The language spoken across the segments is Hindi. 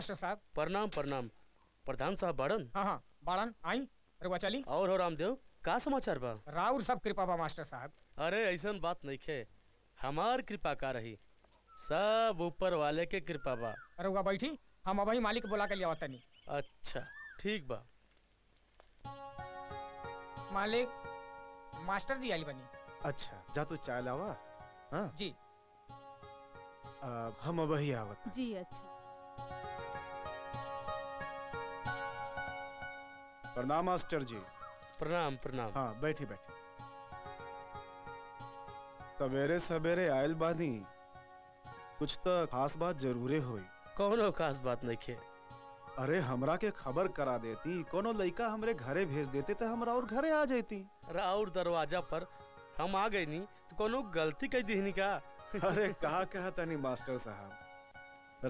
साहब प्रणाम प्रणाम प्रधान साहब बाड़न। हाँ हाँ बाड़न आई रुआ चली। और हो रामदेव का समाचार बा? राउर सब कृपा बा मास्टर साहब। अरे ऐसा बात नहीं खे, हमार कृपा का रही, सब ऊपर वाले के कृपा बा। अरे बैठी, हम अभी मालिक बोला के लिया तनी। अच्छा ठीक बा। मालिक मास्टर जी आयल बनी। अच्छा जा तू चाय लावा। हाँ जी हम अभी आवत जी। अच्छा प्रणाम मास्टर जी। प्रणाम प्रणाम। हाँ बैठी बैठी। सवेरे सवेरे आयल बानी, कुछ तो खास बात जरूरे हुई। कोनो खास बात नहीं खे। अरे हमरा के खबर करा देती, कोनो लड़का हमरे घरे भेज देते तो हम राउर घरे आ जाती। राउर दरवाजा पर हम आ गए नी तो कोनो गलती कह दी का? अरे कहा कहता नहीं मास्टर साहब,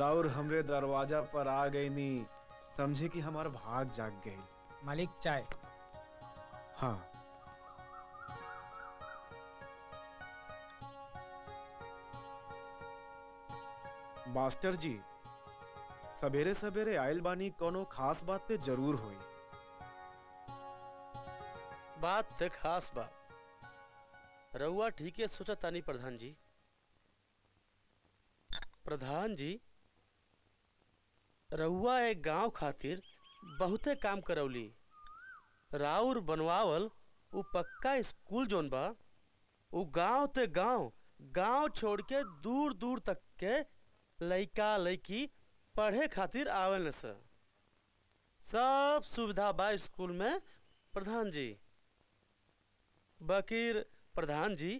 राउर हमरे दरवाजा पर आ गई नी, समझे कि हमारा भाग जाग गई। मालिक चाय। हाँ मास्टर जी, सवेरे सवेरे आयल बानी, कोनो खास बात ते जरूर हुई। बात ते खास बात रहुआ ठीक है सोचा तानी प्रधान जी। प्रधान जी, रहुआ एक गांव खातिर बहुते काम करौली। राउर बनवावल उ पक्का स्कूल जोन बा, उ गांव ते गांव गांव छोड़ के दूर दूर तक के लइका लइकी पढ़े खातिर आवेल सर। सब सुविधा बा स्कूल में प्रधान जी। बकीर प्रधान जी,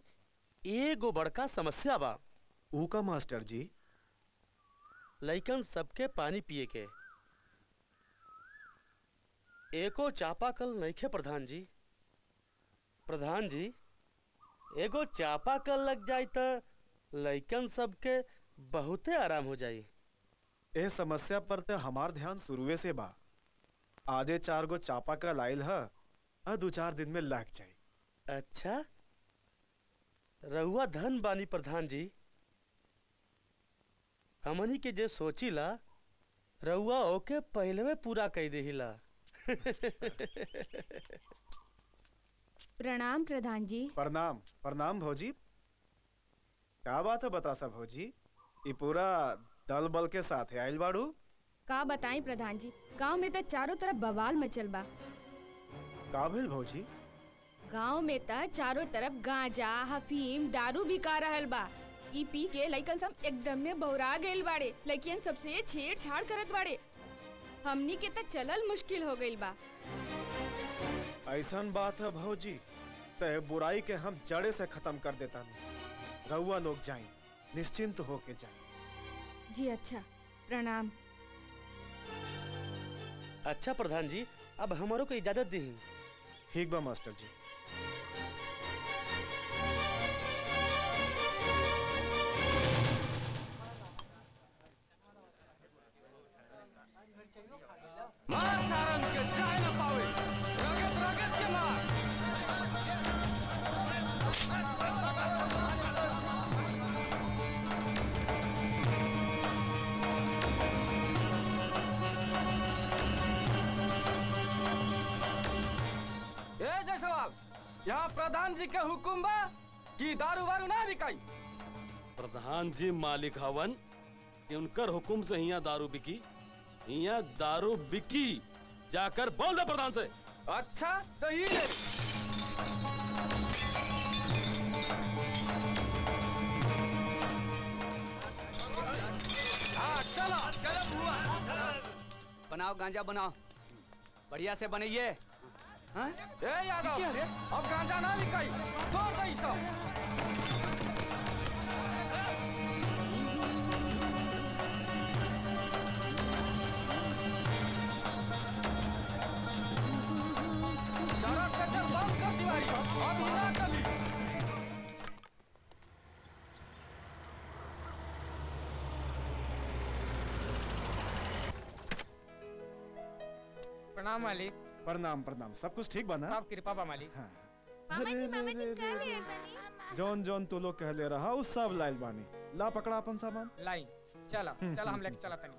एगो बड़का समस्या बा। ऊ का मास्टर जी? लइकन सबके पानी पिए के। एको चापाकल नइखे प्रधान जी। प्रधान जी, एगो चापाकल लग जाए तो लइकन सबके बहुते आराम हो जाए। ए समस्या पर तो हमार ध्यान शुरुए से बा। आधे चार गो चापाकल आयल है, 2-4 दिन में लग जाए। अच्छा, रहुआ धन बानी प्रधान जी। हमनी के जे सोचीला रहुआ ओके पहले में पूरा कह देहिला। प्रणाम प्रधान जी। प्रणाम प्रणाम भौजी। क्या बात है बता सब भौजी, ये पूरा दल बल के साथ है आइल बाड़ू। का बताएं प्रधान जी, गांव में तो चारों तरफ बवाल मचल बा। का भेल भौजी? गांव में तो चारों तरफ गांजा, हफीम, दारू बिका रहल बा। ई पी के लइकन सब एकदम में बौरा गइल बाड़े। लइकिन सबसे छेड़छाड़ करत बाड़े। हमनी के तक चलल मुश्किल हो गइल बा। ऐसन बात है भौजी, ते बुराई के हम जड़े से खत्म कर देता नहीं। रउआ लोग जाएं, निश्चिंत होके जाएं। जी अच्छा, प्रणाम। अच्छा प्रधान जी, अब हमारों को इजाजत दी। ठीक बा मास्टर जी। प्रधान जी का हुकुम बा कि दारू वारू ना बिकाई। प्रधान जी मालिक हवन कि उनकर हुकुम से यहाँ दारू बिकी, यहाँ दारू बिकी। जाकर बोल दे प्रधान से। अच्छा तो ही ले। बनाओ गांजा बनाओ, बढ़िया से बनाइए। हाँ? ए यादव, अब गांजा ना निकाई, तोड़ दे सब। जरा से जरा बंद कर दीवारी, अब हिला कली। प्रणाम मालिक। प्रणाम प्रणाम। सब कुछ ठीक बना? आप कृपा बा मालिक। हाँ। मामा जी कह ले बनी। जौन जौन तू लोग कह ले रहा उस सब लाइल बानी। ला पकड़ा अपन सामान। लाई। चला चला हम लेके चला तनी।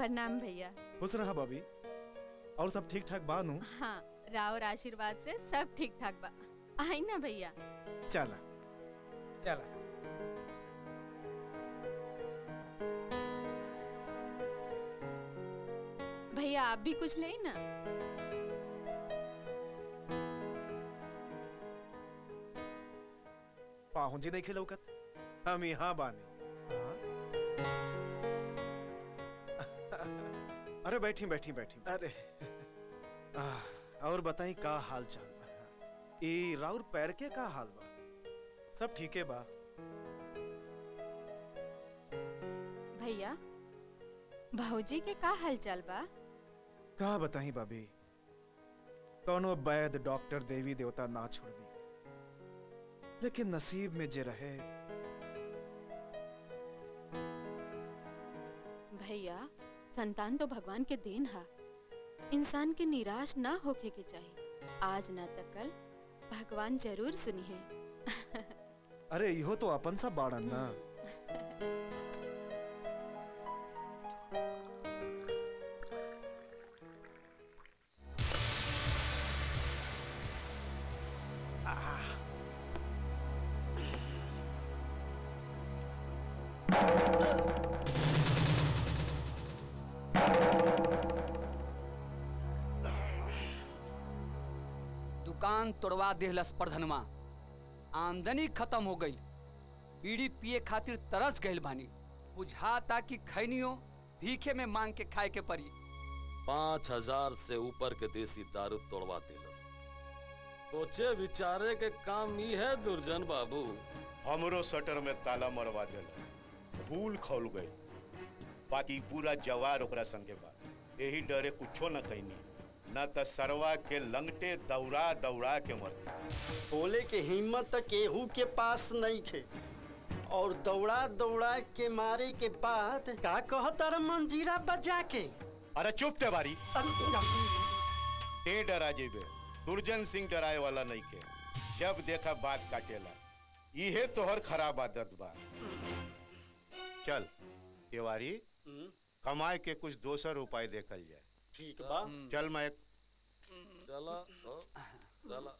प्रणाम भैया। खुश रहा भाभी। और सब ठीक ठाक बा नू? हाँ, राव आशीर्वाद से सब ठीक ठाक बा। आई ना भैया। चला चला। भैया आप भी कुछ ले ना। पाहुंजी नहीं खिलौकत, हम यहाँ बानी। अरे बैठी बैठी बैठी। अरे और बताई का हाल चाल बा? ए राउर पैर के का हाल बा? सब ठीक है बा भैया। भाऊजी के का हाल चाल बा? का बताई भाभी, कौनो वैद्य डॉक्टर देवी देवता ना छोड़ दी, लेकिन नसीब में जे रहे। भैया संतान तो भगवान के देन है, इंसान के निराश ना होके के चाहिए। आज ना तो कल भगवान जरूर सुनी है। अरे यो तो अपन सब बाड़ा ना। दुकान तोड़वा देहलस प्रधनमा, आमदनी खत्म हो गई, बीड़ी पिए खातिर तरस गइल बानी, बुझाता कि खैनियो भीखे में मांग के खाए के परी। 5000 से ऊपर के देसी दारू तोड़वा देहलस, सोचे विचारे के काम ही है दुर्जन बाबू। हमरो शटर में ताला मरवा देला, भूल खोल गए, बाकी पूरा जवार ओकरा संगे बा, यही डरे कुछो न खैनी, ना त सरवा के लंगटे दौड़ा दौड़ा के मरता। बोले के हिम्मत केहू के पास नहीं थे, और दौड़ा दौड़ा के मारे के बाद का कहता रे मंजीरा बजा के। अरे चुप ते बारी, ते डरा जेबे, दुर्जन सिंह डराए वाला नहीं के, जब देखा बात काटेला, इहे तोहर खराब आदत बा। चल तिवारी, कमाए के कुछ दोसर उपाय देखल जाए। ठीक बा, चल मैं चला चला चला।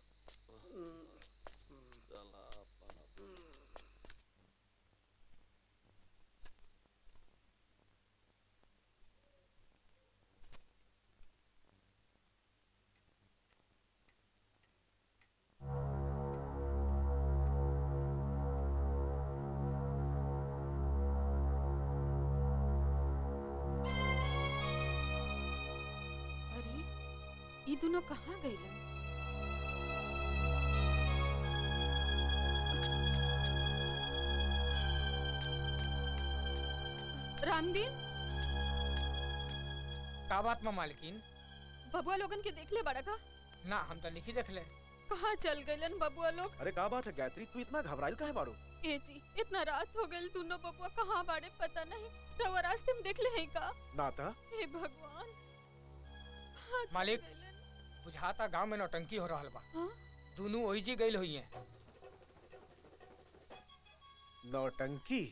दोनों कहाँ गए? रामदीन, का बात मां मालकिन? बबुआ लोगन के देख ले बड़ा का? ना हम तो लिखी देख ले। कहाँ चल गए बबुआ लोग? अरे का बात है गायत्री, तू इतना घबराइल काहे बाड़ू? ए जी इतना रात हो गई, दोनों बबुआ कहाँ बाड़े पता नहीं, तो रास्ते में देख ले है का? ना था। हे भगवान मालिक, बुझाता गांव में नौटंकी हो रहल बा, दोनों ओही जी गइल होई है। नौटंकी?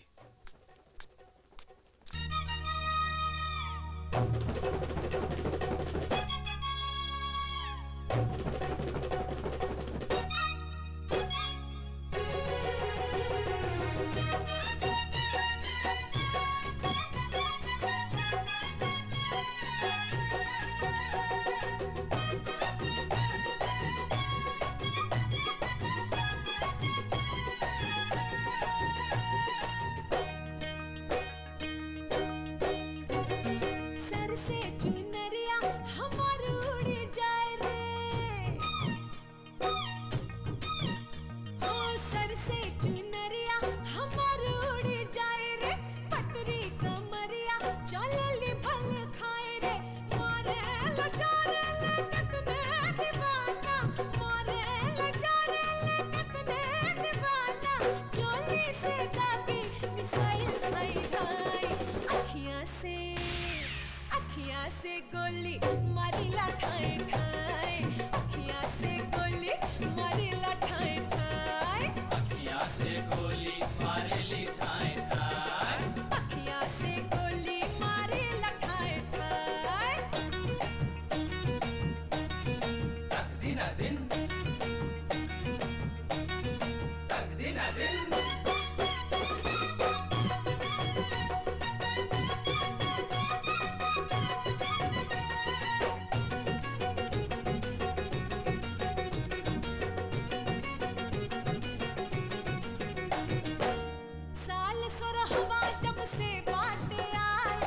जब से बात आए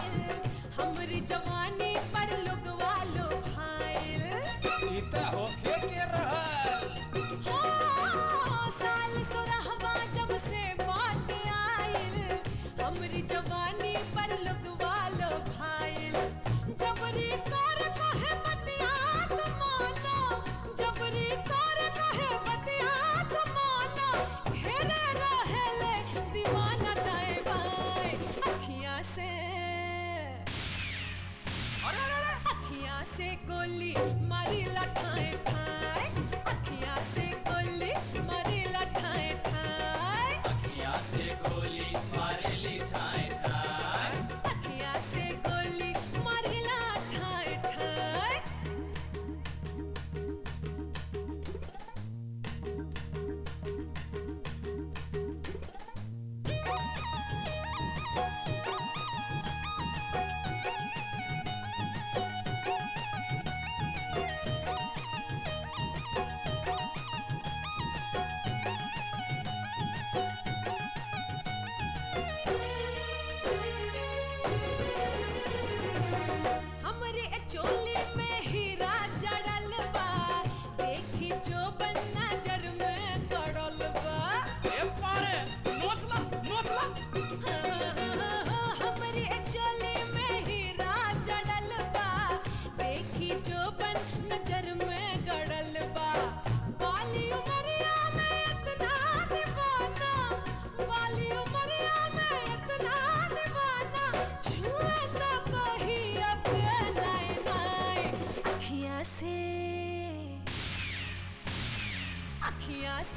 हमरी जवानी पर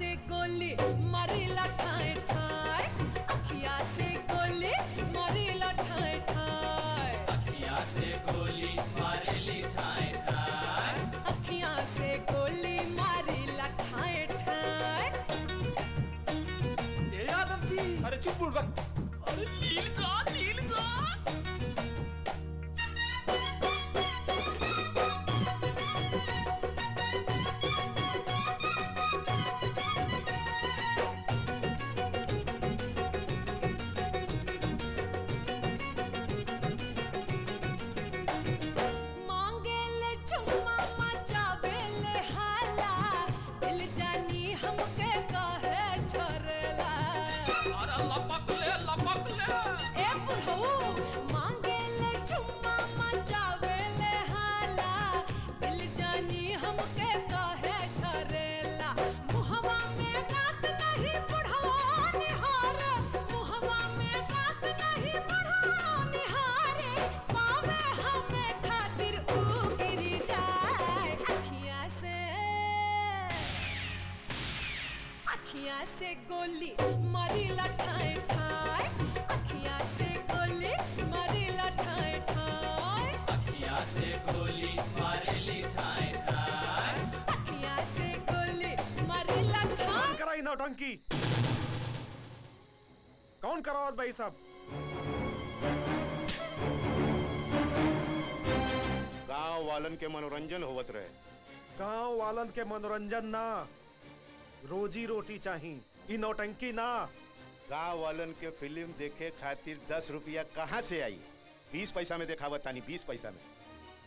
से गोली मारी लठाए ठाए, अखिया से गोली मारी लठाए ठाए, अखिया से गोली मारी लठाए ठाए, अखिया से गोली मारी लठाए ठाए। ये यादव जी, अरे चुप बुड़बक, अरे लील जा लील जा। अखिया से गोली मारी लठाए ठाए, अखिया से गोली मारी लठाए ठाए, अखिया से गोली मारी लठाए ठाए, अखिया से गोली मारी लठाए। कराई नौटंकी कौन करावत भाई साहब? गांव वालन के मनोरंजन होवत रहे। गांव वालन के मनोरंजन ना, रोजी रोटी चाही, ई नौटंकी ना। गाँव वालन के फिल्म देखे खातिर 10 रुपया कहाँ से आई? 20 पैसा में देखावत तानी, 20 पैसा में।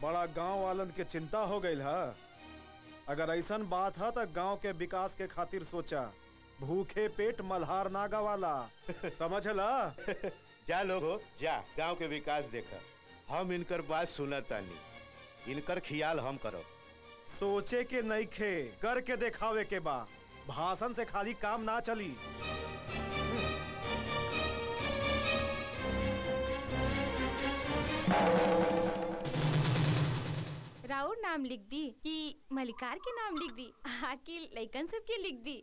बड़ा गाँव वालन के चिंता हो गई है। अगर ऐसन बात है तो गाँव के विकास के खातिर सोचा, भूखे पेट मल्हार ना गवाला। समझ ला। जा लोगो जा, गाँव के विकास देखा। हम इनकर बात सुना तानी, इनकर ख्याल हम करो। सोचे के नहीं खे, करके देखावे के बा। भाषण से खाली काम ना चली। राउर नाम लिख दी कि मलिकार के नाम लिख दी, आकी लैकन सब के लिख दी।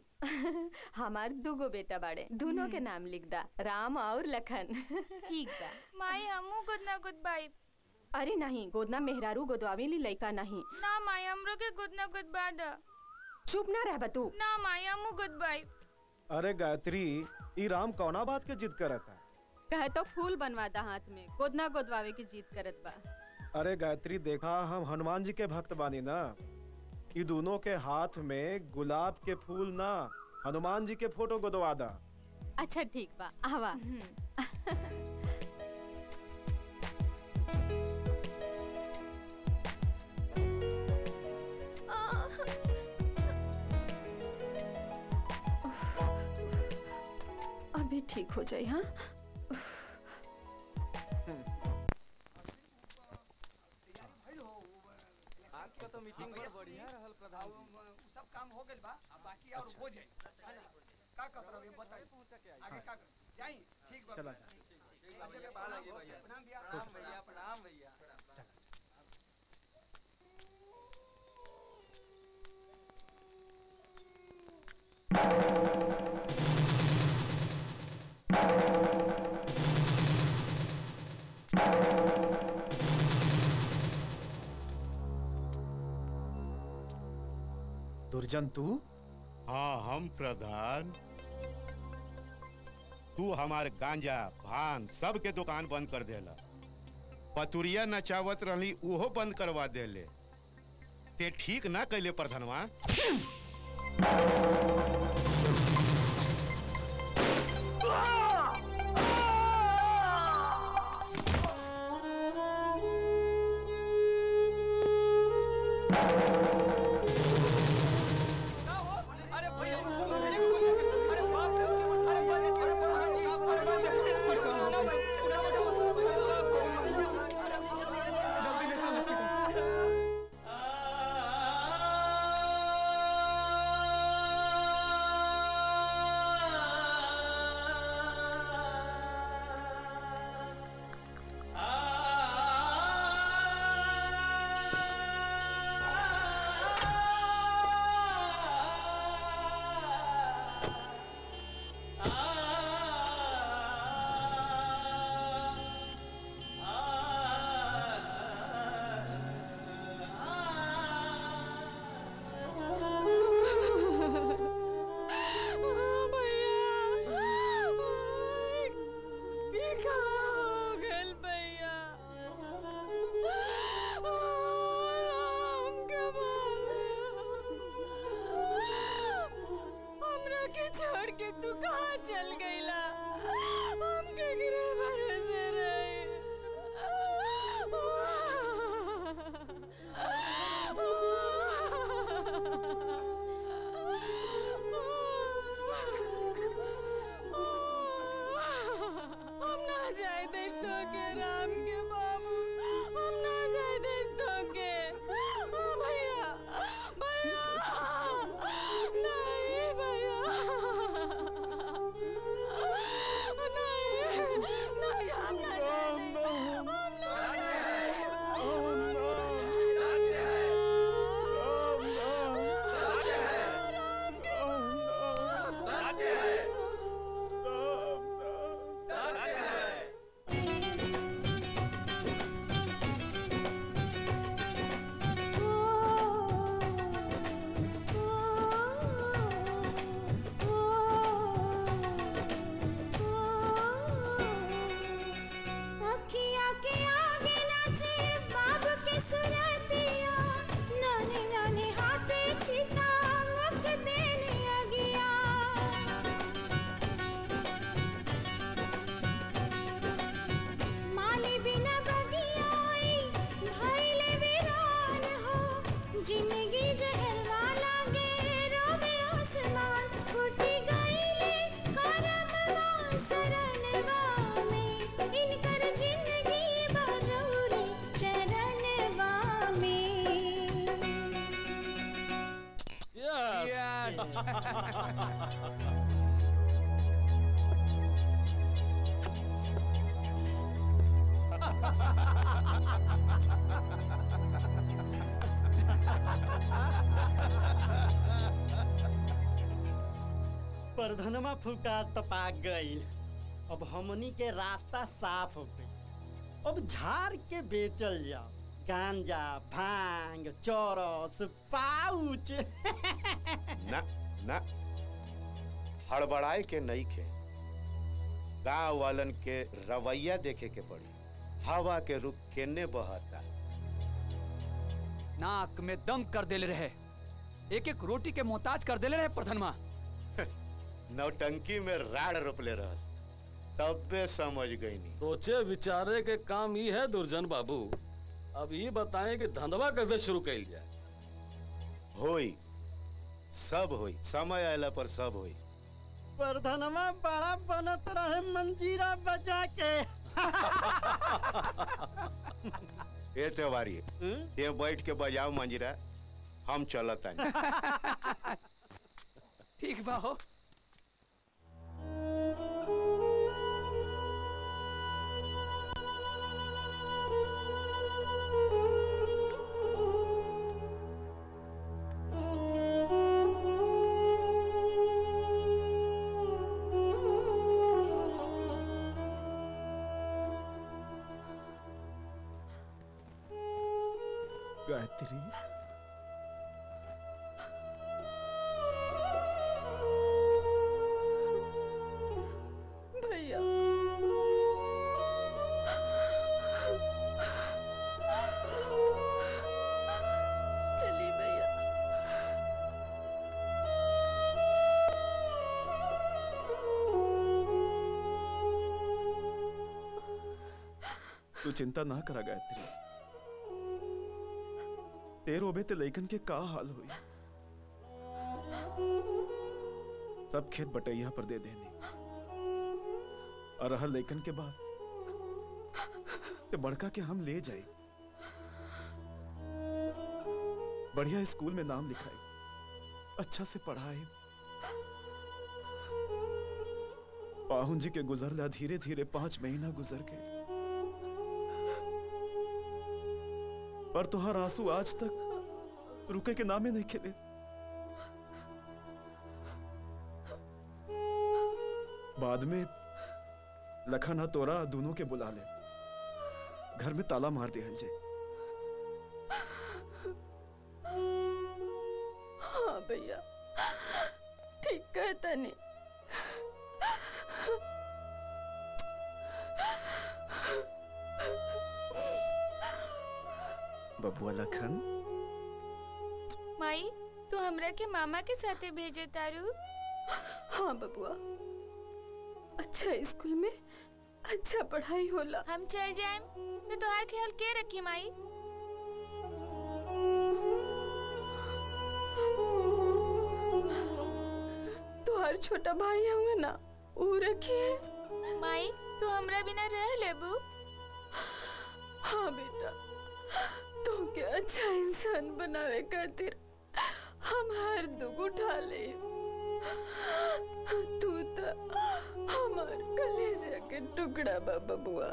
हमार 2 गो बेटा बाड़े, दोनों के नाम लिख दा, राम और लखन। ठीक बा माई, हमू गोदना गोदबाई। अरे नहीं, गोदना मेहरारू गोदवावेली लैका नहीं ना माई, हमरो के गोदना गोदबा दा। चुप ना रह बतू। ना माया मु गुड बाय। अरे गायत्री, ई राम कौना बात के जिद करत है? कहे तो फूल बनवा दा हाथ में, गोदना गोदवावे की जिद करत बा। अरे गायत्री देखा, हम हनुमान जी के भक्त बानी ना, ई दोनों के हाथ में गुलाब के फूल ना, हनुमान जी के फोटो गोदवा दा। अच्छा ठीक बा, आवा। भी ठीक हो जाए। हाँ आज का तो मीटिंग बड़ बढ़िया रहल प्रधान, सब काम हो गेल बा, अब बाकी और हो जाए। का करब ये बताई, आगे का जाई? ठीक बा, चला जा। अच्छा के बाल आगे भैया, प्रणाम भैया। राम भैया प्रणाम भैया। दुर्जन तू? हाँ हम प्रधान। तू हमारे गांजा भांग सब के दुकान बंद कर देला, पतुरिया नचावत रहली उहो बंद करवा देले। ते ठीक ना कैले प्रधानवा। जाए देखते के राम के बाबू, हम ना जाए देखते के। ओ भैया भैया नहीं, भैया नहीं, नहीं हम ना जाए। परधनमा फुका तपा गई, अब हमनी के रास्ता साफ हो गई। अब झाड़ के बेचल जाओ, गांजा, भांग, चरस, पाउच। ना ना हड़बड़ाए के नहीं खे, गाँव वालन के रवैया देखे के पड़ी। हवा के रुख केने बहता, नाक में दम कर देले रहे, एक एक रोटी के मोहताज कर देले रहे। प्रधानमा नौटंकी में राड़ रोपले रहस, तबे समझ गई नहीं। सोचे विचारे के काम ये है दुर्जन बाबू। अब ये बताएं कि धंधवा कैसे शुरू कैल जाए। होई सब होई, समय आयला पर सब होई। प्रधानमा बड़ा बनत रहे मंजीरा बजा के। ये त्योहारी ये बैठ के बजाओ मंजीरा, हम चलता है। ठीक बाहो। भैया चलिए भैया। तू चिंता ना करा गायत्री, रोबे ते लैकन के का हाल हुई। सब खेत बटैया पर दे देने, और हर लैकन के बाद ते बड़का के हम ले जाए, बढ़िया स्कूल में नाम लिखाए, अच्छा से पढ़ाए। पाहुन जी के गुजरला धीरे धीरे 5 महीना गुजर गए, पर तुहार आंसू आज तक रुके के नामे नहीं खेले। बाद में लखन तोरा दोनों के बुला ले, घर में ताला मार दिया जाए। हाँ भैया ठीक कहता नहीं। बबुआ लखन, माई तू हमरा के मामा के साथे भेजे तारू। हाँ बबुआ, अच्छा स्कूल में अच्छा पढ़ाई होला। हम चल जाए तो तोहार ख्याल के रखी माई। तोहार छोटा भाई होगा ना, वो रखी है। माई तू हमरा तेरा बिना रह ले बू। हाँ बेटा, तू क्या अच्छा इंसान बनावे खातिर हम हर दुख उठा ले। तू तो हमार कलेजा के टुकड़ा बाबा बुआ।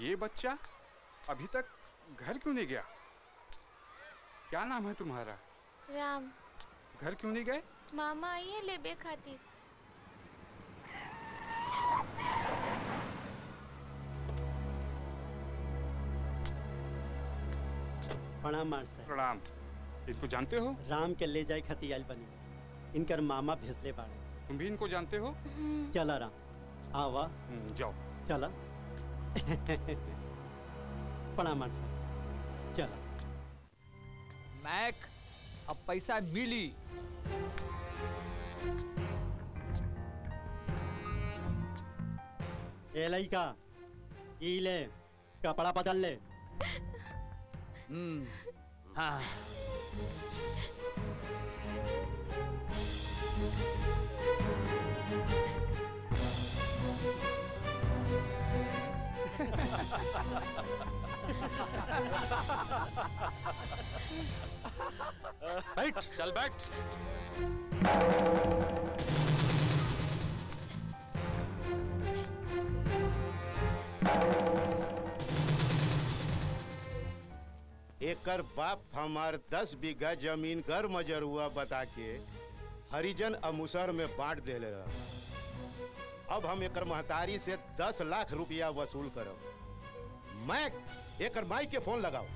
ये बच्चा अभी तक घर क्यों नहीं गया? क्या नाम है तुम्हारा? राम। घर क्यों नहीं गए? मामा आई है लेबे खातिर। प्रणाम सर। प्रणाम। इनको जानते हो? राम के ले जाए खातिर आयल बनी, इनकर मामा भेजले बाड़े। तुम भी इनको जानते हो? चला राम, आवा जाओ। चला। प्रणाम सर। चला मैक, अब पैसा मिली। ए लइका, ई ले कपड़ा बदल ले। हाँ। बैठ, चल बैठ। एकर बाप हमार 10 बीघा जमीन घर मजरुआ बता के हरिजन अमुसर में बांट दे ले रहा। अब हम एकर महतारी से 10 लाख रुपया वसूल करब। मैक, एकर माई के फोन लगाओ।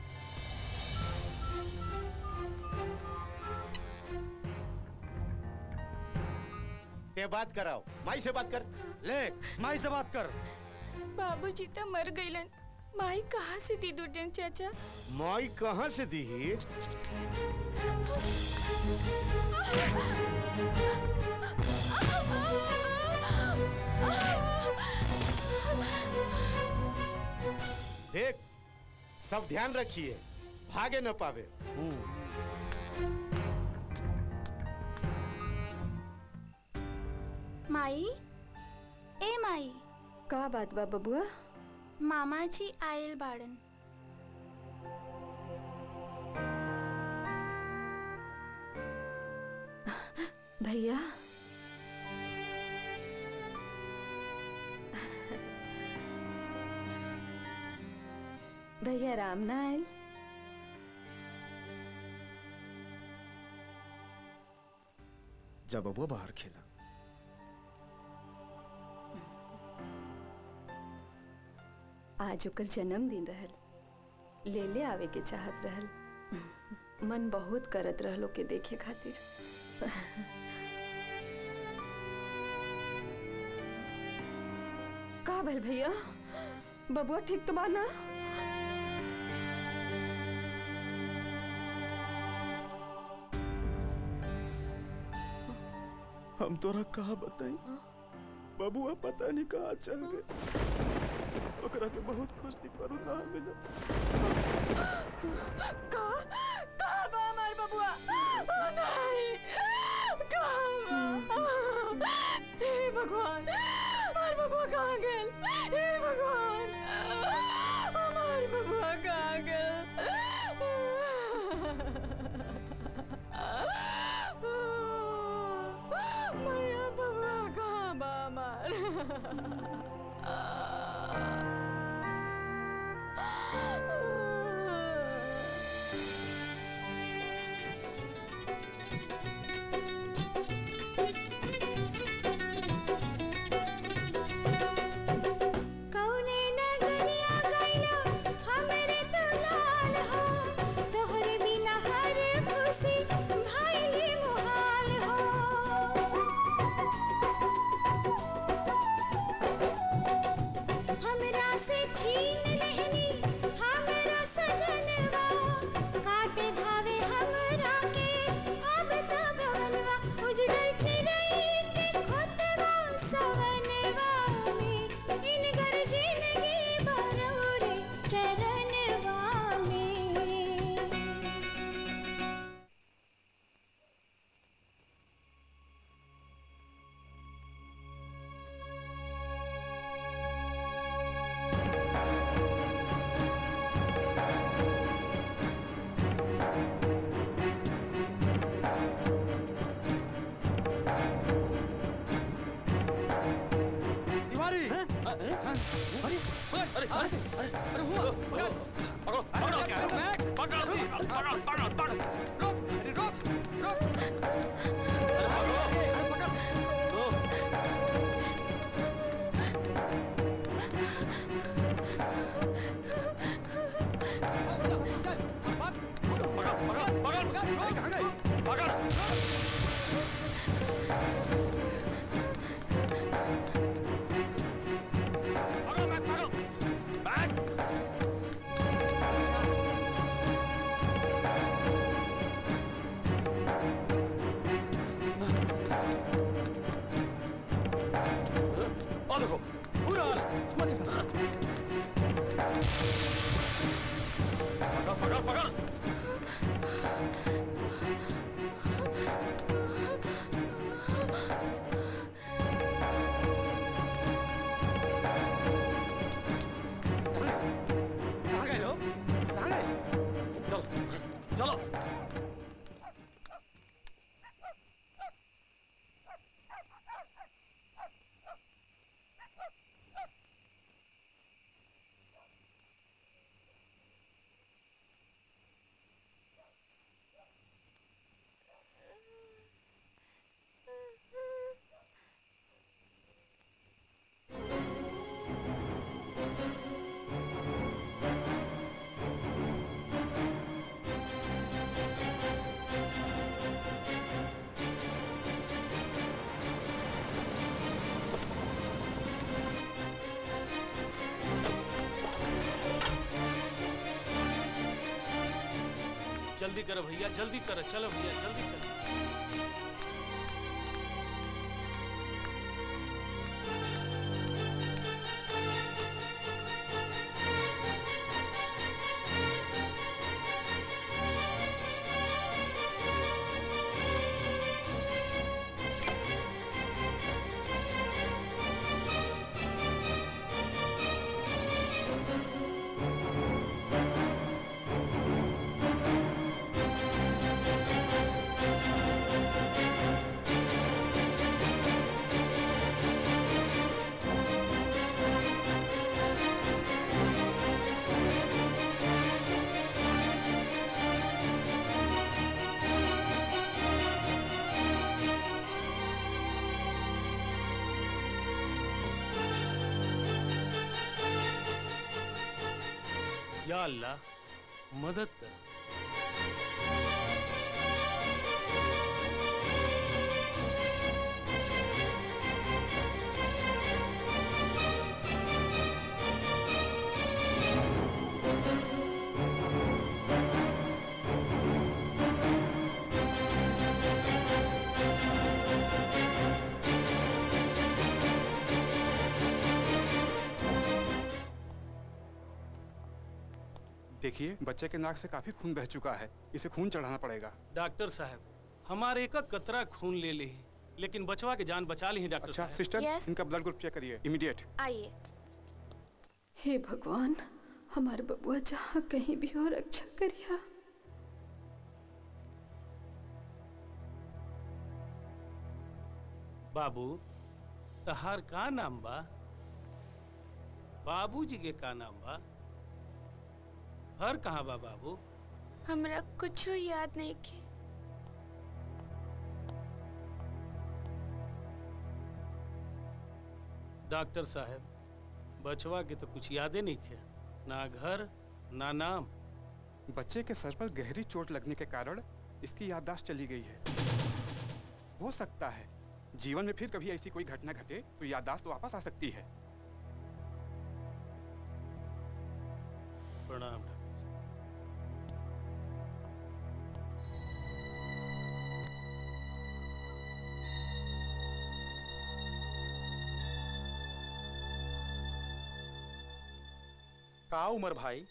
ते बात कराओ, माई से बात कर। ले, माई से बात कर। बाबूजी तो मर गईलन, माई कहाँ से दी दुर्जन चाचा? माई कहाँ से दी? देख, सब ध्यान रखिए, भागे न पावे। माई, ए माई। का बात बा बबुआ? मामा जी आयल बाड़न। भैया, भैया राम ना आयल? जब बबुआ बाहर खेला। आज ओकर जन्मदिन रहल, ले आवे के चाहत रहल। मन बहुत करत रहलो के देखे खातिर। का भल भैया, बबुआ ठीक तो बा ना? हम तोरा कहा बताई, बबुआ पता नहीं कहाँ चल गए। ओकरा के बहुत खुश थी पर ना मिला। कहाँ बा हमार बबुआ? नहीं, कहाँ बा? हे भगवान, हमार बबुआ कहाँ गया? हे भगवान, हमार बबुआ कहाँ गया? जल्दी करो भैया, जल्दी करो, चलो भैया जल्दी चलो। अल्लाह मदद कर। देखिए बच्चे के नाक से काफी खून बह चुका है, इसे खून चढ़ाना पड़ेगा। डॉक्टर साहब हमारे एक कतरा खून ले ली लेकिन बचवा के जान बचा ली। डॉक्टर अच्छा, सिस्टर yes. इनका ब्लड ग्रुप चेक करिए इमीडिएट। आइए। हे भगवान हमारे बबुआ जहाँ कहीं भी हो रक्षा करिया। बाबू तहार का नाम बा? बाबूजी के का नाम बा? घर कहाँ बा बाबू? हमरा कुछ याद नहीं के। डॉक्टर साहब, बचवा के तो कुछ यादें नहीं है, ना घर ना नाम। बच्चे के सर पर गहरी चोट लगने के कारण इसकी याददाश्त चली गई है। हो सकता है जीवन में फिर कभी ऐसी कोई घटना घटे तो याददाश्त वापस आ सकती है। प्रणाम। का उमर भाई,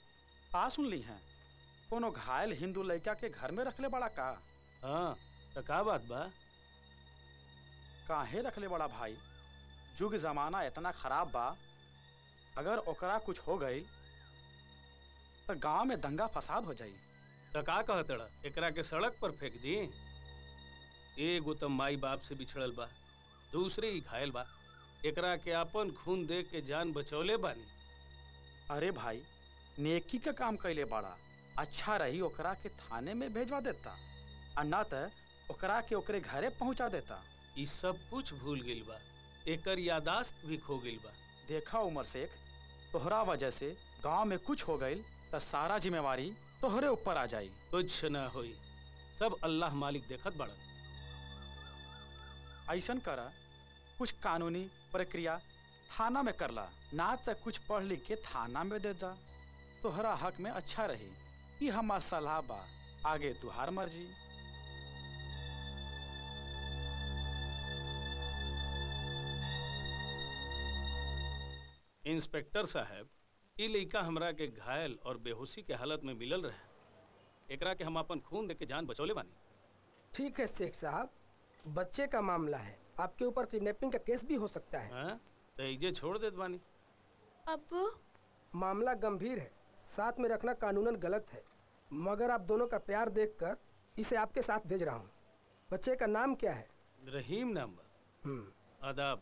आ सुन ली है कोनो घायल हिंदू लड़का के घर में रखले बड़ा का? हाँ, तो का बात बा? काहे रखले बड़ा भाई, जुग जमाना इतना खराब बा, अगर ओकरा कुछ हो गई तो गांव में दंगा फसाद हो जाई। तो का कहतड़ा, एकरा के सड़क पर फेंक दी? एगो तो माई बाप से बिछड़ल बा, दूसरे ही घायल बा, एकरा के अपन खून दे के जान बचौले बानी। अरे भाई, नेकी का काम कैले बाड़ा, अच्छा रही ओकरा के थाने में भेजवा देता, और ना तो ओकरा के ओकरे घरे पहुंचा देता। इस सब कुछ भूल गिल बा, एकर यादाश्त भी खो गिल बा। देखा उमर शेख, तोहरा वजह से गांव में कुछ हो गई तो सारा जिम्मेवारी तोहरे ऊपर आ जाई। कुछ ना होई, सब अल्लाह मालिक देखत बड़न। ऐसन करा, कुछ कानूनी प्रक्रिया थाना में करला, ना तो कुछ पढ़ लिख के थाना में देता, तोहरा हक में अच्छा रही। ये हमार सलाह बा, आगे तुहार मर्जी। इंस्पेक्टर साहब, ये लड़का हमरा के घायल और बेहोशी के हालत में मिलल रहे, एकरा के हम अपन खून देके जान बचौले बानी। ठीक है शेख साहब, बच्चे का मामला है, आपके ऊपर किडनैपिंग का केस भी हो सकता है, तो इजे छोड़ देत बानी। अब्बू, मामला गंभीर है, साथ में रखना कानूनन गलत है, मगर आप दोनों का प्यार देखकर इसे आपके साथ भेज रहा हूँ। बच्चे का नाम क्या है? रहीम नाम बा। आदाब।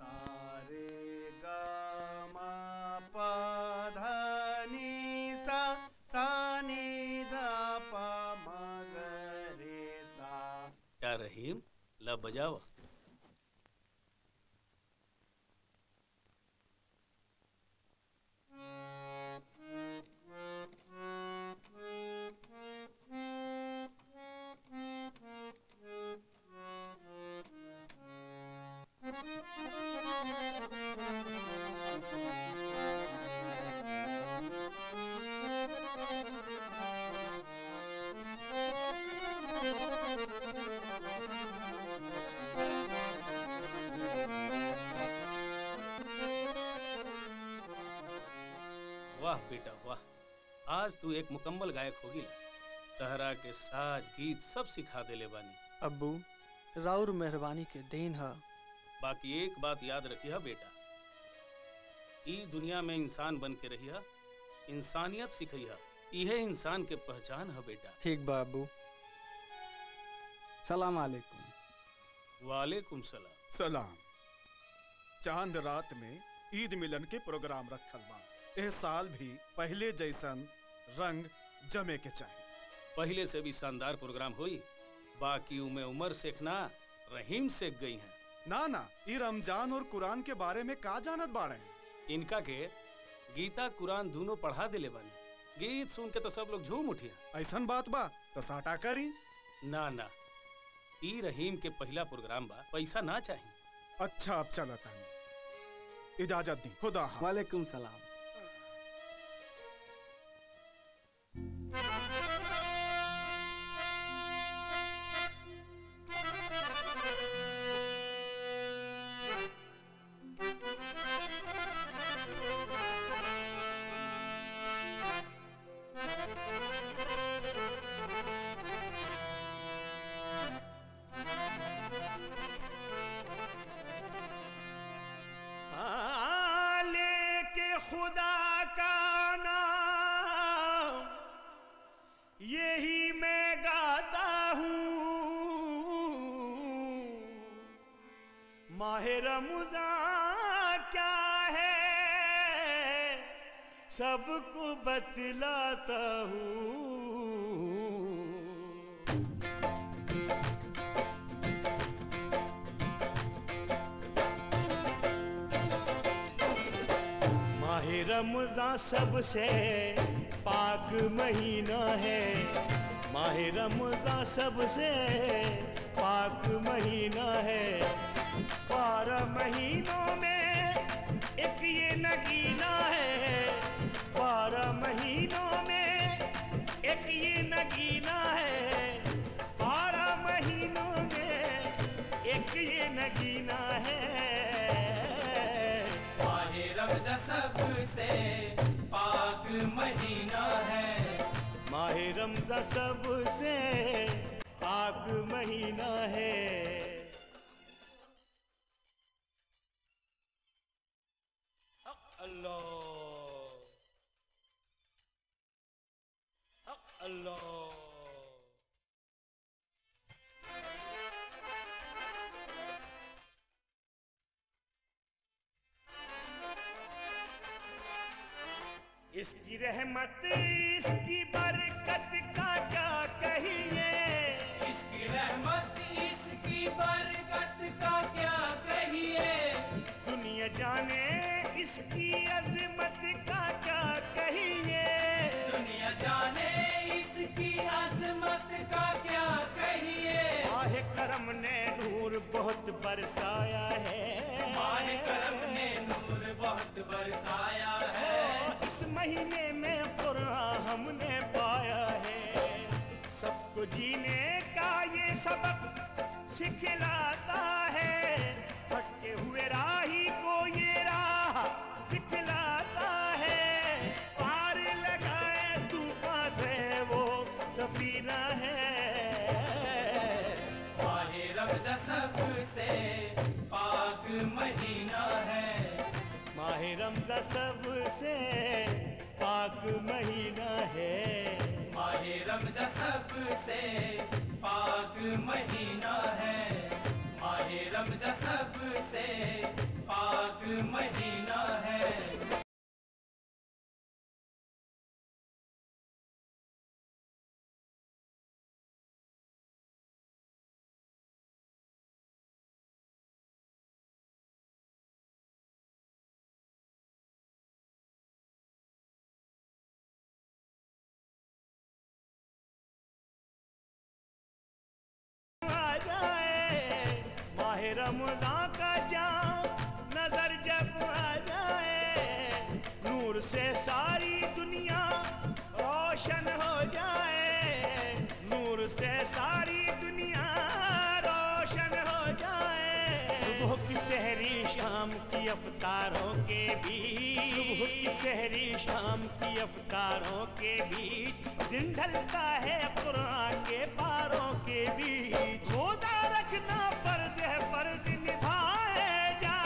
सारे गामा पाधानी सा सानी धापा मगरे सा। क्या रहीम, ला बजाओ। वाह बेटा वाह, आज तू एक मुकम्मल गायक होगी। तहरा के साज गीत सब सिखा दे ले बानी। अब्बू, राउर मेहरबानी के देन है। बाकी एक बात याद रखी है बेटा, इस दुनिया में इंसान बन के रही है, इंसानियत सीखी है, यह इंसान के पहचान है बेटा। ठीक बा अब्बू। सलाम अलैकुम। वालेकुम सलाम। सलाम। चांद रात में ईद मिलन के प्रोग्राम रखल बा, ए साल भी पहले जैसन रंग जमे के चाहिए। पहले से भी शानदार प्रोग्राम हुई, बाकी उमे उमर शेख ना रहीम शेख गई हैं। ना ना, ये रमजान और कुरान के बारे में का जानत बाड़े? इनका के गीता कुरान दोनों पढ़ा दिले बानी, गीत सुन के तो सब लोग झूम उठिया। ऐसन बात बा तो साटा करी? ना ना, ई रहीम के पहला प्रोग्राम बा, पैसा ना चाहिए। अच्छा, अब चलता है, इजाजत दी, खुदा हाफ़िज़। वालेकुम सलाम। माह रमज़ान क्या है सबको बतलाता हूँ। माह रमज़ान सबसे पाक महीना है, माह रमज़ान सबसे पाक महीना है। 12 महीनों में एक ये नगीना है, 12 महीनों में एक ये नगीना है, 12 महीनों में एक ये नगीना है। माह रमज़ान सबसे पाक महीना है, माह रमज़ान सबसे पाक महीना है। अल्लाह हक अल्लाह। इसकी रहमत इसकी बरकत का क्या कहिए, इसकी रहमत इसकी बरकत का क्या कहिए। दुनिया जाने इसकी अजमत का क्या कहिए, दुनिया जाने इसकी अजमत का क्या कहिए। माहे करम ने नूर बहुत बरसाया है, माहे करम ने नूर बहुत बरसाया है। इस महीने में कुरान हमने पाया है, सबको जीने का ये सबक सिखलाता है, भटके हुए राही को ये राह दिखलाता है। पार लगाए तूफा दे वो सफीना है। माह रमज़ान सबसे पाक महीना है, माह रमज़ान सबसे पाक महीना है। माह रमज़ान सबसे पाक महीना है, माह रमज़ान सबसे पाक महीना है। माह रमज़ान का जाम नजर जब आ जाए, नूर से सारी दुनिया रोशन हो जाए, नूर से सारी दुनिया रोशन हो जाए। सुबह की सहरी शाम की अफ्तारों के बीच, सुबह की सहरी शाम की अफ्तारों के बीच, दिन ढलता है कुरान के पारों के बीच। रोजा रखना फर्ज है, फर्ज निभाए जा,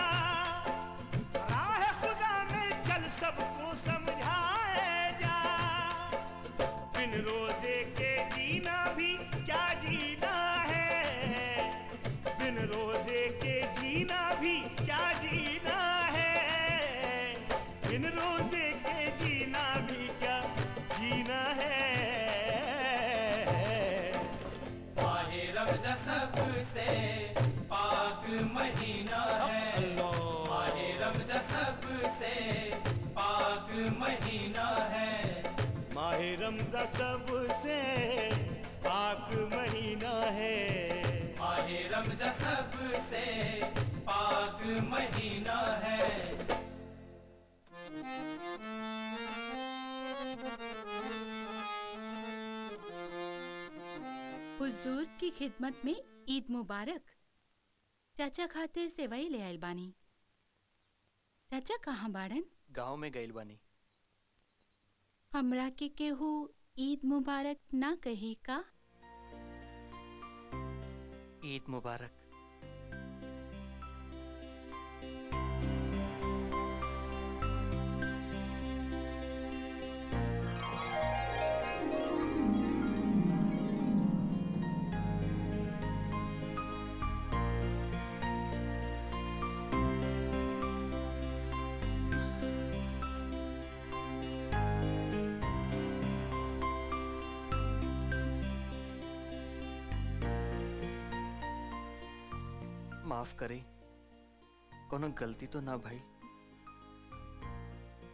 राह खुदा में चल सबको समझाए जा। बिन रोजे के जीना भी क्या जीना है, बिन रोजे के जीना भी क्या जीना है, बिन रोजे के जीना भी क्या जीना है। माह रमज़ान सबसे पाक महीना है, माह रमज़ान सबसे पाक महीना है। माह रमज़ान सबसे पाक महीना है, माह रमज़ान सबसे पाक महीना है। हुजूर की खिदमत में ईद मुबारक। चाचा खातिर सेवाई ले आयल बानी। चाचा कहाँ बाड़न? गांव में गइल बानी। हमरा के केहू ईद मुबारक ना कही का? ईद मुबारक। माफ करे, कोनो गलती तो ना भई।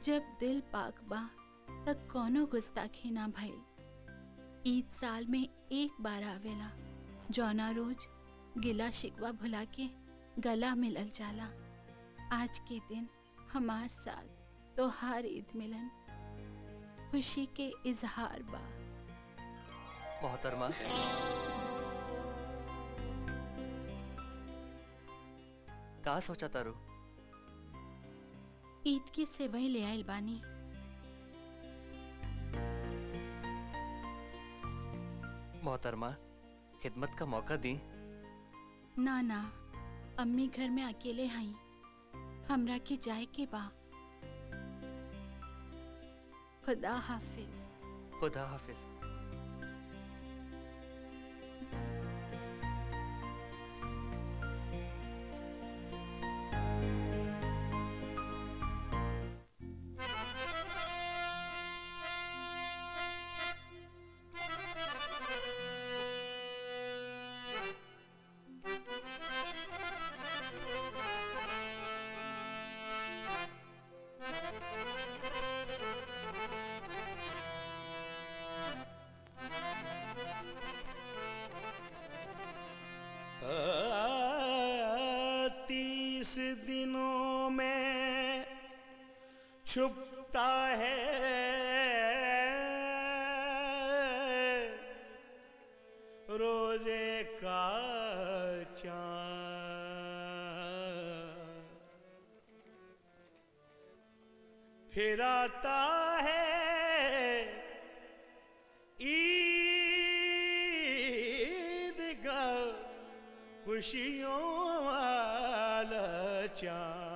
जब दिल पाक बा तब कोनो गुस्ताखी ना भई। ईद साल में एक बार आवेला, जौना रोज गिला शिकवा भुला के गला मिलल जाला। आज के दिन हमार साल तो हर ईद मिलन खुशी के इजहार बा। मोहतरमा, का सोचा तारू? ईद की सेवई ले आयल बानी। मोहतरमा, खिदमत का मौका दी? ना ना, अम्मी घर में अकेले हैं, हमरा के जाए के बा। खुदा हाफिज। खुदा हाफिज। छुपता है रोजे का चाँद, फिर आता है ईद का खुशियों वाला चाँद।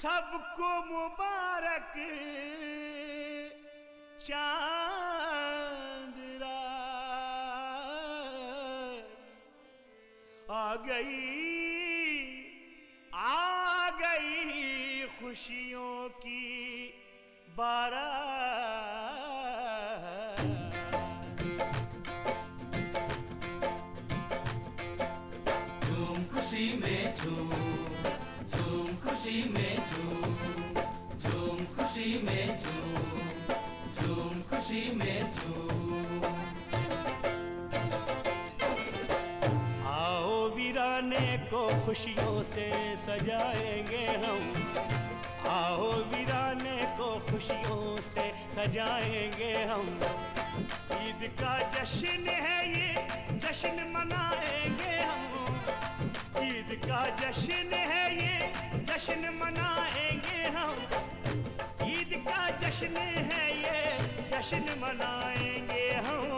सबको मुबारक चांद रात आ गई, आ गई खुशियों की बारात। झूम खुशी में झूम, झूम खुशी में झूम, झूम खुशी में झूम, झूम खुशी में झूम। आओ वीराने को खुशियों से सजाएंगे हम, आओ वीराने को खुशियों से सजाएंगे हम। ईद का जश्न है ये, जश्न मनाएंगे हम। ईद का जश्न है ये, जश्न मनाएंगे हम। ईद का जश्न है ये, जश्न मनाएंगे हम।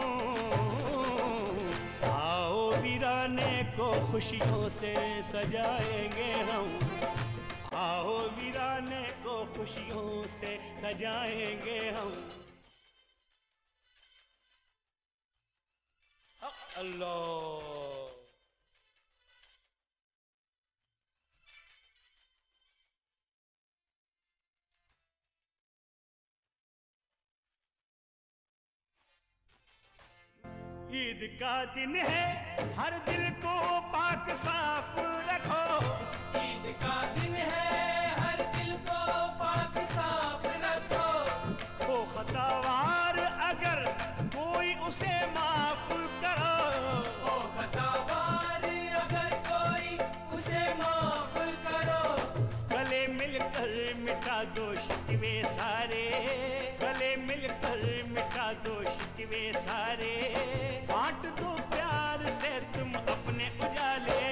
आओ वीराने को खुशियों से सजाएंगे हम, आओ वीराने को खुशियों से सजाएंगे हम। अल्लाह ईद का दिन है, हर दिल को पाक साफ रखो। ईद का दिन है, हर दिल को पाक साफ रखो। वो खतावार अगर कोई उसे माफ करो, वो खतावार अगर कोई उसे माफ करो। गले मिलकर मिटा दो शिकवे सारे, गले मिलकर मिटा दो शिकवे सारे। बांट दो प्यार से तुम अपने उजाले,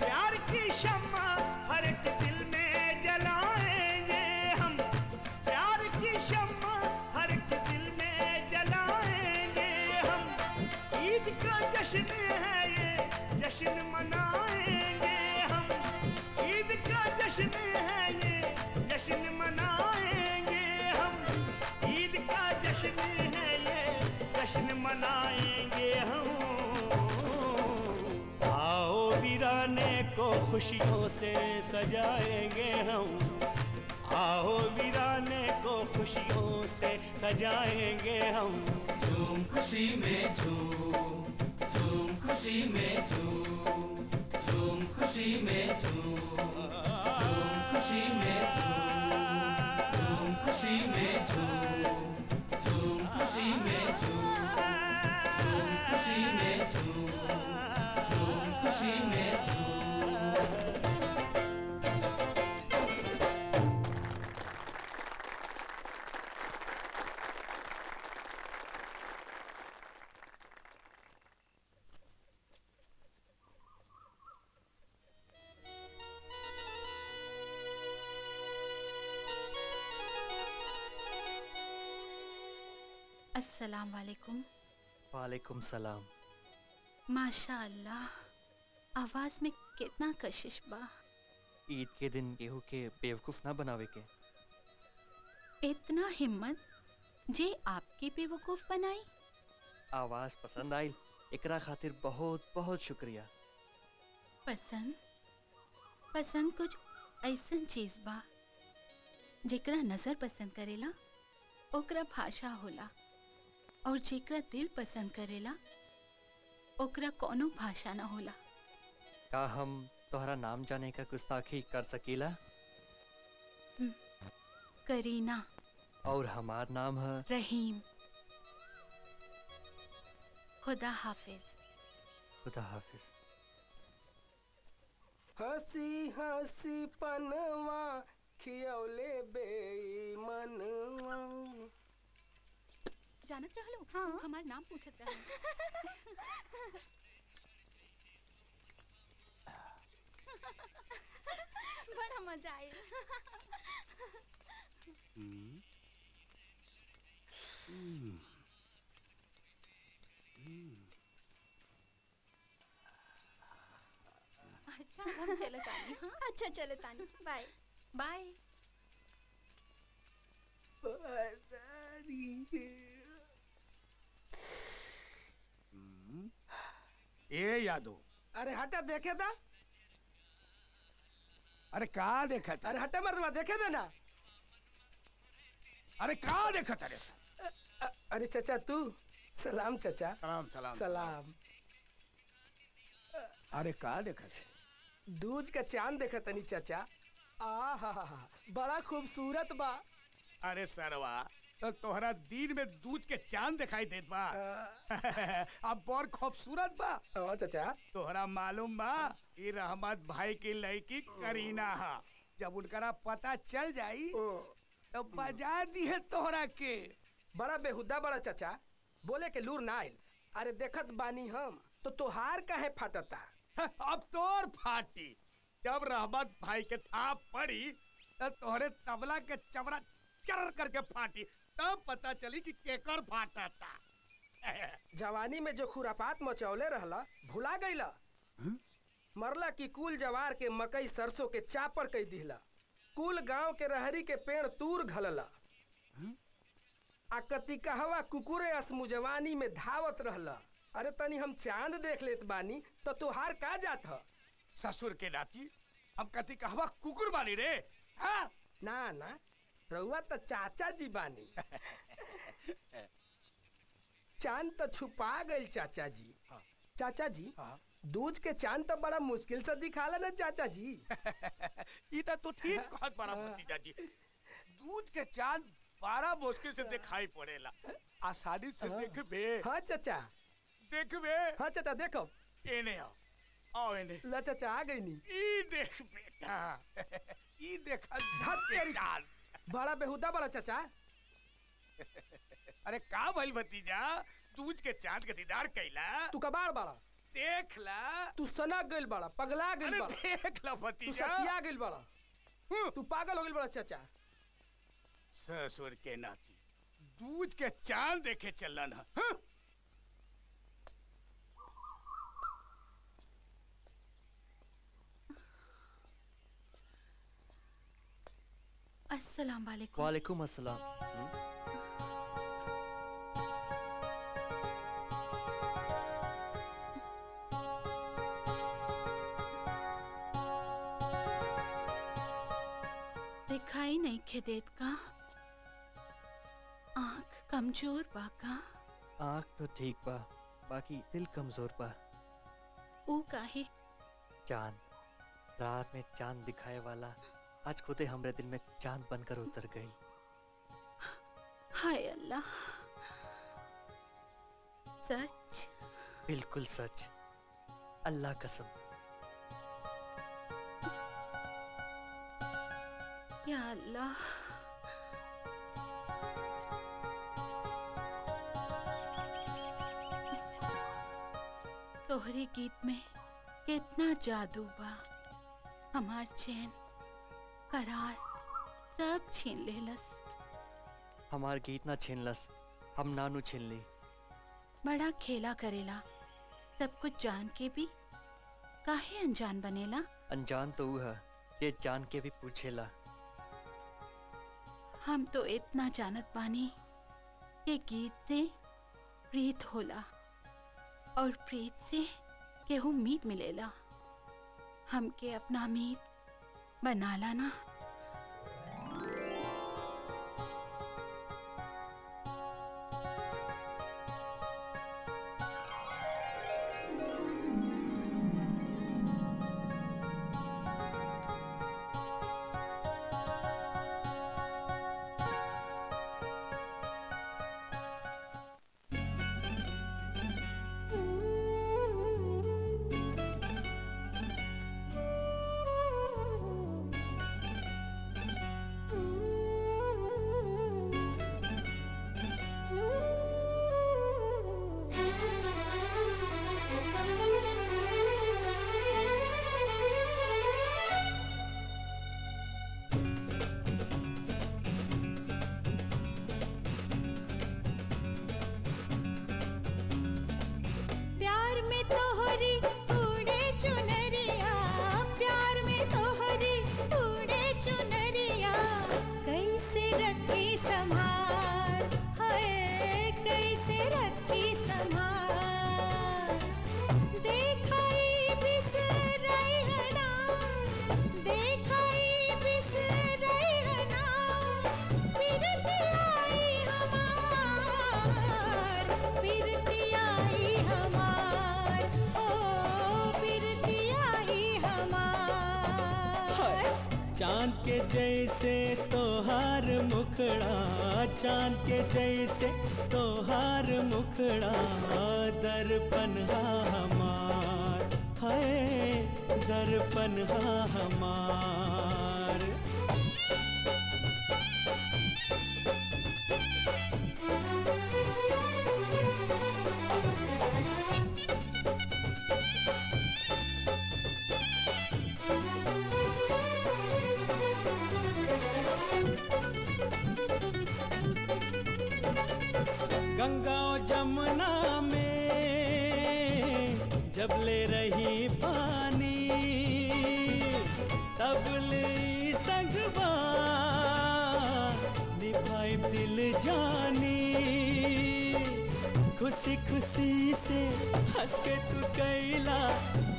प्यार की शम्मा हर एक दिल में जलाएंगे हम। प्यार की शम्मा हर एक दिल में जलाएंगे हम। ईद का जश्न है ये, जश्न मनाएंगे हम। ईद का जश्न है ये, जश्न मनाएंगे हम। ईद का जश्न है ये, जश्न मनाएंगे। को खुशियों से सजाएंगे हम, आओ वीराने को खुशियों से सजाएंगे हम। झूम खुशी खुशी में झूम झूम, खुशी में झूम झूम, खुशी में झूम झूम, खुशी में झूम झूम, खुशी में झूम झूम, खुशी में झूम झूम, खुशी में झूम झूम, खुशी में झूम। अस्सलाम वालेकुम। वालेकुम सलाम। माशाअल्लाह, आवाज़ में कितना कशिश बा। ईद के दिन केहू के बेवकूफ़ ना बनावे के। इतना हिम्मत जे आपके बेवकूफ़ बनाई। आवाज़ पसंद आई, एकरा खातिर बहुत बहुत शुक्रिया। पसंद पसंद कुछ ऐसा चीज़ बा जेकरा नज़र पसंद करेला ओकरा भाषा होला, और जेकरा दिल पसंद करेला ओकरा कोनो भाषा ना होला। का हम तोहरा नाम जाने का गुस्ताखी कर सकीला? करीना। और हमार नाम है रहीम। खुदा हाफिज। खुदा हाफिज। हंसी हंसी पनवा खियौले बेईमानवा। जानत रहलो? हाँ। हमार नाम पूछत रहलो। बड़ा मजा आये। अच्छा हम चले तानी। हाँ अच्छा चले तानी। Bye bye. ए यादो, अरे हटा देखे था। अरे कहा देखा था? अरे हटा मरदवा देखे था ना। अरे कहा देखा था रे? अरे चचा तू। सलाम चचा। सलाम सलाम सलाम। अरे कहा देखा था? दूज का चांद देखा था नी चचा। आहा बड़ा खूबसूरत बा। अरे सरवा, तो तोहरा दिन में दूध के चांद दिखाई देत बा। अब बहुत खूबसूरत बा। ओ चाचा, तोहरा मालूम बा ये रहमत भाई की लड़की करीना हा। जब उनका पता चल जाई तो बजा दी है तोहरा के। बड़ा बेहुदा बड़ा चाचा, बोले के लूर ना आइल। अरे देखत बानी हम तो तोहार काहे फाटता। अब तोर फाटी। जब रहमत भाई के थाप पड़ी तो तोहरे तबला के चबरा चर करके फाटी। तब पता चली कि केकर फाटा था। जवानी में जो खुरापात मचौले रहला भुला गईला। मरला की कुल जवार के मकई सरसों के चापर कई दिहला। कुल गांव के रहरी के पेड़ तूर घलला। आ कतिकहवा कुकुरे असमु जवानी में धावत रहला। अरे तनी हम चांद देख लेत बानी तो तुहार का जात ह? ससुर के नाती हम कतिकहवा कुकुर बानी रे। हाँ? ना ना रहुआ तो चाचा जी बानी। चांद तो छुपा गए चाचा जी। हाँ। चाचा जी, हाँ। दूज के चांद तो बड़ा मुश्किल से दिखाला ना चाचा जी। इता तो ठीक कहत बड़ा भतीजा जी। दूज के चांद बड़ा मुश्किल से दिखाई पड़ेला। आसानी से देखबे। हाँ चाचा देखबे। हाँ चाचा देखो। एने आओ, आओ एने। ला चाचा आ गई नी। ई देख बेटा, ई देख धतेरी चांद। बड़ा बेहुदा बड़ा चाचा। अरे का भइल भतीजा, दूज के चांद के दीदार कैला। तू कबाड़ बड़ा। देखला तू सना गइल बड़ा, पगला गइल बड़ा। देखला भतीजा तू सखिया गइल बड़ा। तू पागल हो गइल बड़ा चाचा। ससुर के नाती दूज के चांद देखे चलन ह। अस्सलाम वालेकुम। वालेकुम अस्सलाम। दिखाई नहीं खेदेत का, आँख कमजोर बा का। आँख तो ठीक बा, बाकी दिल कमजोर बा। ऊ काहे? चांद, रात में चांद दिखाए वाला आज खुदे हमरे दिल में चांद बनकर उतर गई। हाय अल्लाह, सच? बिल्कुल सच, अल्लाह कसम। या अल्लाह, तोहरे गीत में कितना जादू बा। हमार चैन करार सब छीन लेलस। हमार गीत ना छीनलस, हम नानू छीन ली। बड़ा खेला करेला, सब कुछ जान के भी काहे अनजान बनेला। अनजान तो ऊ है ये जान के भी पूछेला। हम तो इतना जानत बानी के गीत से प्रीत होला और प्रीत से केहू मीत मिलेला। हमके अपना मीत बनाला ना। चांद के जैसे तोहार मुखड़ा दर्पण हा हमार, हाय दर्पण हा हमार। गंगा जमुना में जब ले रही पानी, तब ले संगवा निभाई दिल जानी। खुशी खुशी से हंस के तू कैला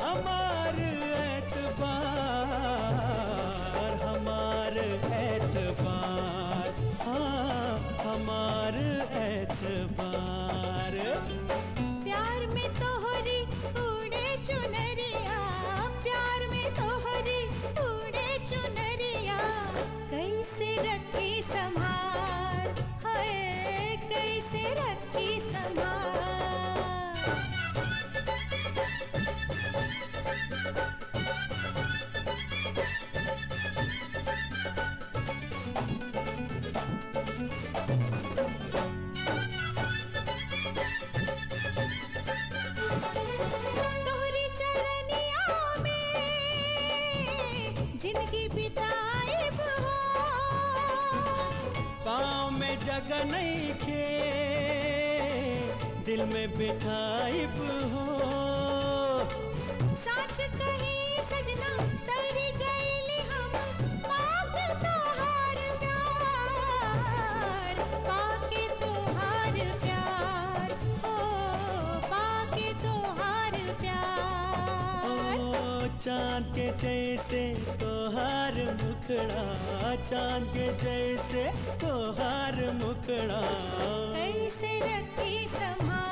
हमार एतबार, हमार एतबार, हाँ हमार एतबार। प्यार में तोहरी उड़े चुनरिया, प्यार में तोहरी उड़े चुनरिया, कैसे रखी संभाल, हाय कैसे रखी संभाल। पाँव में जगह नहीं खे, दिल में बिठाइब हो। साच कहे सजना तर गए हम, पाके तोहार प्यार, पाके तोहार प्यार, ओ पाके तोहार प्यार। ओ चांद के जैसे तोहार मुखड़ा, चांद के जैसे तोहार मुखड़ा, कैसे रखी संभाल।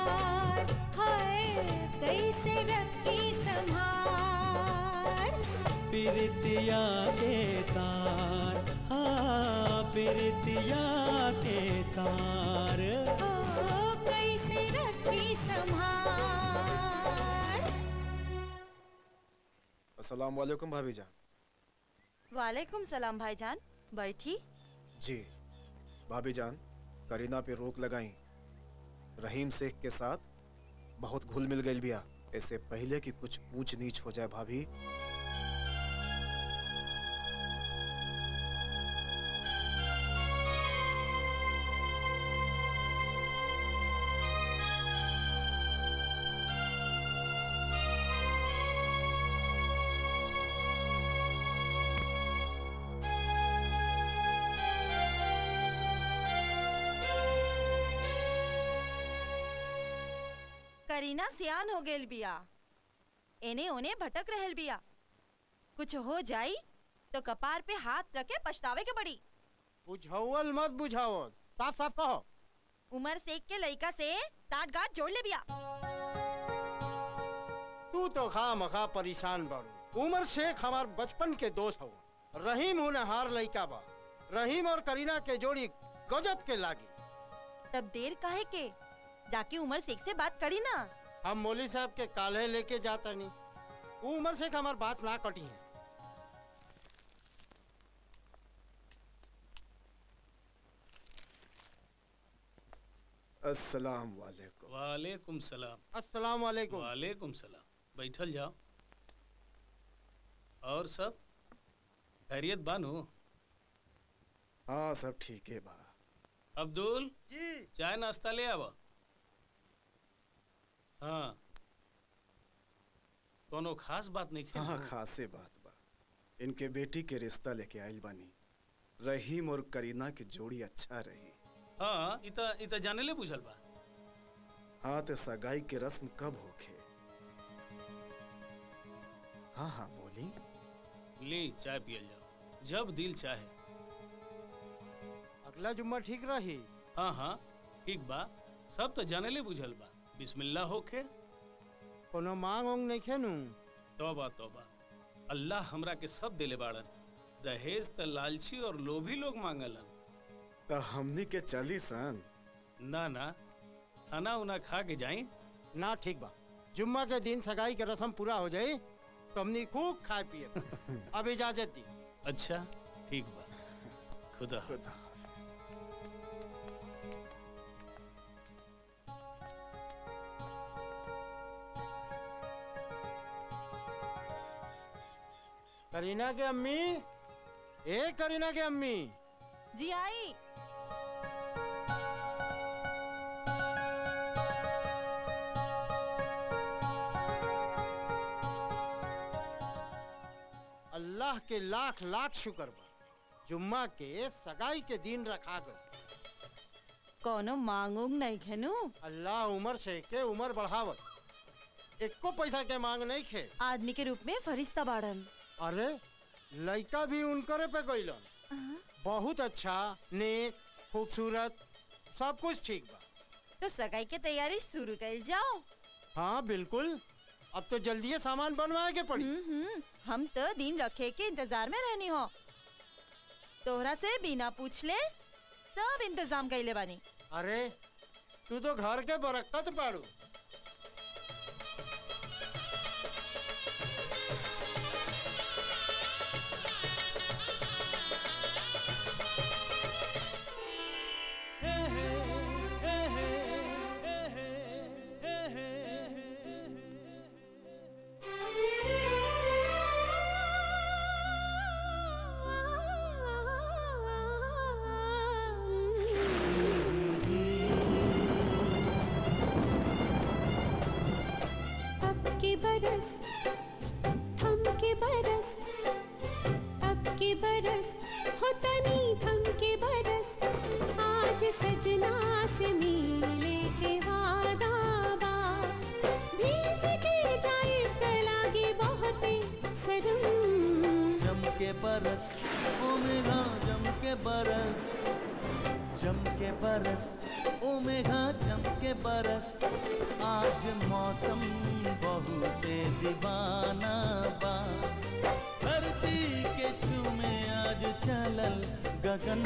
बिरतिया के तार, हाँ बिरतिया के तार, ओ कैसे रखी संभाल। अस्सलाम वालेकुम भाभी जान। वालेकुम सलाम भाई जान, बैठी जी। भाभी जान करीना पे रोक लगाई, रहीम शेख के साथ बहुत घुल मिल गई बिया, ऐसे पहले कि कुछ ऊंच नीच हो जाए भाभी। करीना सियान हो गेल बिया, एने ओने भटक रहल बिया, कुछ हो जाई तो कपार पे हाथ रखे पछतावे के बड़ी। बुझावल मत बुझावल, साफ साफ कहो। उमर शेख के लड़का से ताट गाट जोड़ ले बिया। तू तो खामखा परेशान बाड़ू। उमर शेख हमार बचपन के दोस्त हो, रहीम होनहार लड़का बा। रहीम और करीना के जोड़ी गजब के लागी। तब देर काहे के, जाके उमर शेख से बात करी ना। हम मौली साहब के काल्हे लेके जाता नहीं, वो उमर शेख हमार बात ना कटी है। अस्सलाम वालेकुम। वालेकुम सलाम। अस्सलाम वालेकुम। वालेकुम सलाम। बैठल जाओ। और सब खैरियत बानो? हाँ सब ठीक है बा। अब्दुल जी चाय नाश्ता ले आवा। हाँ कोनो खास बात नहीं? हाँ खासे बात बा, इनके बेटी के रिश्ता लेके आयल बानी। रहीम और करीना की जोड़ी अच्छा रही। हाँ इता जाने ले बुझल बा। हाँ तो सगाई के रस्म कब होखे? हाँ हाँ बोली। ले चाय पियल जाओ जब दिल चाहे। अगला जुम्मा ठीक रही? हाँ हाँ ठीक बा, सब तो जाने ले बुझल बा। बिस्मिल्लाह होके कोनो मांग ओंग नहीं खेनू। तौबा तौबा, अल्लाह हमरा के सब देले बाड़न। दहेज त लालची और लोभी लोग मांगलन। त हमनी के चली सन? ना ना, खाना उना खा के जाई ना। ठीक बा, जुम्मा के दिन सगाई के रस्म पूरा हो जाए तो हमनी खूब खाए पिए। अब इजाजत दी? अच्छा ठीक बा। खुदा खुदा। करीना के अम्मी, ए करीना के अम्मी। जी आई। अल्लाह के लाख लाख शुक्र बा, जुम्मा के सगाई के दिन रखा गए। कोनो मांगूंग नहीं खेनू? अल्लाह उमर से के उमर बढ़ावस, एको पैसा के मांग नहीं खे। आदमी के रूप में फरिश्ता बाड़न। अरे लड़का भी उनकरे पे गइलन, बहुत अच्छा, नेक, खूबसूरत, सब कुछ ठीक बा। तो सगाई के तैयारी शुरू कर जाओ। हाँ बिल्कुल, अब तो जल्दी ये सामान बनवाए के पड़ी। हम तो दिन रखे के इंतजार में रहनी हो, तोहरा से बिना पूछ ले सब इंतजाम कर ले बानी। अरे तू तो घर के बरकत पाड़ू। जम के बरस उमेहा चमके बरस, आज मौसम बहुत दीवाना बा। धरती के चूमे आज चलल गगन,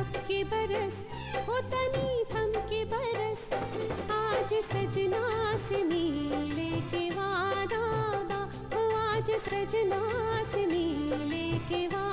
अब के बरस होता नहीं थमके बरस, आज सजना से मिले के वादा बा। वो आज सजना से मिले के वादा।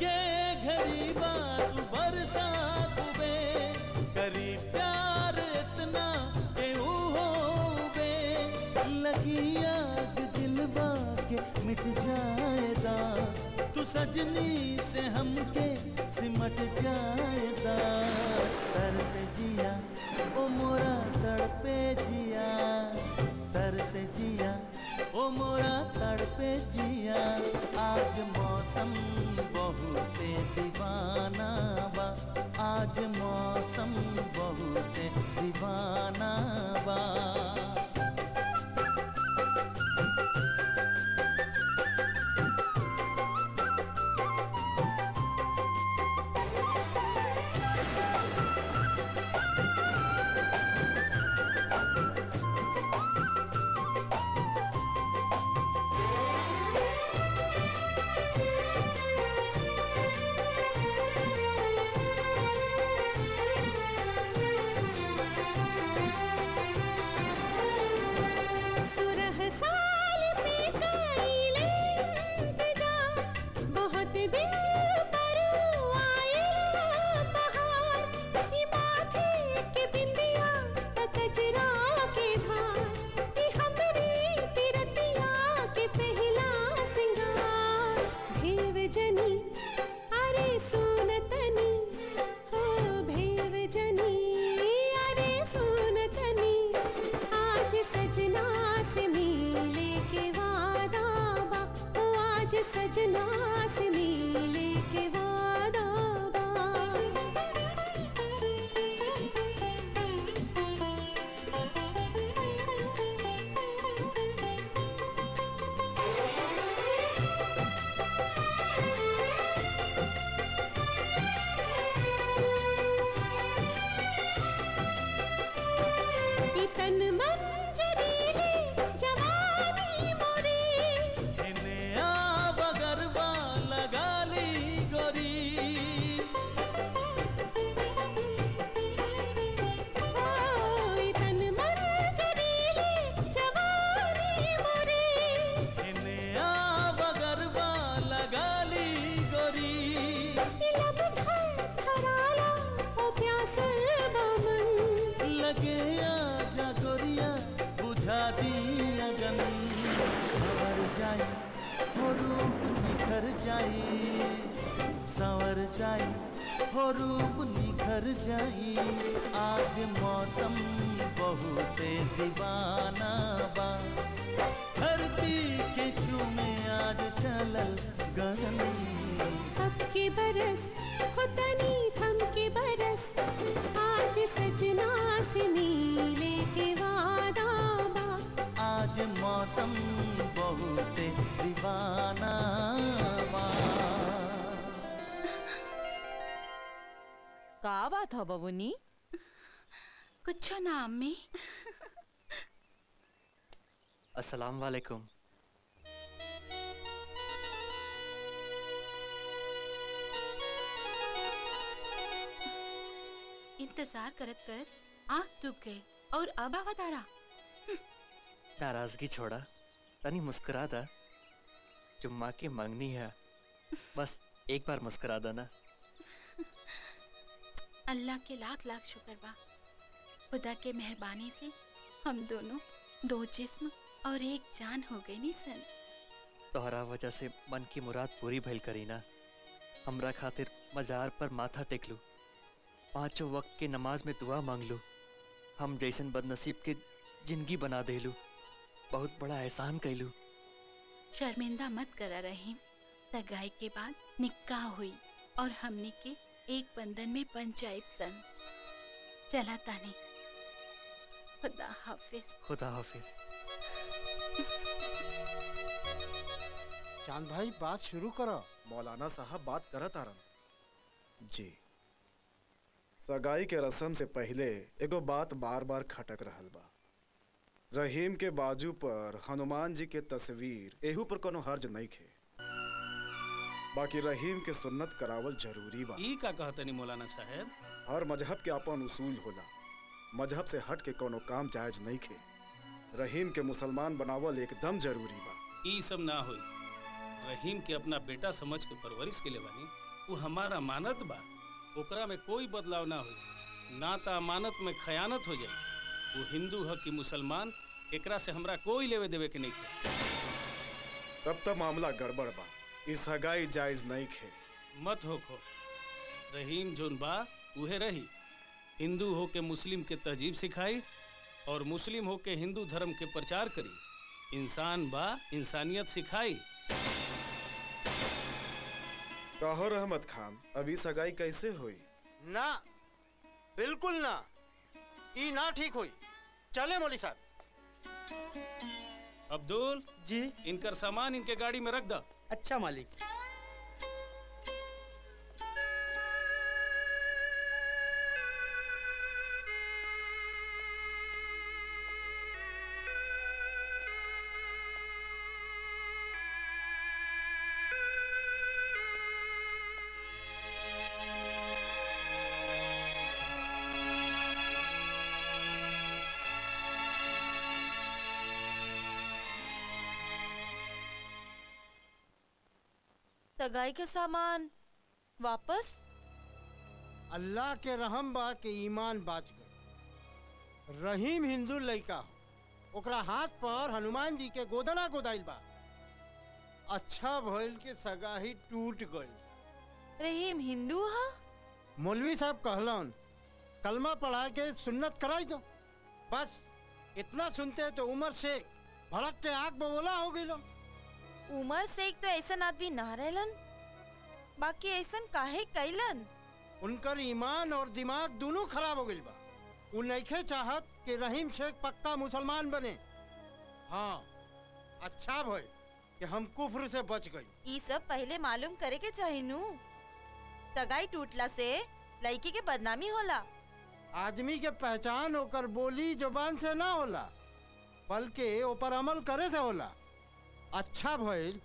के घड़ी बात बरसात बे, करी प्यार इतना के ऊ हो बे। लगी आग दिलवा के मिट जाएदा, तू सजनी से हमके सिमट जाएदा। तरस जिया ओ मोरा तड़पे जिया, तरस जिया ओ मोरा तड़पे जिया, आज मौसम बहुत दीवाना बा। आज मौसम बहुत दीवाना बा। संवर जाई हो रूप निखर जाई, आज मौसम बहुत दीवाना बा। धरती के चूमे आज चलल गगन, अब के बरस होता नहीं थमके बरस, आज सजना से मिले के वादा बा। आज मौसम बहुत दीवाना बा। का बात हो बबुनी? कुछ ना अम्मी। अस्सलाम वालेकुम। इंतजार करत करत आँख दुख गई और अब आवा तारा। नाराजगी छोड़ा, तनी मुस्कुरा दा। जो माँ की मंगनी है, बस एक बार मुस्कुरा दा ना। अल्लाह के लाख लाख शुक्र बा, खुदा के मेहरबानी से हम दोनों दो जिस्म और एक जान हो गई नी सन। तोहरा वजह से मन की मुराद पूरी भइल करी ना। हमरा खातिर मजार पर माथा टेकलू, पांचों वक्त के नमाज में दुआ मांग लो, हम जैसन बदनसीब के जिंदगी बना दे लू, बहुत बड़ा एहसान कैलू। शर्मिंदा मत करा रहीम, सगाई के बाद निकाह हुई और हमने के एक बंधन में पंचायत सन। चला तानी, खुदा हाफिज। खुदा हाफिज। चांद भाई बात शुरू करो। मौलाना साहब बात करत आरन जी। सगाई के रस्म से पहले एगो बात बार बार खटक रहल बा। रहीम के बाजू पर हनुमान जी के तस्वीर, एहू पर कोनो हर्ज नहीं खे। बाकी रहीम के सुन्नत करावल जरूरी बा। ई का कहत नी मौलाना साहब? हर मजहब के अपन उसूल होला, मजहब से हट के कोनो काम जायज नहीं खे। रहीम के मुसलमान बनावल एकदम जरूरी बा। ई सब ना होई, रहीम के अपना बेटा समझ के परवरिश के ले बानी, वो हमारा मानत बा, ओकरा में कोई बदलाव ना होई, ना ता अमानत में खयानत हो जाए। वो हिंदू है कि मुसलमान, एकरा से हमरा कोई लेवे देवे के नहीं खे। तब तक मामला गड़बड़ बा, इस सगाई जायज नहीं खे। मत होखो, रहीम जोन बा उहे रही। हिंदू हो के मुस्लिम के तहजीब सिखाई और मुस्लिम हो के हिंदू धर्म के प्रचार करी। इंसान बा, इंसानियत सिखाई। कहर अहमद खान, अभी सगाई कैसे हुई? ना, बिल्कुल ना, ये ना ठीक हुई। चले मौली साहब। अब्दुल जी, इनकर सामान इनके गाड़ी में रख दा। अच्छा मालिक। सगाई के सामान वापस? अल्लाह के रहम बा के ईमान बाच गए। रहीम हिंदू लड़का हो, ओकरा हाथ पर हनुमान जी के गोदना गोदाइल बा। अच्छा भइल के सगाई टूट गई। रहीम हिंदू हा? मौलवी साहब कहलन कलमा पढ़ा के सुन्नत कराई दो। बस इतना सुनते तो उमर शेख भड़क के आग बबोला हो गई। उमर शेख तो ऐसन आदमी ना रहलन, बाकी ऐसन काहे कैलन? उनकर ईमान और दिमाग दोनों खराब हो गइल बा। उ नइखे चाहत कि रहीम शेख पक्का मुसलमान बने। हाँ, अच्छा भई कि हम कुफ्र से बच गए। ई सब पहले मालूम करे के चाही नू। सगाई टूटला से लड़की के बदनामी होला। आदमी के पहचान ओकर बोली जुबान से ना होला, बल्कि ओपर अमल करे से होला। अच्छा भइल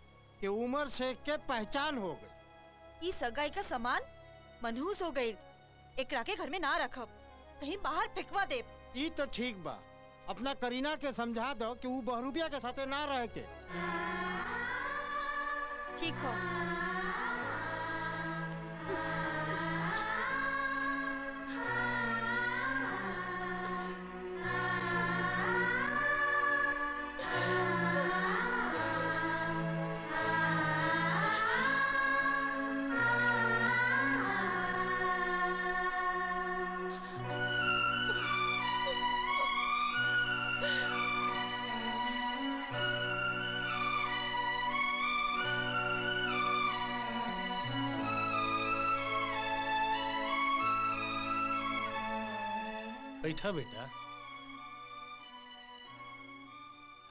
कि उमर शेख के पहचान हो गई। इस सगाई का सामान मनहूस हो गई, एकरा के घर में ना रखब, कहीं बाहर फेंकवा दे। ई तो ठीक बा, अपना करीना के समझा दो कि वो बहरूबिया के साथे ना रह के। ठीक हो। बैठा बेटा,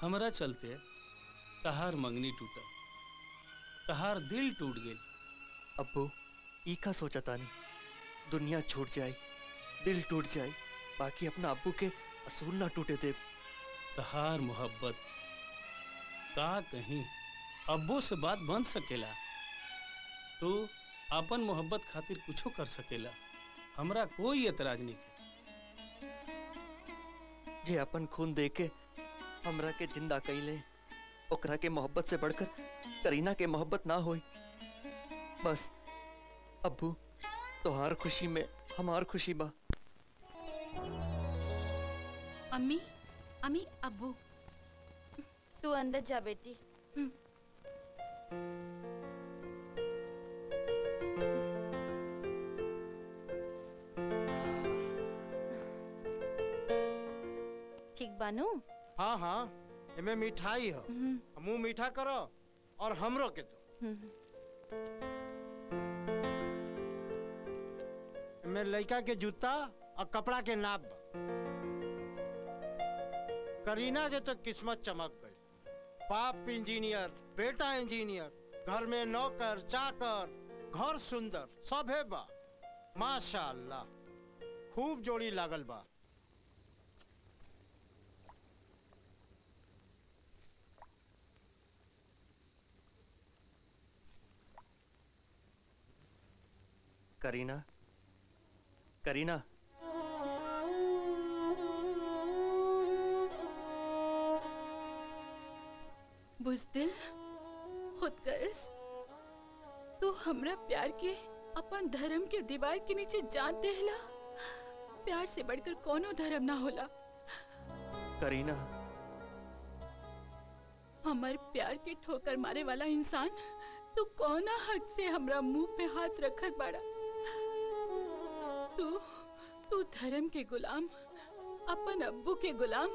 हमरा चलते तहार मंगनी टूटा, तहार दिल टूट गई। अब्बू, ई का सोचा तानी, दुनिया छूट जाए, दिल टूट जाए, बाकी अपना अब्बू के असूल ना टूटे दे। तहार मोहब्बत का कहीं अब्बू से बात बन सकेला, तो अपन मोहब्बत खातिर कुछो कर सकेला, हमरा कोई एतराज नहीं है। जे अपन खून दे के हमरा के जिंदा कैले, ओकरा के मोहब्बत से बढ़कर करीना के मोहब्बत ना होई। बस अब्बू, तोहार खुशी में हमार खुशी बा। अम्मी, अम्मी, अब्बू, तू अंदर जा बेटी। ठीक बानू? हाँ हाँ, इमे मिठाई हो, मुँह मीठा करो और हमरो के दो। इमे लड़का के जूता और कपड़ा के नाप। करीना के तो किस्मत चमक गई, बाप इंजीनियर, बेटा इंजीनियर, घर में नौकर चाकर, घर सुंदर सब है बा, माशाल्लाह, खूब जोड़ी लागल बा। करीना, करीना, बुज़दिल, खुदगर्ज़, तू हमरा प्यार के अपन धर्म के दीवार के नीचे जान देहला। प्यार से बढ़कर कोनो धर्म ना होला। करीना, हमारे प्यार के ठोकर मारे वाला इंसान तू कौना हक से हमरा मुंह पे हाथ रखत बाड़ा। तू धर्म के गुलाम, अपन अब्बू के गुलाम।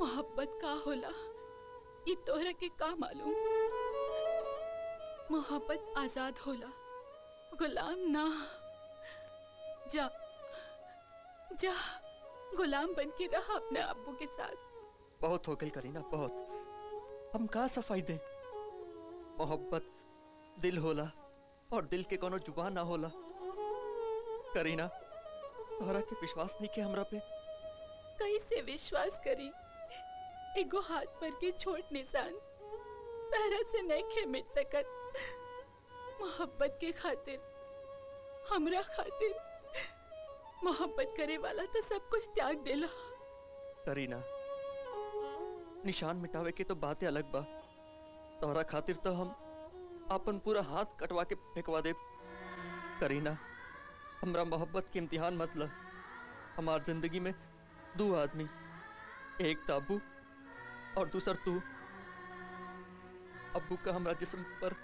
मोहब्बत का होला ये तोहरा के का मालूम। मोहब्बत आजाद होला, गुलाम ना। जा जा, गुलाम बन के रहा अपने अब्बू के साथ। बहुत हो गई करीना, बहुत। हम का सफाई दे। मोहब्बत दिल होला और दिल के कोनो जुबान ना होला। करीना, तोहरा के विश्वास नहीं के हमरा पे। कैसे विश्वास करी? एगो हाथ पर के छोट निशान तहरा से नहीं के मिट सकत। मोहब्बत के खातिर, हमरा खातिर, मोहब्बत करे वाला तो सब कुछ त्याग देला। करीना, निशान मिटावे के तो बातें अलग बा, तोहरा खातिर तो हम अपन पूरा हाथ कटवा के फेंकवा दे। करीना, हमरा मोहब्बत के इम्तिहान मत ल। हमार जिंदगी में दो आदमी, एक ताबू और दूसर तू। अब्बू का हमरा जिस्म पर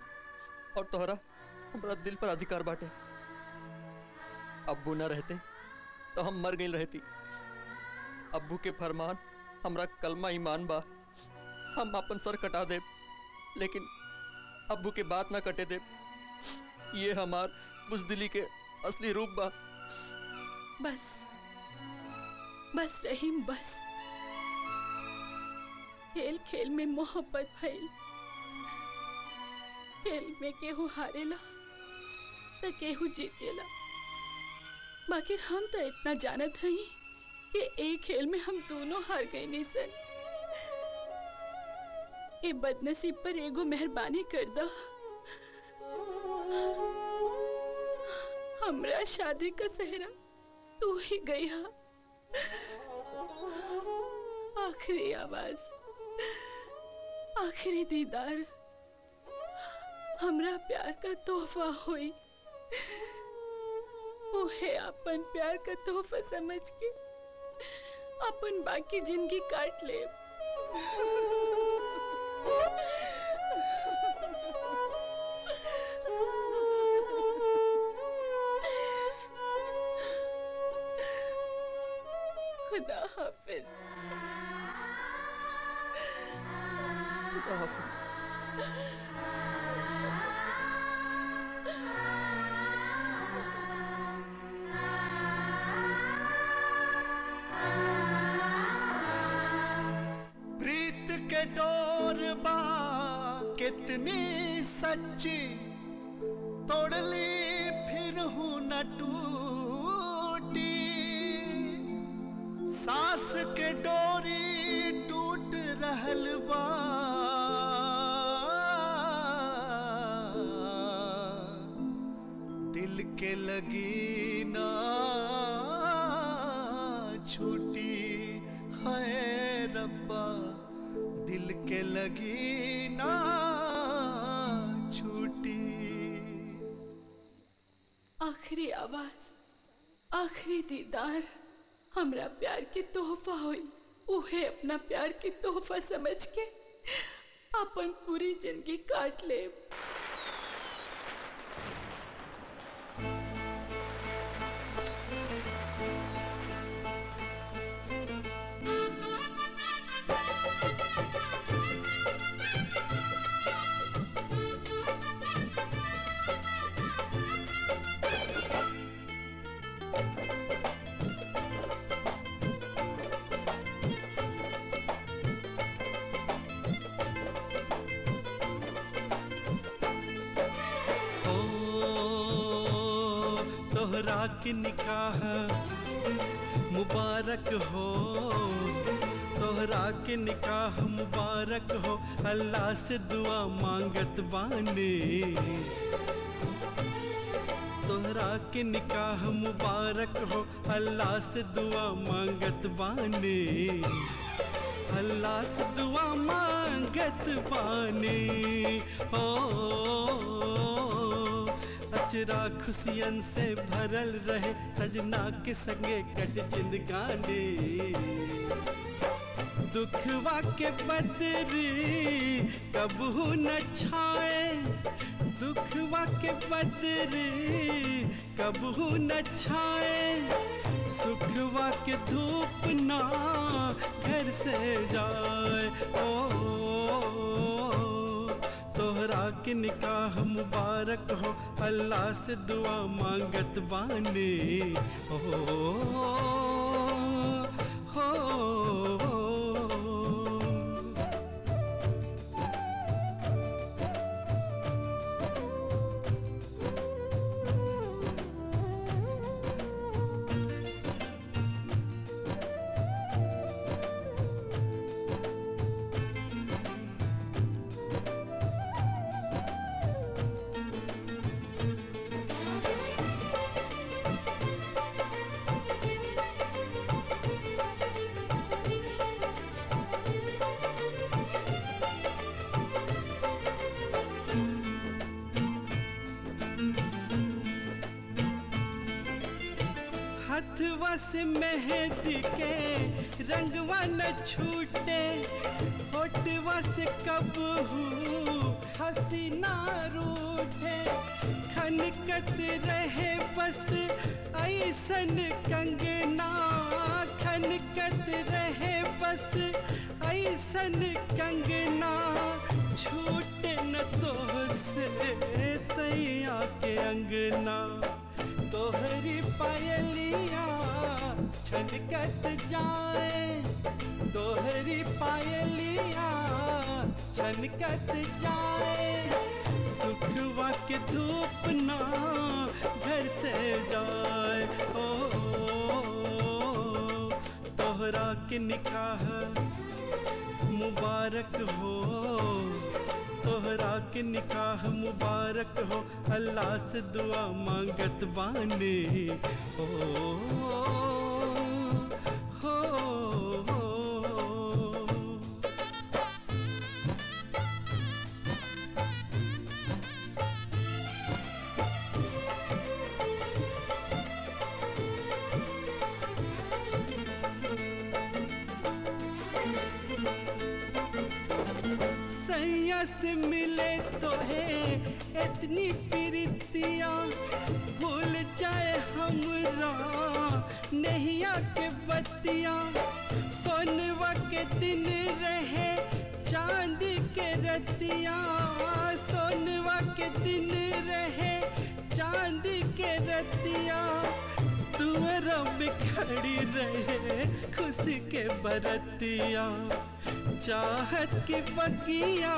और तोहरा हमरा दिल पर अधिकार बाटे। अब्बू न रहते तो हम मर गई रहती। अब्बू के फरमान हमरा कलमा ईमान बा। हम अपन सर कटा दे लेकिन अब्बू के बात ना कटे दे। ये हमार बुज़दिली के असली रूप बा। बस बस रहीम, बस। खेल खेल में मोहब्बत भइल, खेल में केहू हारेला तो केहू जीतेला। बाकी हम तो इतना जानत हई कि एक खेल में हम दोनों हार गए। नहीं सर, ये बदनसीब पर एगो मेहरबानी कर दो। हमरा शादी का सेहरा तू ही गई हा। आखिरी आवाज, आखिरी दीदार, हमरा प्यार का तोहफा होई। ओहे अपन प्यार का तोहफा समझ के अपन बाकी जिंदगी काट ले। खुदा हाफिज, खुदा हाफिज। डोरबा कितनी सच्ची तोड़ ली फिर हूँ न टूटी। सास के डोरी टूट रहल बा, दिल के लगी ना छूटी। है रब्बा, दिल के लगी ना छूटी। आखिरी आवाज, आखिरी दीदार, हमरा प्यार की तोहफा हुई। उहे अपना प्यार की तोहफा समझ के अपन पूरी जिंदगी काट ले। की निकाह मुबारक हो, तोहरा के निकाह मुबारक हो। अल्लाह से दुआ मांगत बाने, तोहरा के निकाह मुबारक हो। अल्लाह से दुआ मांगत बाने, अल्लाह से दुआ मांगत बाने। ओ अचरा खुशियन से भरल रहे, सजना के संगे कट जिंदगानी। दुखवा के बदरी कबहू न छाए, दुखवा के बदरी कबहू न छाए। सुखवा के धूप ना घर से जाए। ओ तोहरा के निकाह मुबारक हो, अल्लाह से दुआ मांगत बाने। हो हथवा से मेहंदी के रंगवा न छूटे, होठवा से कबहू हंसी ना रूठे। खनकत रहे बस ऐसन कंगना, खनकत रहे बस ऐसन कंगना। छूटे न तो से सैया के अंगना, तोहरी पायलिया छनकत जाए, तोहरी पायलिया छनकत जाए। सुखवा के धूप ना घर से जाए। ओ तोहरा के निकाह मुबारक हो, तोहरा के निकाह मुबारक हो। अल्लाह से दुआ मांगत बाने। हो से मिले तो है इतनी प्रीतिया, भूल जाए हमरा नैया के बतिया। सोनवा के दिन रहे चांदी के रतिया, सोनवा के दिन रहे चांदी के रतिया। तुअरा बिखड़ी रहे खुशी के बरतिया, चाहत की बगिया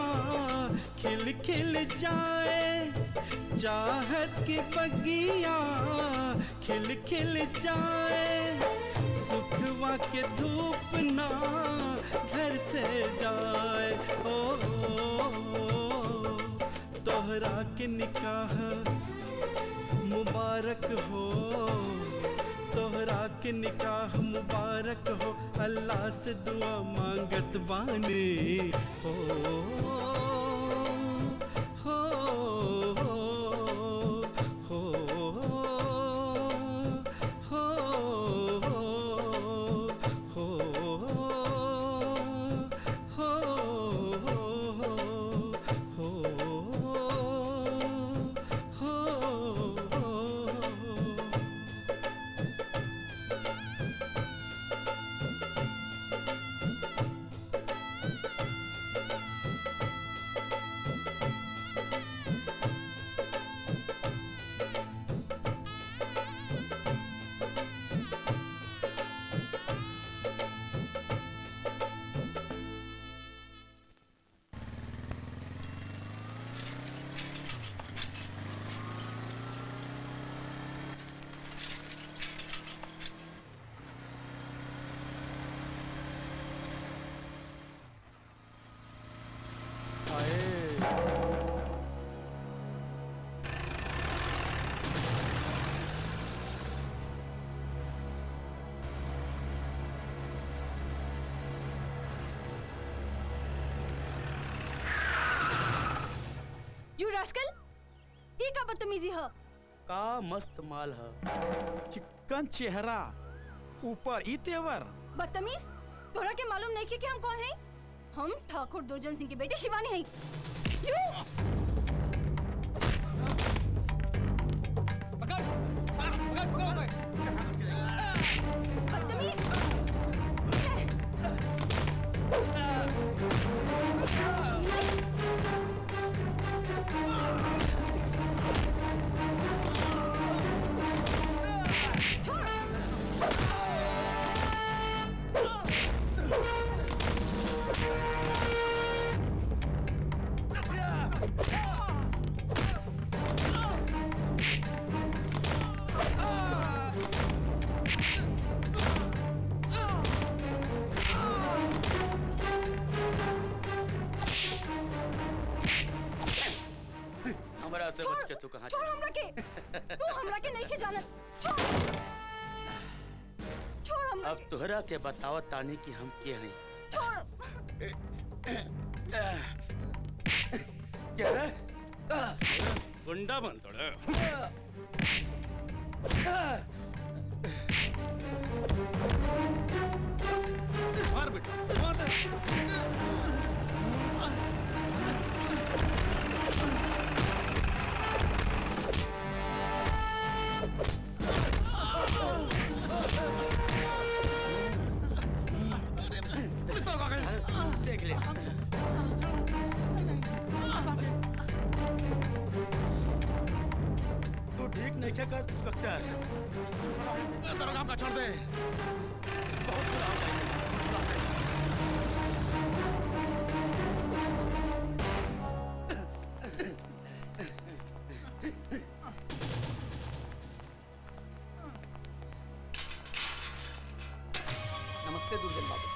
खिल खिल जाए, चाहत की बगिया खिल खिल जाए। सुखवा के धूप ना घर से जाए। ओ तोहरा के निकाह मुबारक हो, तोहरा के निकाह मुबारक हो। अल्लाह से दुआ मांगत बाने। रास्कल, ई का बदतमीजी है? का मस्त माल है, चिकन चेहरा, ऊपर ई तेवर। बदतमीज, तोरा के मालूम नहीं कि हम कौन हैं? हम ठाकुर दुर्जन सिंह की बेटी शिवानी हैं। पकड़, पकड़, पकड़। बदतमीज। छोड़, तू कहां छोड़ हमरा के, तू हमरा के नहीं के जानत, छोड़ छोड़ हमरा के। अब तोहरा के बताओ तानी कि हम के हैं। छोड़ क्या रे गुंडा बन तोड़ा। मार बेटा मार दे। देख ले तो ठीक नहीं क्या कर इंस्पेक्टर, दरोगा का छोड़ दे। बहुत बुरा हो गया। नमस्ते दुर्जन बाबू।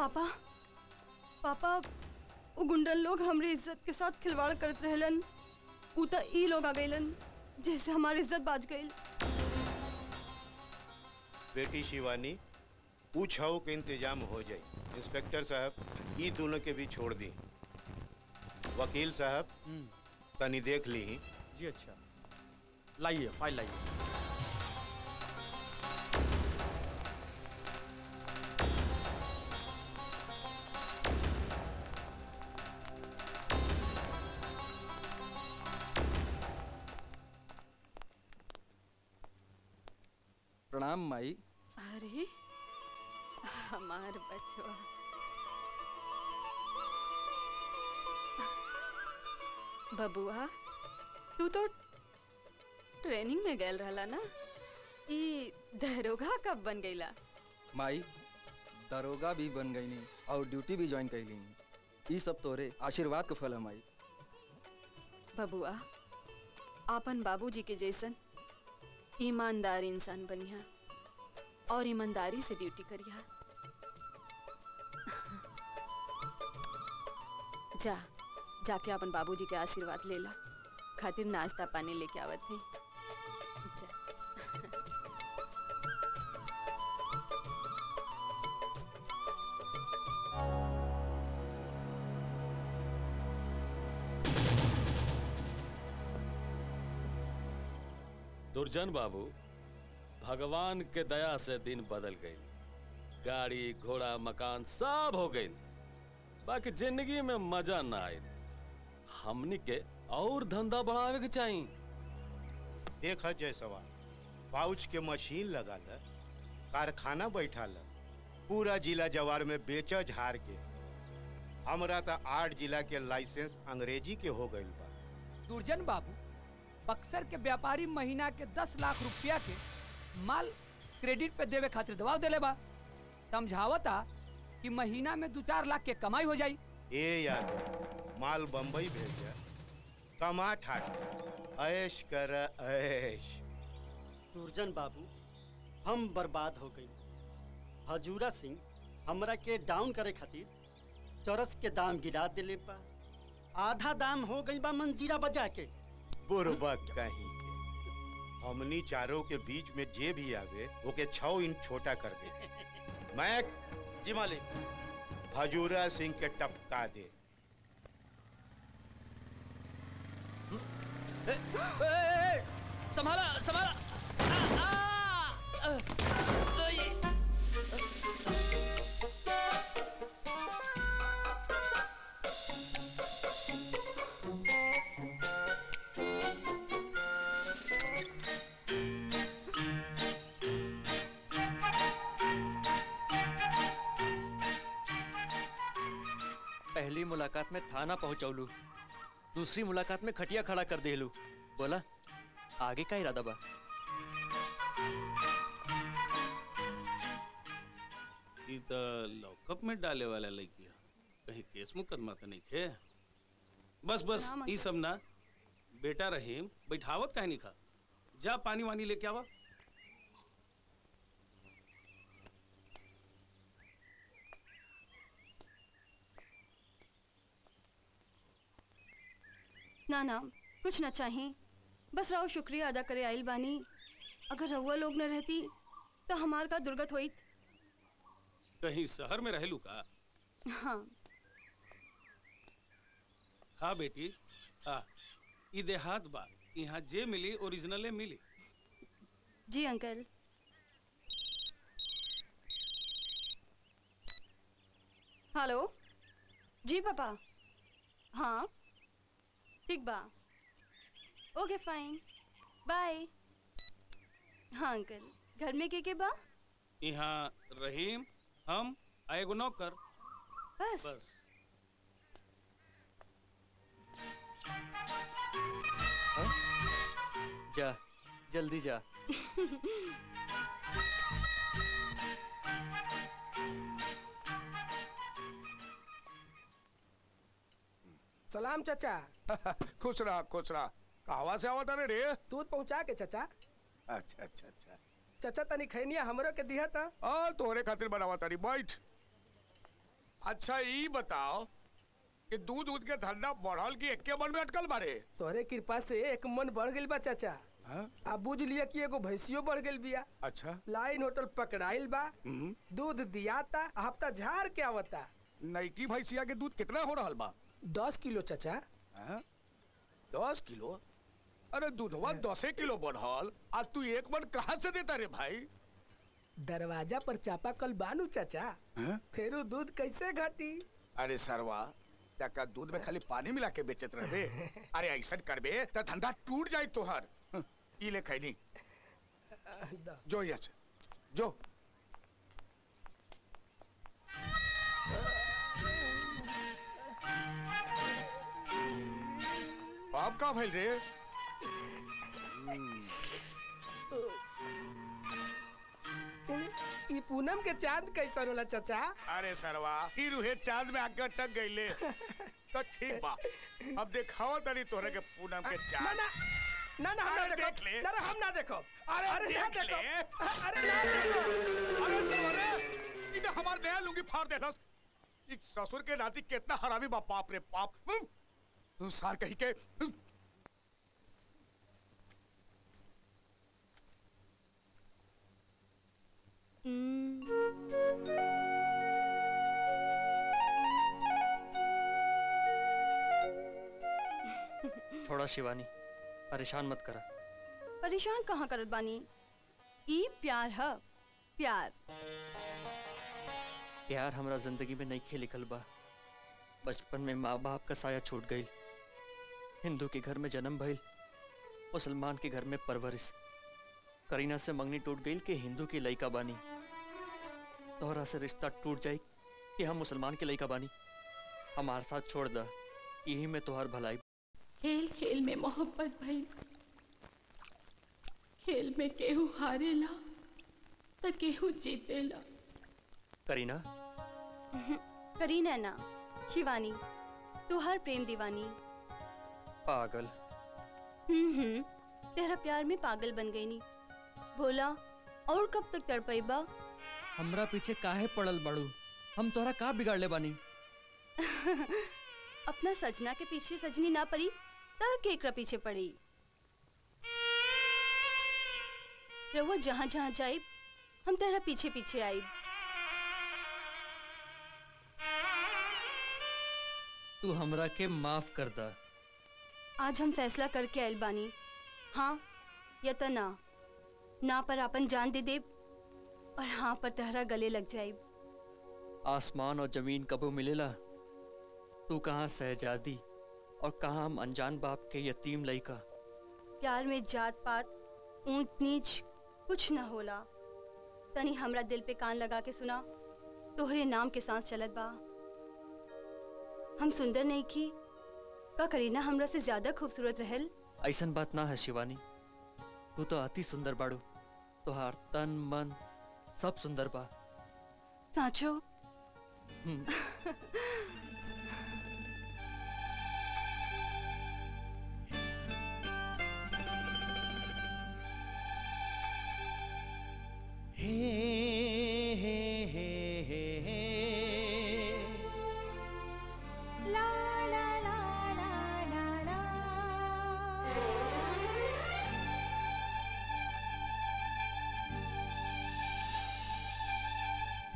पापा, पापा, वो गुंडन लोग हमारी इज्जत के साथ खिलवाड़ करते रहलन, उता ई लोग आ गईलन जैसे हमारी इज्जत बाज गई। बेटी शिवानी, पूछाओ के इंतजाम हो जाए। इंस्पेक्टर साहब, ई दोनों के भी छोड़ दी। वकील साहब, तनी देख ली। जी अच्छा, लाइए फाइल लाइए। प्रणाम माई। अरे हमार बच्चों, बबुआ तू तो ट्रेनिंग में गैल रहला ना, ई दरोगा कब बन गईला? माई दरोगा भी बन गई नहीं और ड्यूटी भी ज्वाइन कर ली। सब तोरे आशीर्वाद का फल है माई। बबुआ आपन बाबूजी के जैसन ईमानदार इंसान बनिया और ईमानदारी से ड्यूटी करिया। जा, जाके अपन बाबूजी के आशीर्वाद ले ला, खातिर नाश्ता पानी लेके आवत थी। दुर्जन बाबू, भगवान के दया से दिन बदल गए। गाड़ी घोड़ा मकान सब हो गए, बाकी जिंदगी में मजा ना आए। हमनी के और धंधा बढ़ावे के चाहिए। देखा जयसवाल, पाउच के मशीन लगा ल, कारखाना बैठा ल, पूरा जिला जवार में बेचा झार के। हमरा तो 8 जिला के लाइसेंस अंग्रेजी के हो गए बा। दुर्जन बाबू, बक्सर के व्यापारी महीना के 10 लाख रुपया के माल क्रेडिट पे देवे खातिर दबाव देले बा। समझावता कि महीना में 2-4 लाख के कमाई हो जाई। ए यार, माल बंबई भेज दिया, कमा ठाट से ऐश कर ऐश। दुर्जन बाबू, हम बर्बाद हो गई। हजूरा सिंह हमरा के डाउन करे खातिर चरस के दाम गिरा दिले बा। आधा दाम हो गई बा मंजीरा बजा के। बुरबक कहीं के हमनी चारों के बीच में जे भी आवे ओके 6 इंच छोटा कर दे। मैं जी मालिक भजूरा सिंह के टपका दे। ए, ए, ए, ए, संभाला संभाला। पहली मुलाकात में थाना पहुंचौलू, दूसरी मुलाकात में खटिया खड़ा कर देलू। बोला आगे का इरादा बा? ये तो लॉकअप में डाले वाला लड़की है, कहीं केस मुकदमा तो नहीं है। बस बस ये सब ना बेटा रहीम बैठावत कहीं नहीं खा। जा पानी वानी लेके आवा। ना ना कुछ ना चाहिए, बस राव शुक्रिया अदा करे आइल बानी। अगर रहुआ लोग न रहती तो हमार का दुर्गत होइत। कहीं शहर में रहलू का? हाँ हाँ बेटी आ, ये देहात बा, यहाँ जे मिली ओरिजिनले मिली। जी अंकल। हेलो जी पापा। हाँ ठीक बा, ओके फाइन बाय। हाँ अंकल घर में के बा? यहाँ रहीम हम आएगो नौकर। बस बस हा? जा जल्दी जा। सलाम चाचा। खुश रहा खुश रहा। कहावा से आवत रे? दूध पहुंचा के चाचा। अच्छा अच्छा अच्छा चाचा तनी खैनिया हमरो के दिया था। आ तोहरे खातिर बनावा तारी। बैठ। अच्छा ई बताओ कि दूध दूध के धंधा बढ़ल की एक के मन में अटकल बारे? तोहरे कृपा से एक मन बढ़ गइल बा चाचा। अब बुझ लिया कि एगो भैंसियो बढ़ गइल बिया। अच्छा। लाइन होटल पकड़ाइल बा, दूध दियाता, हफ्ता झाड़ के आवता। नईकी भैंसिया के दूध कितना हो रहा बा? 10 किलो चाचा। 10 किलो? अरे दूधवा 10 किलो बढ़ल, आज तू एक मन कहाँ से देता रे भाई? दरवाजा पर चापा कल बानू चाचा, फेरू दूध कैसे घटी। अरे सरवा तका दूध में खाली पानी मिला के बेचत रहे। अरे ऐसा करबे तो धंधा टूट जाए तोहर। ई ले खैनी जो यच जो। बाप का भइल रे? ई पूनम के चांद कैसा होला चाचा? अरे सरवा ई रुहे चांद में आके अटक गईले। तो ठीक बा, अब देखाओ तनी तोरे के पूनम के चांद। ना ना ना हम ना देख ले। ना हम ना देखो। अरे ना देखो। अरे ना देखो। अरे सरवा रे ई तो हमार नया लूंगी फाड़ देलस। ई ससुर के नाती कितना हरामी बा, बाप रे बाप। सार कहीं के थोड़ा शिवानी परेशान मत करा। परेशान कहाँ करत बानी? ई प्यार है प्यार। प्यार हमरा जिंदगी में नहीं लिखल बा। बचपन में माँ बाप का साया छूट गई। हिंदू के घर में जन्म भइल, मुसलमान के घर में परवरिश। करीना से मंगनी टूट गई कि हिंदू की लइका बानी। तोहरा से रिश्ता टूट जाए कि हम मुसलमान के लइका बानी। हमारे साथ छोड़ दा, यही में तोहर भलाई। खेल खेल में मोहब्बत भइल, खेल में केहू हारेला तो केहू जीतेला। करीना करीना ना शिवानी, तोहर प्रेम दीवानी। पागल। तेरा प्यार में पागल बन गई। नहीं भोला और कब तक तड़पेबा? हमरा पीछे काहे पड़ल बड़ू? हम तोरा का बिगाड़ ले बानी? अपना सजना के पीछे सजनी ना पड़ी, ता केकरा पीछे पड़ी? रहुआ जहाँ जहाँ जाइब हम तेरा पीछे पीछे आइब। तू हमरा के माफ कर दा। आज हम फैसला करके आयल बानी, हाँ या तो ना। ना पर आपन जान दे देब और हाँ पर तहरा गले लग जाइब। आसमान और जमीन कबू मिलेला। तू कहाँ सहजादी और कहाँ हम अनजान बाप के यतीम लइका। प्यार में जात पात ऊंच नीच कुछ ना होला। तनी हमरा दिल पे कान लगा के सुना, तोहरे नाम के सांस चलत बा। हम सुंदर नहीं की का करीना हमरा से ज्यादा खूबसूरत रहल? ऐसन बात ना है शिवानी, तू तो अति सुंदर बाड़ू। तुहार तन मन सब सुंदर बा। साँचो? हे हे हे हे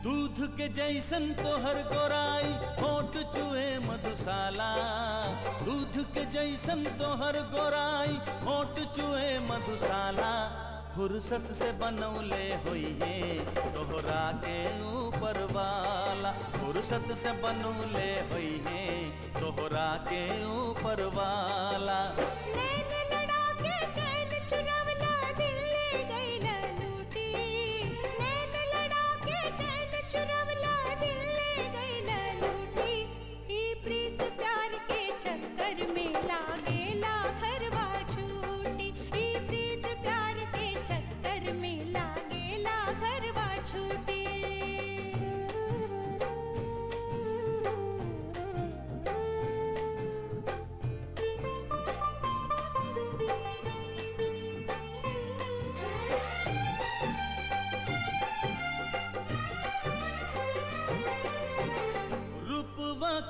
दूध के जैसन तोहर गोराई होठ चुए मधुशाला। दूध के जैसन तोहर गोराई होठ चुए मधुशाला। फुर्सत से बनौले होइए तोहरा के ऊपर वाला। फुर्सत से बनौले होइए तोहरा के ऊपर वाला।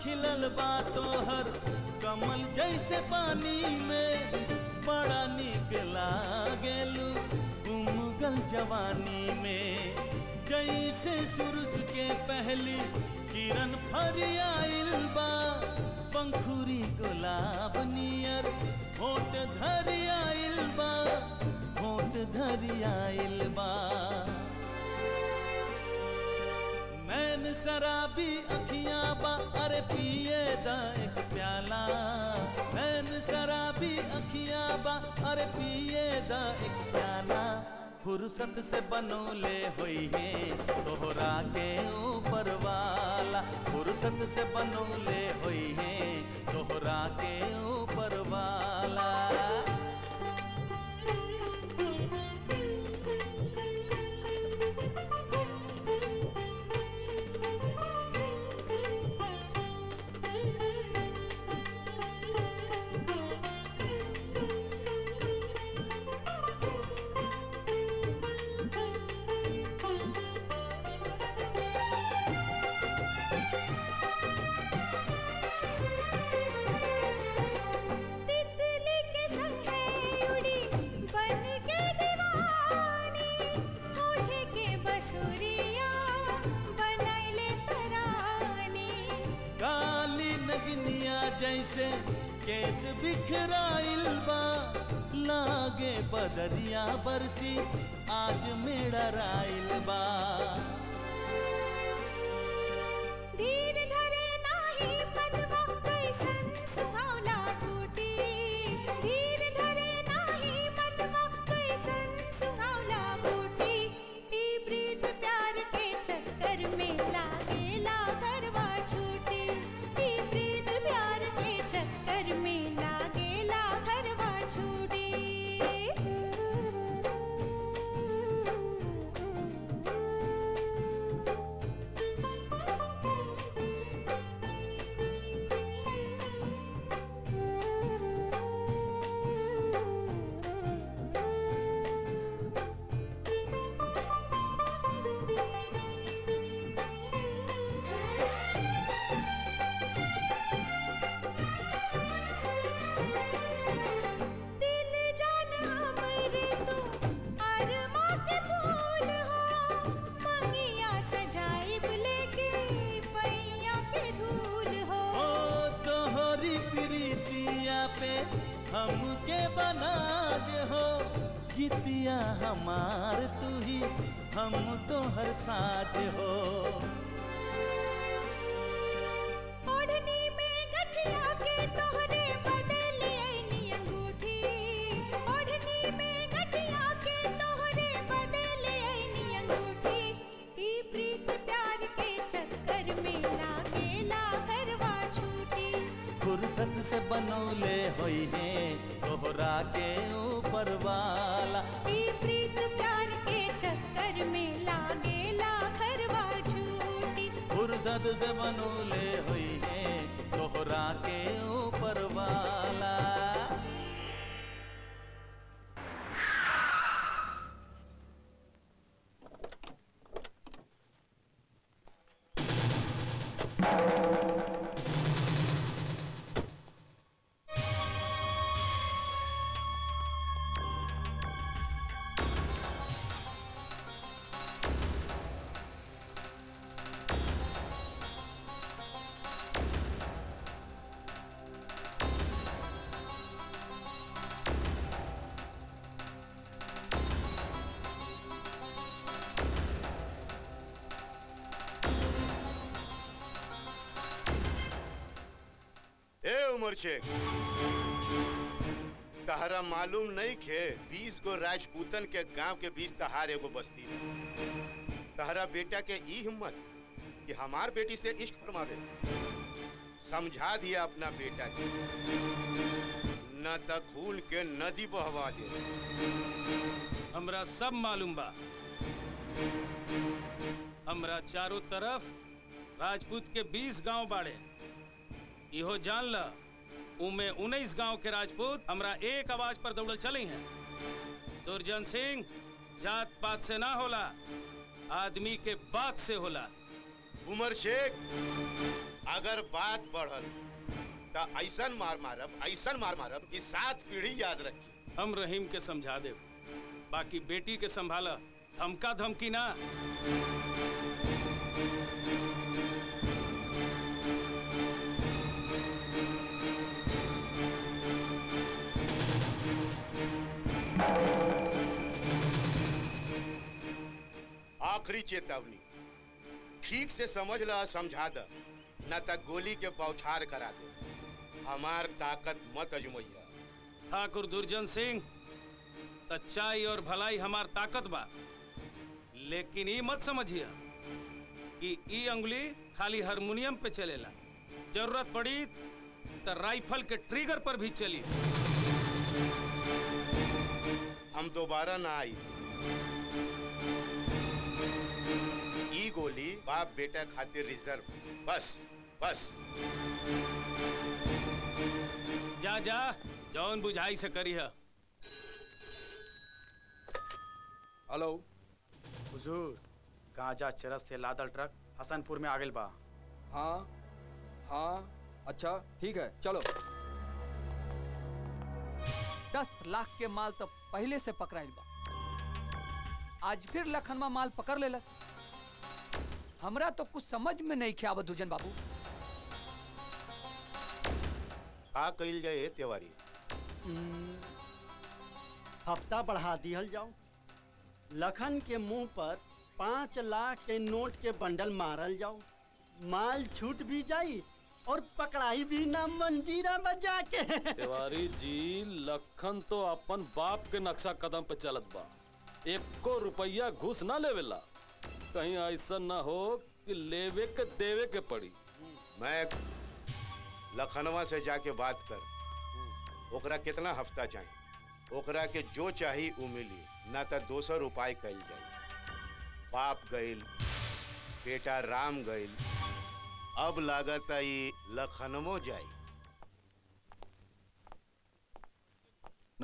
खिलल बातों हर कमल जैसे पानी में बड़ा निक लागेलू। गुमगल जवानी में जैसे सूरज के पहली किरण फरियाइल बा। पंखुरी गुलाब नियर होंठ धरियाइल बा। होंठ धरियाइल बा। नैन शराबी अखियाँ बा अरे पिए दा एक प्याला। नैन शराबी अखियाँ बा अरे पिए दा एक प्याला। फुर्सत से बनौले होइए तोहरा के ऊपर वाला। फुर्सत से बनौले होइए तोहरा के ऊपर वाला। जैसे केस बिखराइल बा। लागे बदरिया बरसी आज मेरा राइल बा। धीर धरे नाही पनवा कैसन सुहावना टूटी। धीर धरे नाही पनवा कैसन सुहावना टूटी। ई प्रीत प्यार के चक्कर में लागे ला करवा छूटी। प्यार के चक्कर में लागे ला घरवा छूटी। हमके बना दे हो गीतिया हमार तू ही, हम तो हर साज हो। ओढ़नी में गठिया के तोहरे बदले नी अंगूठी, ओढ़नी में गठिया के तोहरे बदले नी अंगूठी, ई प्रीत प्यार के चक्कर में लागेला घरवा छूटी। फुर्सत से बनौले होई है तोहरा के ऊपर वाला, ई प्रीत प्यार के चक्कर में लागेला घरवा झूठी। फुर्सत से बनौले होई है तोहरा के ऊपर वाला। तहरा मालूम नहीं खे 20 गो राजपूतन के गांव के बीच तहार एगो बस्ती में तहरा बेटा के ई हिम्मत कि हमार बेटी से इश्क फरमावे। समझा दिया अपना बेटा के न त खून के नदी बहवा दे। हमरा सब मालूम बा, हमरा चारों तरफ राजपूत के 20 गांव बाड़े, इहो जान ला उमे 19 गांव के राजपूत हमरा एक आवाज पर दौड़ल चली हैं। दुर्जन सिंह जात पात से ना होला, आदमी के बात से होला। उमर शेख अगर बात बढ़ल ता ऐसन मार मारब कि 7 पीढ़ी याद रखी। हम रहीम के समझा दे, बाकी बेटी के संभाला, धमका धमकी ना। आखिरी चेतावनी, ठीक से समझ ला, समझा द ना त गोली के बौछार करा दे। हमार ताकत मत अजमैया। ठाकुर दुर्जन सिंह, सच्चाई और भलाई हमार ताकत बा, लेकिन ये मत समझिया कि ये अंगुली खाली हारमोनियम पे चलेला, जरूरत पड़ी तो राइफल के ट्रिगर पर भी चली। हम दोबारा ना आई। ई गोली बाप बेटा खातिर रिजर्व। बस जा जौन बुझाई से करी है। हेलो हुजूर, गांजा चरस से लादल ट्रक हसनपुर में आ गए बा। हाँ अच्छा ठीक है चलो। 10 लाख के माल तो पहले से पकड़ाइल बा, आज फिर लखनवा माल पकड़ लेलस। हमरा तो कुछ समझ में नहीं ख्याल दुर्जन बाबू। का कइल जाए तिवारी? हफ्ता बढ़ा दिहल जाओ। लखन के मुंह पर 5 लाख के नोट के बंडल मारल जाओ, माल छूट भी जाई और पकड़ाई भी ना मंजीरा बजा के। तिवारी जी, लखन तो अपन बाप के नक्शा कदम पे चलत बा, 1 रुपया घुस ना लेवेला। कहीं ऐसा ना हो कि लेवे के देवे के पड़ी। मैं लखनवा से जाके बात कर, ओकरा कितना हफ्ता चाहिए, ओकरा के जो चाहिए वो मिली, ना तो 200 उपाय कल जाए। बाप गइल, बेटा राम गइल, अब लागत आई लखनऊ जाई।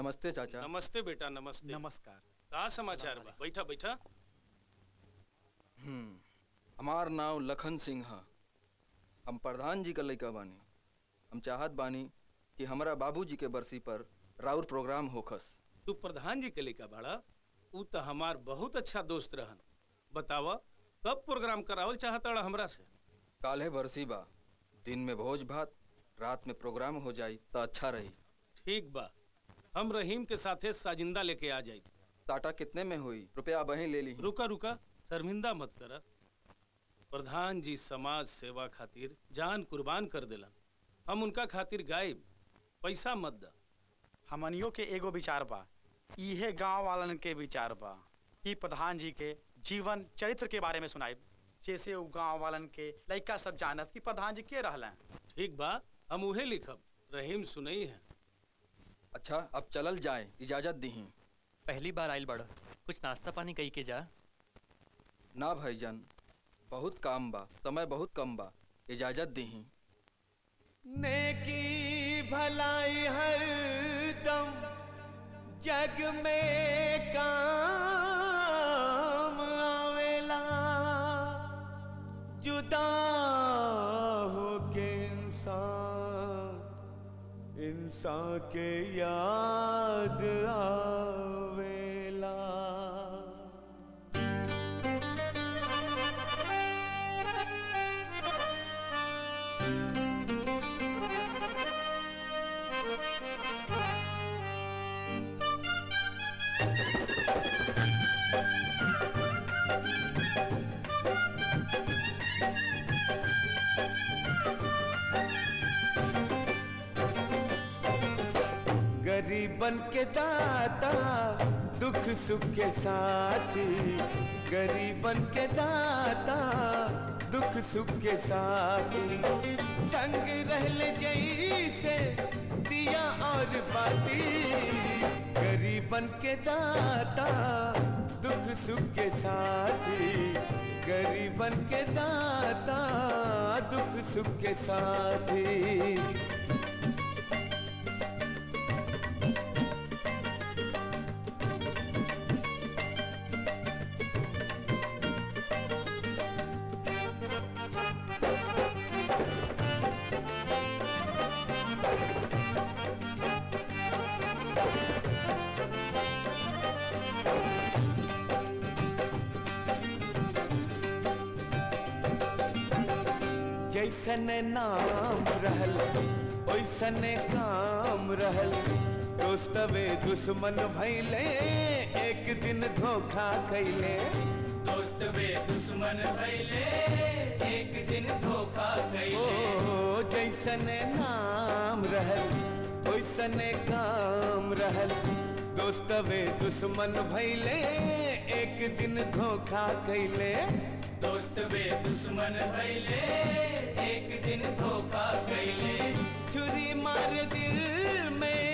नमस्ते चाचा। नमस्ते बेटा, नमस्ते। नमस्कार। का समाचार बा? बैठा बैठा। हमार नाव लखन सिंह, हम प्रधान जी का लड़का बानी। हम चाहत बानी कि हमारा बाबूजी के बरसी पर राउर प्रोग्राम होखस। तू प्रधान जी के लड़का बाड़ा, ऊ तो हमार बहुत अच्छा दोस्त रहन। बतावा कब प्रोग्राम करावल चाहता हमरा से? काले बरसी बा, दिन में भोज भात, रात में प्रोग्राम हो जाए तो अच्छा रही। ठीक बा, हम रहीम के साथे साजिंदा लेके आ जाए। टाटा कितने में हुई? रुपया बहन ले ली। रुका रुका, शर्मिंदा मत करा। प्रधान जी समाज सेवा खातिर जान कुर्बान कर देला, हम उनका खातिर गायब। पैसा मत दा। हमनियों के एगो विचार बा, इहे गांव वालन के विचार बा कि प्रधान जी के जीवन चरित्र के बारे में सुनाए, जैसे वो गांव वालन के लड़का सब जानस कि प्रधान जी के रहला। ठीक बा, हम उहे लिखब। रहीम सुनई है। अच्छा अब चलल जाए, इजाजत दीही। पहली बार आइल बड़, कुछ नाश्ता पानी कई के जा। ना भाईजान, बहुत काम बा, समय बहुत कम बा, इजाजत दीही। नेकी भलाई हर दम जग में काम आवेला, जुदा होके इंसान इंसान के याद आवेला। गरीबन के दाता दुख सुख के साथी, गरीबन के दाता दुख सुख के साथी, संग रहले जैसे दिया और बाती। गरीबन के दाता दुख सुख के साथी, गरीबन के दाता दुख सुख के साथी। जैसन नाम रहल वैसन काम रहल, दोस्तवे दुश्मन भैले एक दिन धोखा खैले, दोस्तवे दुश्मन भैले एक दिन धोखा खैले। ओ जैसन नाम रहल वैसन काम रहल, दोस्तवे दुश्मन भैले एक दिन धोखा खैले, दोस्तवे दुश्मन भैले एक दिन धोखा कैले। छुरी मार दिल में,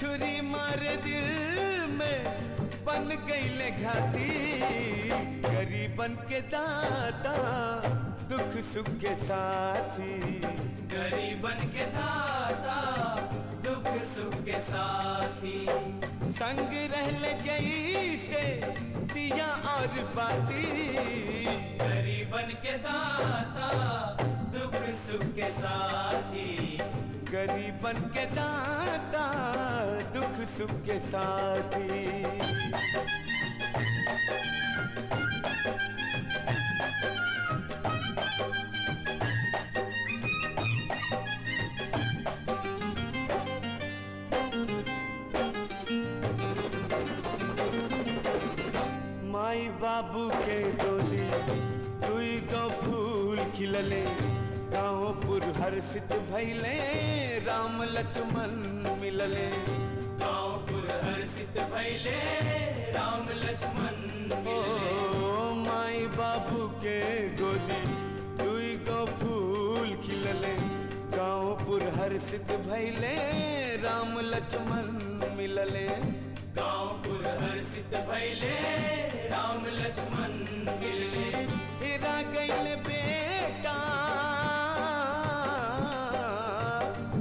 छुरी मार दिल में बन कैले घाती। गरीबन के दाता दुख सुख के साथी, गरीबन के दाता दुख सुख के साथी, संग रहले जैसे दिया और बाती। गरीबन के दाता दुख सुख के साथी, गरीबन के दाता दुख सुख के साथी। माई बाबू के गोदी दुई गो फूल खिलले, गाँवपुर हर्षित भैले राम लक्ष्मण मिलले, गाँवपुर हर्षित भैले राम लक्ष्मण। ओ माई बाबू के गोदी दुई गो फूल खिलले, गाँवपुर हर्षित भैले राम लक्ष्मण मिलले, गाँवपुर हर्षित भैले राम लक्ष्मण मिलले। हेरा गैल बेटा,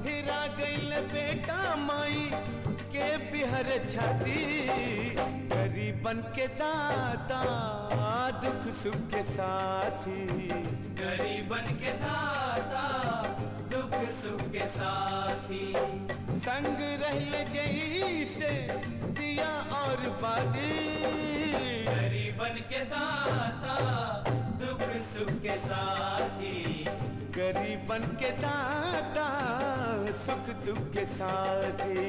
हेरा गैल बेटा माई के बिहर छाती। गरीबन के दाता दुख सुख के साथी, गरीबन के दाता दुख सुख के साथी, संग रहले जैसे दिया और बाती। गरीबन के दाता दुख सुख के साथी, गरीबन के दाता सुख दुख के साथी।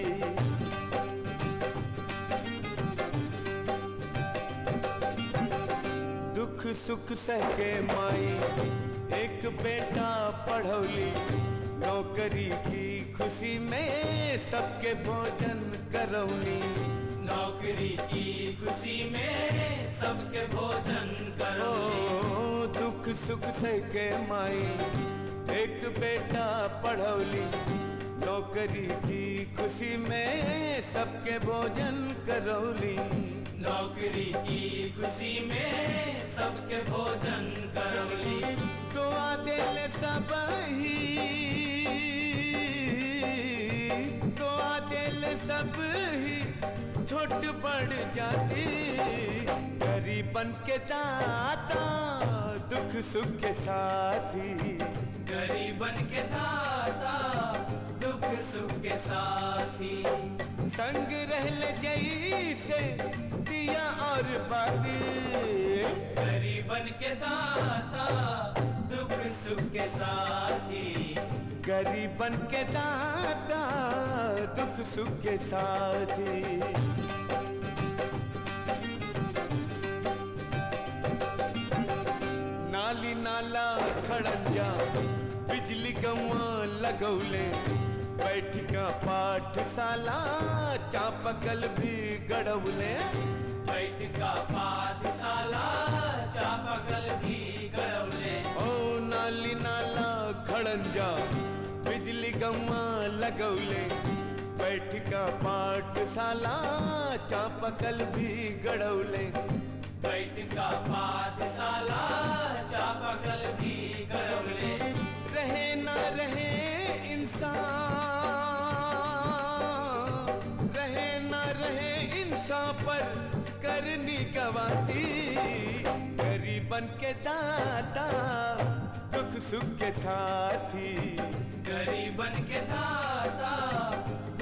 दुख सुख सह के माई एक बेटा पढ़ौली, नौकरी की खुशी में सबके भोजन करौली, नौकरी की खुशी में सबके भोजन करो। दुख सुख सह के माई एक बेटा पढ़ौली, नौकरी की खुशी में सबके भोजन करौली, नौकरी की खुशी में सबके भोजन करौली। दुआ दिल सबही, दुआ दिल सबही छोट पड़ जाती, गरीबन के दाता दुख सुख के साथी, गरीबन के दाता दुख सुख के साथी। संग रहले जैसे दिया और बाती, गरीबन के दाता दुख सुख के साथी, गरीबन के दाता दुख सुख के साथी। नाली नाला खड़ंजा बिजली गवा लगौले, बैठ का पाठशाला चापकल भी गड़ौले, बैठ का पाठशाला चापकल भी गड़ौले। ओ नाली नाला खड़ंजा बिजली गवा लगौले, बैठ का पाठशाला चापकल भी गड़ौले, बैठ का पाठशाला चापकल भी गड़ौले। रहे ना रहे इंसान, रहे ना रहे इंसान पर करनी गवाती, गरीबन के दाता दुख सुख के साथी, गरीबन के दाता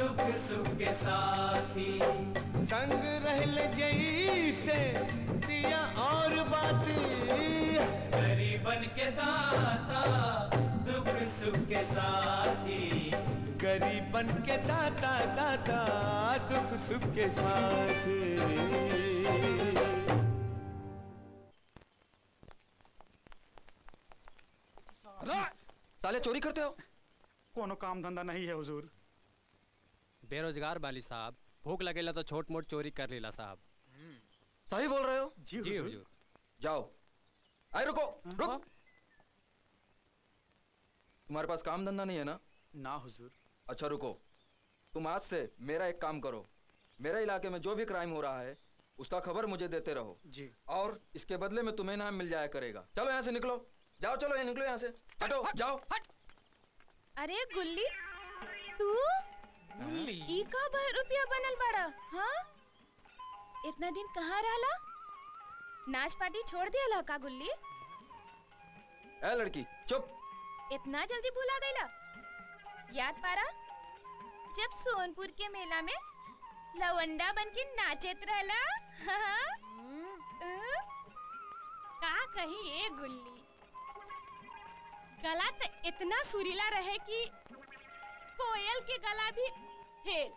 दुख सुख के साथी। संग रहले जैसे दिया और बाती, गरीबन के दाता दुख सुख के साथी, गरीबन के दाता दाता दुख सुख के साथी। साले चोरी करते हो? कोनो काम धंधा नहीं है हुजूर। बेरोजगार बाली साहब, भूख लगेला तो छोट मोट चोरी कर लेला साहब। सही बोल रहे हो जी हुजूर। जाओ। आए रुको, रुक। तुम्हारे पास काम धंधा नहीं है ना? ना हुजूर। अच्छा रुको, तुम आज से मेरा एक काम करो, मेरे इलाके में जो भी क्राइम हो रहा है उसका खबर मुझे देते रहो जी, और इसके बदले में तुम्हें इनाम मिल जाया करेगा। चलो यहाँ से निकलो, जाओ, चलो ये निकलो यहाँ से, हटो, जाओ, हट। अरे गुल्ली, तू गुल्ली ई का रुपया बनल बड़ा? हाँ, इतना दिन कहाँ रहला? नाच पार्टी छोड़ दिया का गुल्ली? ए लड़की चुप, इतना जल्दी भूला गईला? याद पारा जब सोनपुर के मेला में लवंडा बनके नाचत रहला? हाँ? का कही ए गुल्ली, गला तो इतना सुरीला रहे कि कोयल के गला भी हेल,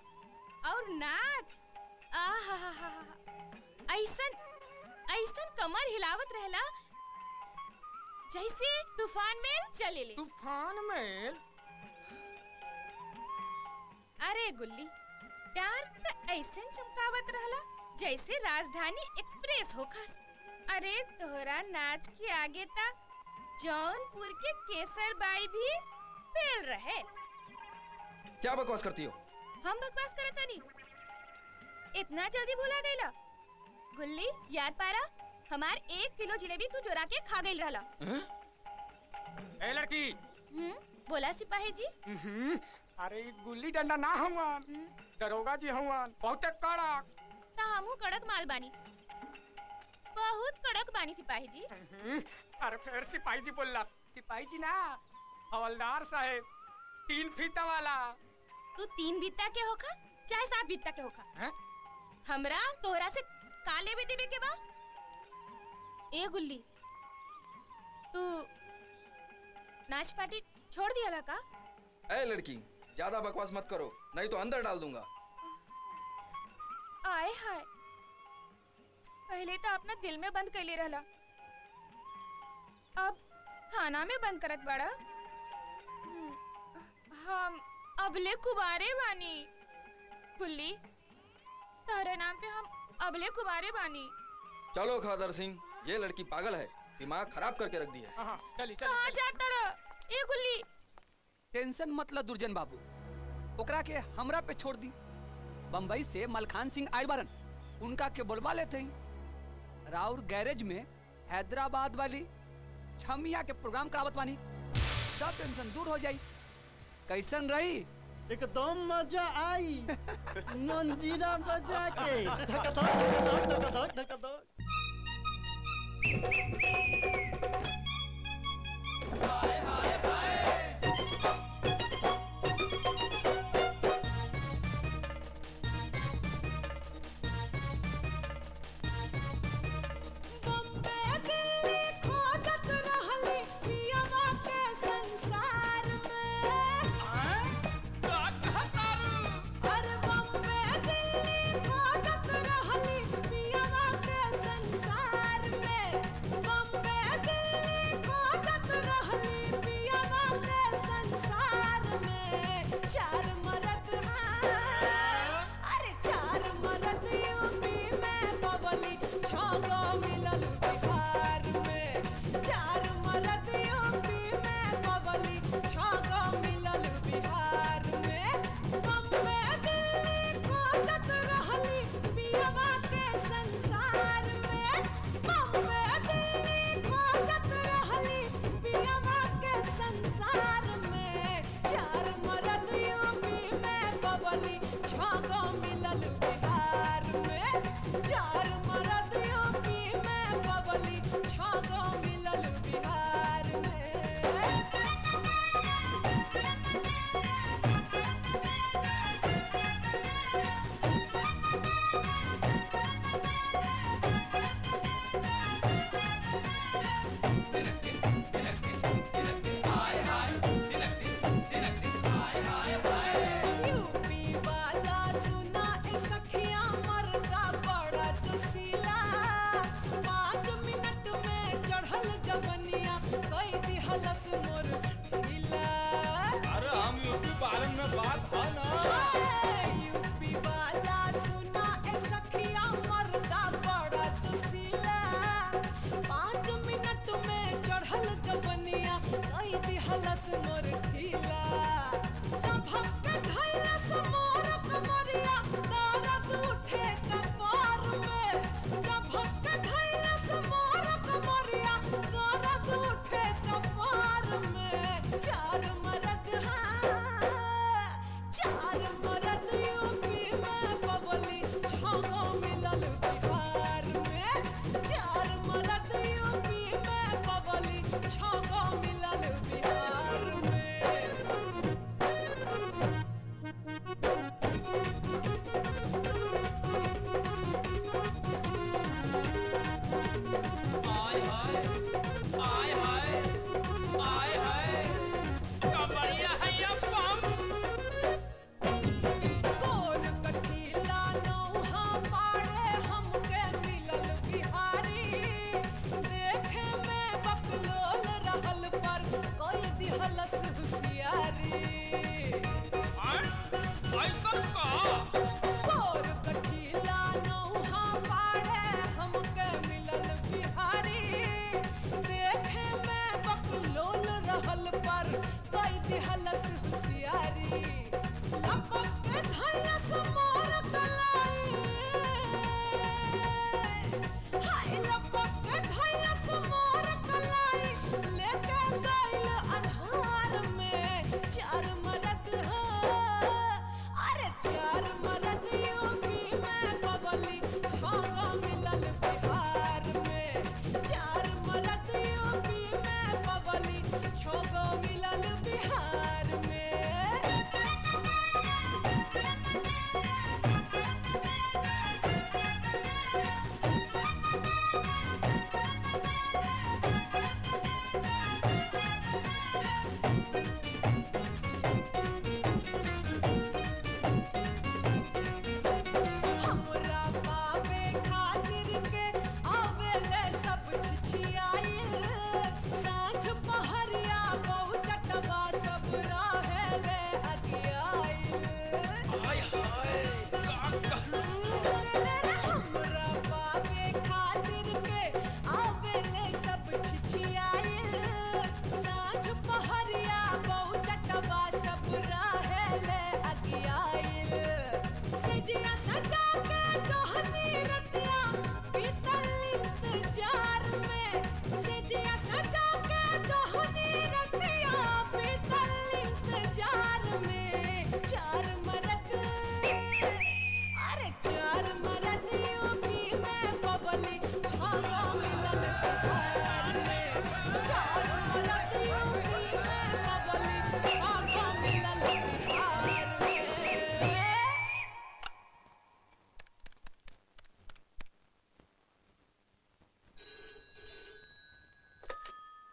और नाच आहा, ऐसन ऐसन कमर हिलावत रहला जैसे तूफान मेल चले ले। तूफान मेल? अरे गुल्ली, डार्क तो ऐसन चमकावत रहला जैसे राजधानी एक्सप्रेस हो खास। अरे तोहरा नाच के आगे ता जौनपुर के केसर बाई भी फेल रहे। क्या बकवास करती हो? हम बकवास करता नहीं, इतना जल्दी भूला गईला? गुल्ली याद पारा, हमार 1 किलो जिलेबी तू चोरा के खा गई रहला। ए लड़की। बोला सिपाही जी। अरे गुल्ली डंडा ना हमार, दरोगा जी हमार बहुत कड़क। ता हमू कड़क माल बानी, बहुत कड़क बानी सिपाही जी। अरे फिर सिपाही जी बोलला, सिपाही जी ना हवलदार साहेब, 3 फीता वाला। तू 3 बीता के होखा चाहे 7 बीता के होखा, हमरा तोहरा से काले भी देवे के बा। ए गुल्ली, तू नाच पार्टी छोड़ दिया का? ए लड़की, ज्यादा बकवास मत करो नहीं तो अंदर डाल दूंगा। आए हाय पहले तो अपना दिल में बंद कर ले रहा अब थाना में बंद करत बड़ा। हम अबले कुबारे बानी गुल्ली तारे नाम पे हम अबले कुबारे बानी। चलो खादर सिंह ये लड़की पागल है दिमाग खराब करके रख दिया। चली चली कहाँ जाता रहा ये गुल्ली। टेंशन मतलब दुर्जन बाबू ओकरा के हमरा पे छोड़ दी। बम्बई से मलखान सिंह आए बारन उनका के बोलवा लेते हैं। राउर गैरेज में हैदराबाद वाली छमिया के प्रोग्राम करावत वानी सब टेंशन दूर हो जाई। कैसन रही एकदम मजा आई मंजीरा बजा के धक धक धक धक धक धक। हाय हाय हाय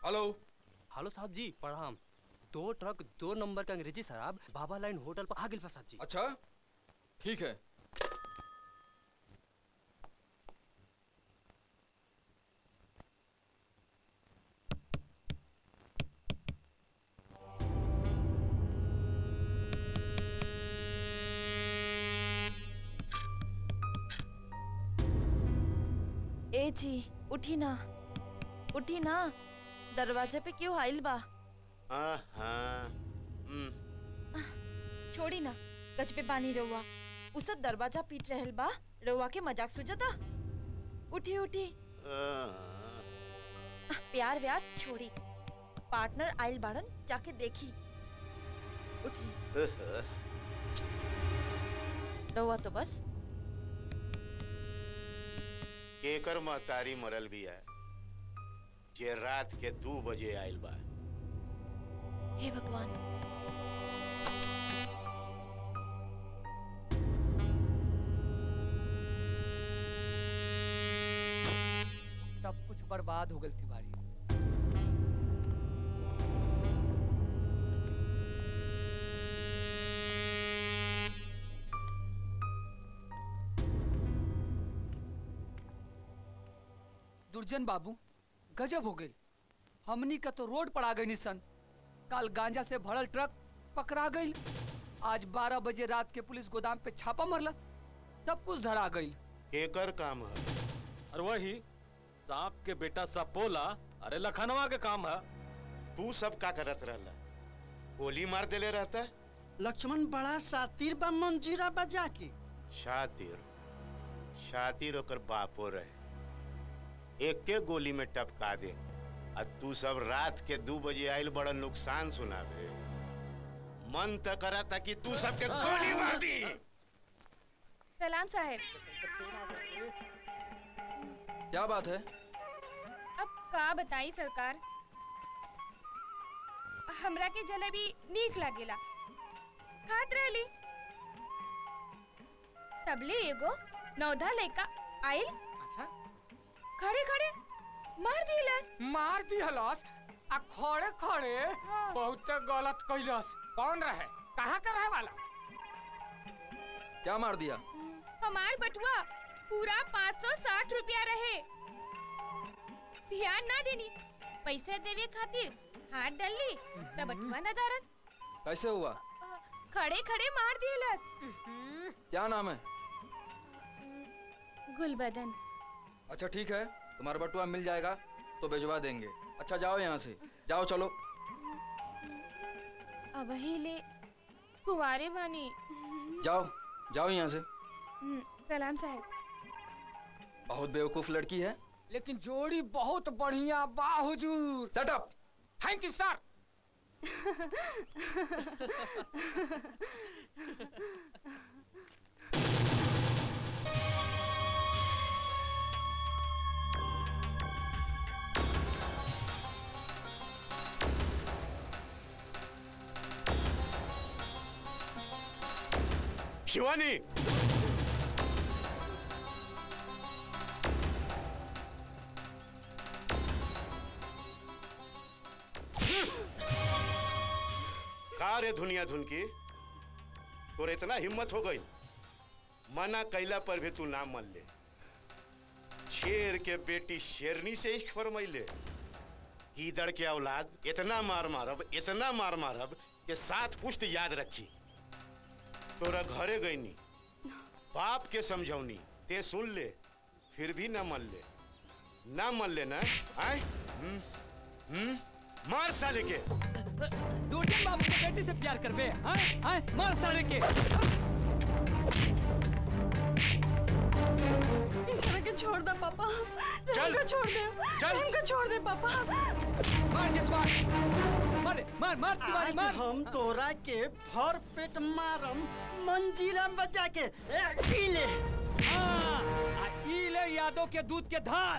हेलो हेलो साहब जी, प्रणाम। 2 ट्रक 2 नंबर का अंग्रेजी शराब बाबा लाइन होटल पर आ गया साहब जी। अच्छा ठीक है। ए जी उठी ना, उठी ना, दरवाजे पे क्यों आइल बा? छोड़ी ना, गज पे बानी रहुआ। उस दरवाजा पीट रहल बा, रहुआ के मजाक सुझता। उठी उठी। प्यार व्यार छोड़ी, पार्टनर आइल बारन, जाके देखी। उठी रहुआ तो बस केकर महतारी मरल भी है जे रात के 2 बजे आयल बा। हे भगवान, सब कुछ बर्बाद हो गई थी भारी। दुर्जन बाबू गजब हो गई। हमनी का तो रोड पर आ गई निसन। काल गांजा से भरल ट्रक पकड़ा गई। आज 12 बजे रात के पुलिस गोदाम पे छापा मरलस, सब कुछ धरा गई। केकर काम है? और वही सांप के बेटा सपोला, अरे लखनवा के काम है। तू सब का करत रहला? गोली मार देले रहता। लक्ष्मण बड़ा शातिर बा, मंजीरा बजा के शातिर शातिर होकर बापो रहे। एक के गोली में टपका दे और तू सब रात के 2 बजे आयल बड़ा नुकसान सुनावे। मन तो करा था कि तू सबके गोली मार दी। सलाम साहब। क्या बात है? अब का बताई सरकार, हमरा के जलेबी नीक लागेला, खात रहली। तबले एगो नौधा लड़का आयल, खड़े खड़े मार दिलास। मार दिलास आ खड़े खड़े। हाँ। बहुत गलत कैलास। कौन रहे, कहाँ का रहे वाला? क्या मार दिया? हमार बटुआ पूरा 560 रुपया रहे। ध्यान ना देनी, पैसे देवे खातिर हाथ डाली तब बटुआ न दारस। कैसे हुआ? खड़े खड़े मार दिलास। क्या नाम है? गुलबदन। अच्छा ठीक है, तुम्हारा बटुआ मिल जाएगा तो भिजवा देंगे। अच्छा जाओ यहाँ से, जाओ चलो। अब ले कुवारे वानी, जाओ जाओ यहाँ से। सलाम साहब। बहुत बेवकूफ लड़की है, लेकिन जोड़ी बहुत बढ़िया बा हुजूर। Set up. Thank you sir. Shivani, का रे धुनिया धुनकी, तोरे इतना हिम्मत हो गई? मना कैला पर भी तू ना मान ले। शेर के बेटी शेरनी से इश्क फरमाइले। गीदड़ के औलाद, इतना मार मारब, इतना मार मारब के 7 पुश्त याद रखी। तोरा घरे गई नी, बाप के समझौनी, ते सुन ले, फिर भी ना मल ले, ना मल ले ना। आए? मार साले के। दूरजन बाबू के बेटी से प्यार कर बे, हाँ हाँ मार साले के। इनको छोड़ दे पापा, इनको छोड़ दे, इनको छोड़ दे पापा। मार जसवान, मार मार मार तिवारी मार। हम तोरा के भर पेट मारम मंजीरा बजा के पीले। हाँ इले यादों के दूध के धार।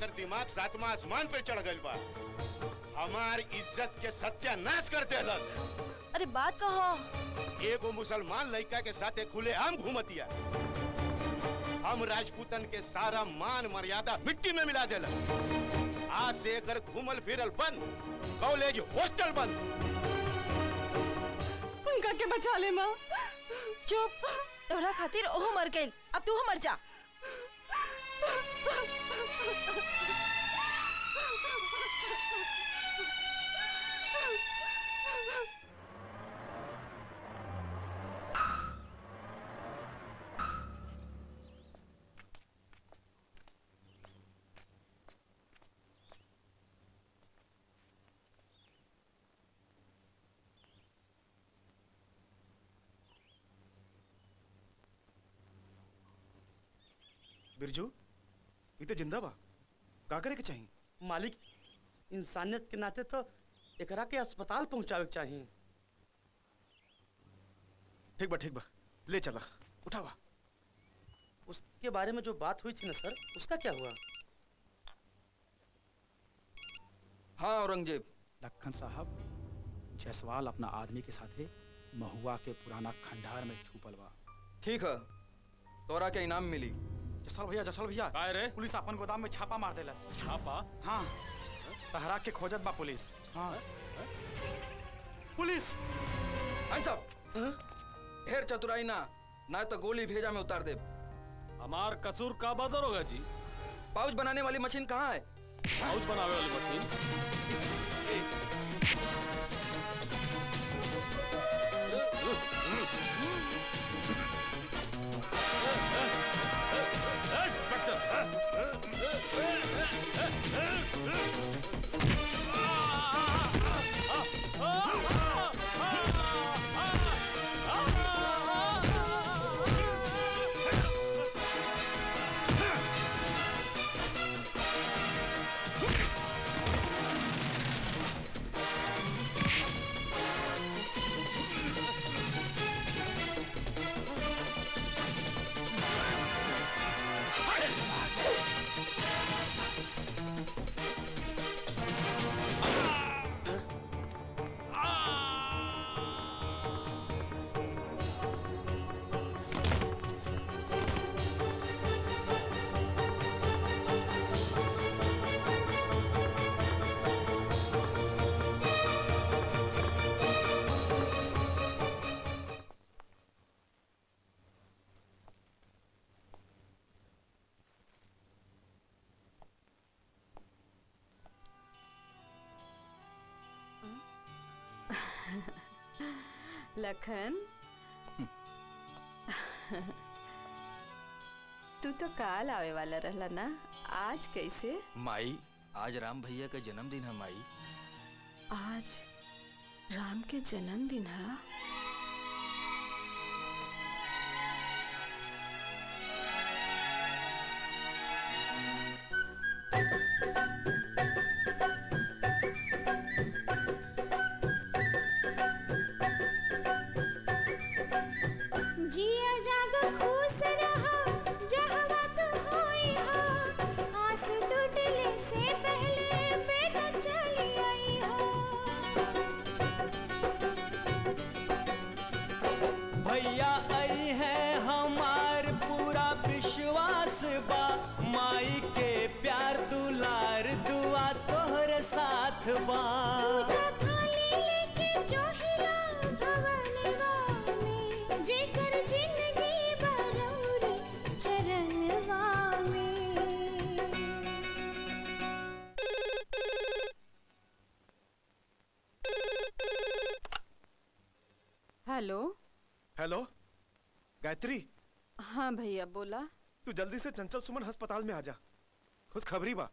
कर दिमाग सातवां आसमान पे चढ़ गई बा। हमार इज्जत के सत्यानाश कर दे। अरे बात कहो, एगो मुसलमान लड़का के साथ खुले आम घूमतिया। हम राजपूतन के सारा मान मर्यादा मिट्टी में मिला देला। आज से कर घूमल फिरल बंद, कॉलेज हॉस्टल बंद। उनका के बचा ले माँ। चुप, तोरा खातिर ओह मर गई, अब तू मर जा। बिरजू इते जिंदा बा, का करे के चाहिए? मालिक इंसानियत के नाते तो एकरा के अस्पताल पहुंचावे के चाहिए। ठीक बा ले चला उठावा। उसके बारे में जो बात हुई थी ना सर, उसका क्या हुआ? हाँ औरंगजेब, लखन साहब जायसवाल अपना आदमी के साथे महुआ के पुराना खंडार में छुपल बा। ठीक है, तोरा के इनाम मिली। जसवाल भैया पुलिस अपन गोदाम में छापा मार देला। छापा? हाँ तहरा के खोजत बा पुलिस। हाँ पुलिस ढेर चतुराई ना तो गोली भेजा में उतार दे। हमार कसूर का बदरोगा जी? पाउच बनाने वाली मशीन कहाँ है? पाउच बनाने वाली मशीन? लखन तू तो काल आवे वाला रहला ना, आज कैसे? माई आज राम भैया का जन्मदिन है। माई आज राम के जन्मदिन है। भैया आई है हमार पूरा विश्वास बा, माई के प्यार दुलार दुआ तोहरे साथ बा। Hello hello Gayatri. हाँ भैया बोला। तू जल्दी से चंचल सुमन अस्पताल में आ जा, खुश खबरी बा।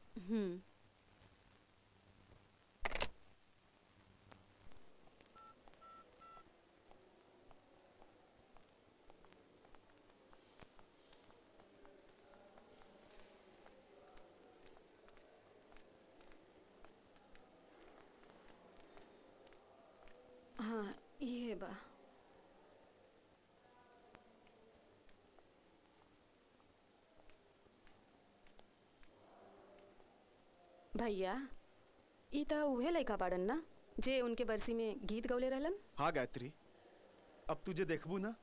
हाँ ये बा। भैया ई तो उहे लड़का बाड़न ना जे उनके बरसी में गीत गौले रहलन। हाँ गायत्री, अब तुझे देखबू ना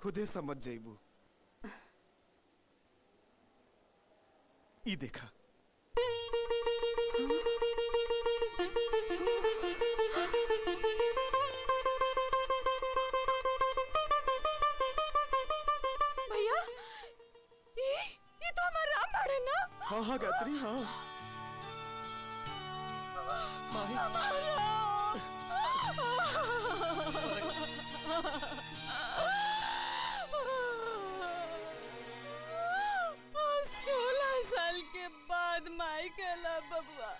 खुदे समझ जाइबू। ई देखा भैया, ये तो हमारा राम बाड़न ना। हाँ हाँ गायत्री, हाँ माही। सोलह साल के बाद माई का ला बबुआ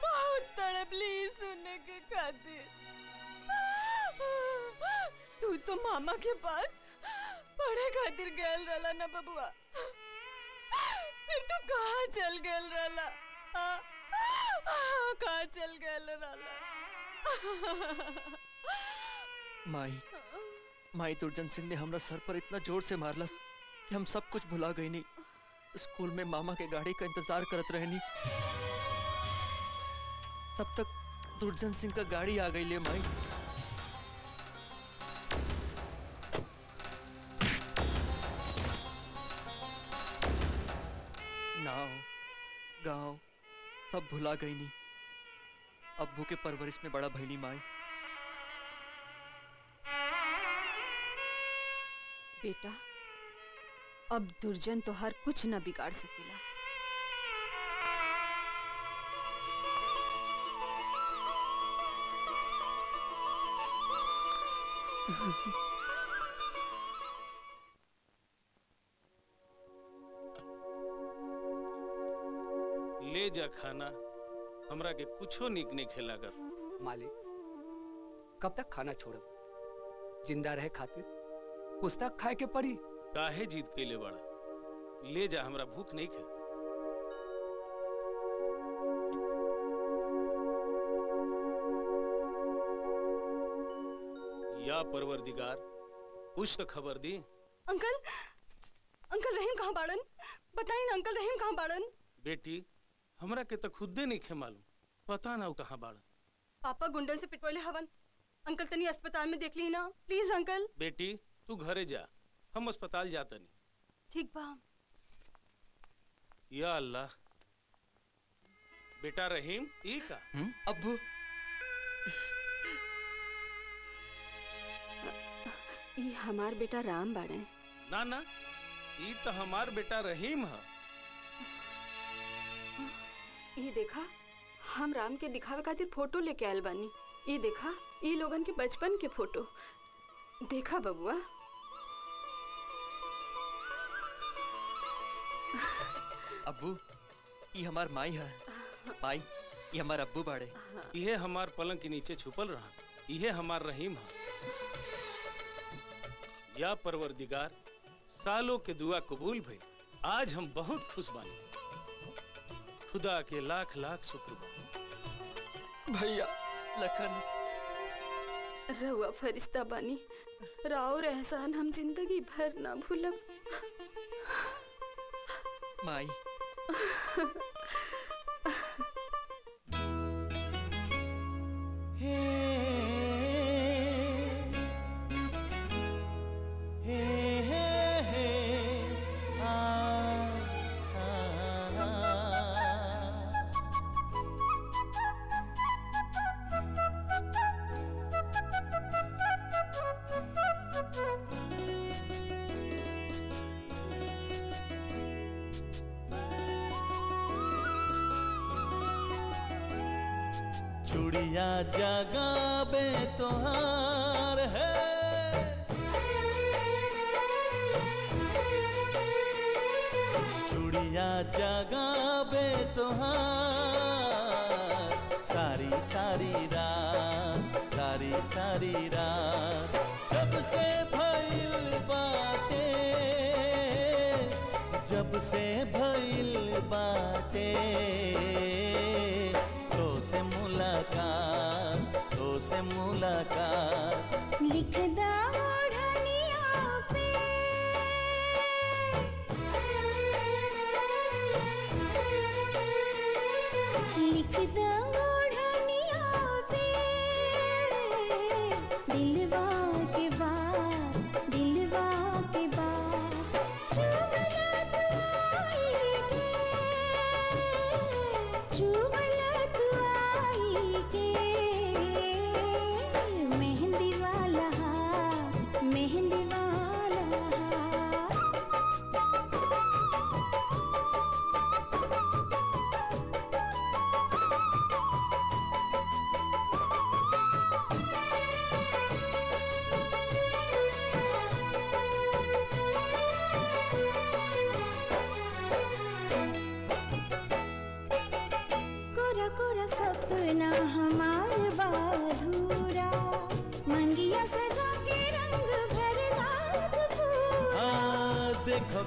बहुत तड़पली सुनने के खातिर। तू तो मामा के पास पढ़े खातिर गल रहा ना बबुआ, फिर तू कहाँ चल गल रहा? कहाँ चल गए माई? माई तुर्जन सिंह ने हमरा सर पर इतना जोर से मारला कि हम सब कुछ भुला गई। नहीं स्कूल में मामा के गाड़ी का इंतजार करत रहनी, तब तक तुर्जन सिंह का गाड़ी आ गई ले माई। नाव गाँव सब भुला गई। नहीं अब्बू के परवरिश में बड़ा भैली माई। बेटा अब दुर्जन तो हर कुछ न बिगाड़ सकेला। ले जा खाना, हमरा के कुछो निक नहीं खेला कर। मालिक कब तक खाना छोड़ब? जिंदा रहे खातिर कुछ तक खाए के पड़ी। काहे जीत के ले बड़ा, ले जा, हमरा भूख नहीं खे। या परवरदिगार कुछ तो खबर दी। अंकल, अंकल रहीम कहाँ बाड़न? बताइए ना अंकल रहीम कहाँ बाड़न? बेटी हमरा के तो खुदे नहीं खे मालूम, पता ना वो कहाँ बाड़ा। पापा गुंडन से पिटवाले हवन। अंकल तनी अस्पताल में देख ली ना प्लीज अंकल। बेटी तू घरे जा, हम अस्पताल जाते नहीं। ठीक बा। या अल्लाह, बेटा रहीम ई का अब्बू। ई हमार बेटा राम बाड़े ना। ना ई तो हमार बेटा रहीम है। ये देखा, हम राम के दिखावे खातिर फोटो लेके आयल बानी। ये देखा, ये लोगन के बचपन के फोटो देखा बबुआ। अब्बू ये हमार माई है, माई ये हमार अब्बू बाड़े। ये हमार पलंग के नीचे छुपल रहा, ये हमार रहीम है। या परवरदिगार, सालों के दुआ कबूल भई। आज हम बहुत खुश बानी, खुदा के लाख लाख शुक्र भैया। लखन रहुआ फरिश्ता बानी, राउर एहसान हम जिंदगी भर ना भूलब। माई जगह बे तोहार है, चूड़िया जगह बे तोहार। सारी सारी रात, सारी सारी रात जब से भइल बातें, जब से भइल बातें से मुलाकात, तो से मुलाकात। लिखदा ओढ़निया पे, लिखदा ओढ़निया पे दिलवा के बात, दिलवा के बात। चुमला तू आएगी, चुमला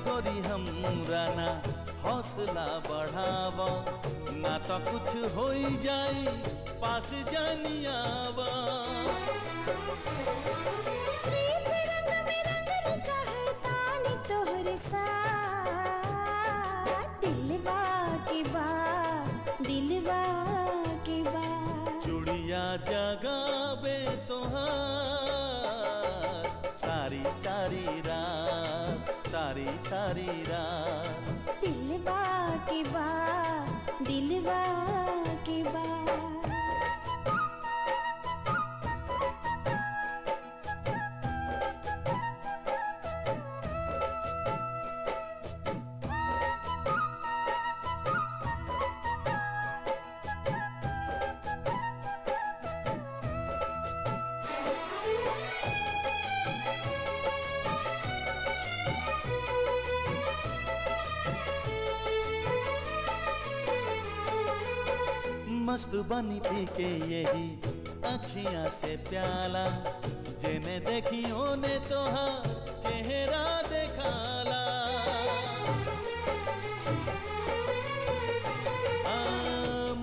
गोरी हमरा ना हौसला बढ़ावा, ना तो कुछ हो जाई पास जानियावा। प्रीत रंग में रंगन चाहता नी तोहरे साथ, दिलवा के बात, दिलवा के बात। चूड़िया जगावे तोहार, सारी सारी रात, सारी सारी रात। दिलवा के बात, दिलवा के बात। मस्त बनी पी के यही अखियाँ से प्याला, जेने देखियों ने तोहार चेहरा देखाला।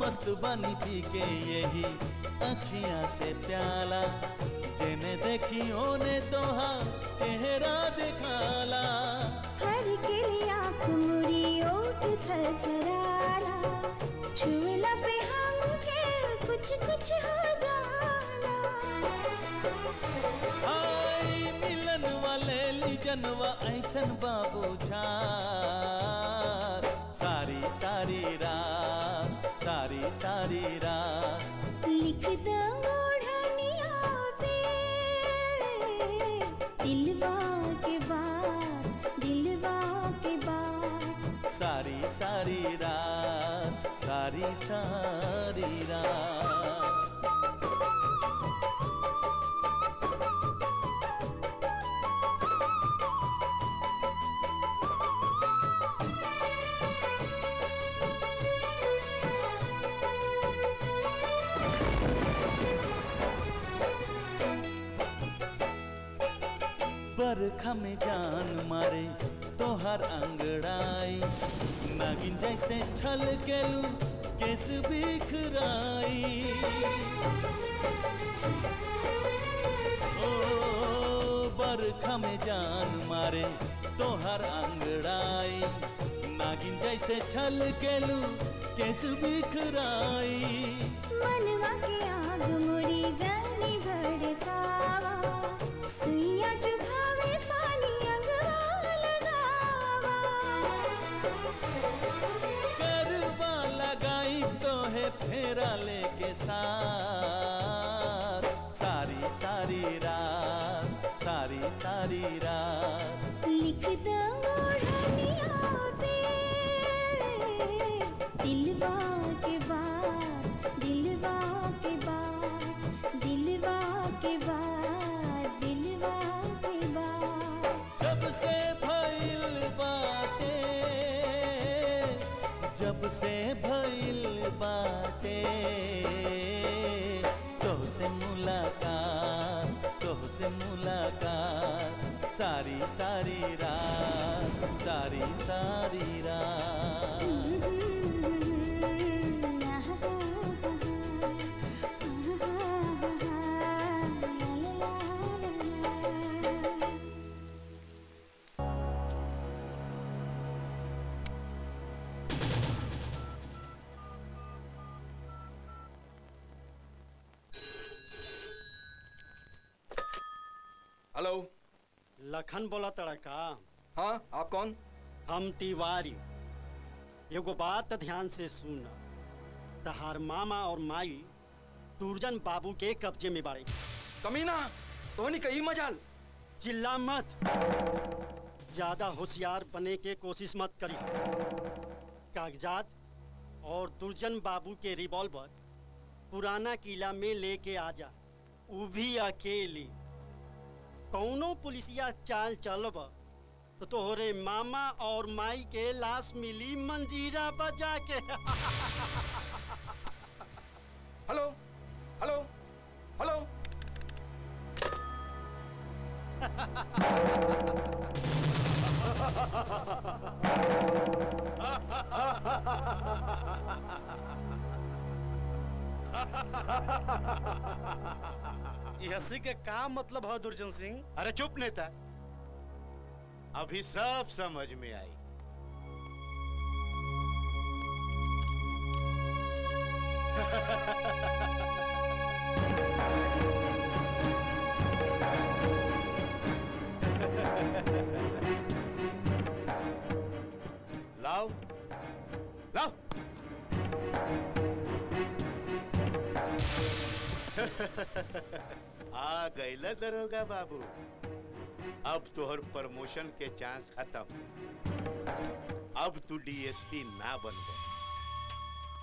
मस्त बनी पी के यही अखियाँ से प्याला, जेने देखियों ने तोहार चेहरा देखाला। हर के लिए आँख मुड़ी ओठ थरथराला, छुला पे कुछ कुछ हो जाना। आई मिलन वाले लिजनवा ऐसन बाबू झार। सारी सारी रात, सारी सारी रात लिखदा ओढ़निया पे, दिलवा के बात, दिलवा के बात। सारी सारी रात, सारी सारी रात। हमें जान मारे तोहर अंगड़ाई, नागिन जैसे छल के लू केस बिखराई। ओ बरखा में जान मारे तोहर अंगड़ाई, नागिन जैसे छल के लू केस बिखराई। मनवा के आग मोरी जानी भड़कावा, सुइया चुभावे पानी अंगवा लगावा। करवा लगाई तो है फेरा लेके साथ, सारी सारी रात, सारी सारी रात। लिख दो ओढ़निया पे दिलवा के बाद, दिलवा के बाद, दिलवा के बाद, दिलवा के बाद। जब से भइल बातें, जब से भइल बातें, तोहसे मुलाकात, तोहसे मुलाकात। सारी सारी रात, सारी सारी रात। हेलो, लखन बोला तड़का। हाँ, आप कौन? हम तिवारी। एगो बात ध्यान से सुना, तहार मामा और माई तुर्जन बाबू के कब्जे में बाड़े। कमीना, तोहनी कई मजाल। चिल्ला मत, ज्यादा होशियार बने के कोशिश मत करी। कागजात और तुर्जन बाबू के रिवॉल्वर पुराना किला में लेके आ जा, वो भी अकेली। कौनो पुलिसिया चाल चलब तो तोहरे मामा और माई के लाश मिली मंजीरा बजा के। Hello hello hello. हंसी के का मतलब है दुर्जन सिंह? अरे चुप नेता, अभी सब समझ में आई। लाओ लाओ। आ गईला दरोगा बाबू, अब तोहर प्रमोशन के चांस खत्म। अब तू डीएसपी ना बन गए।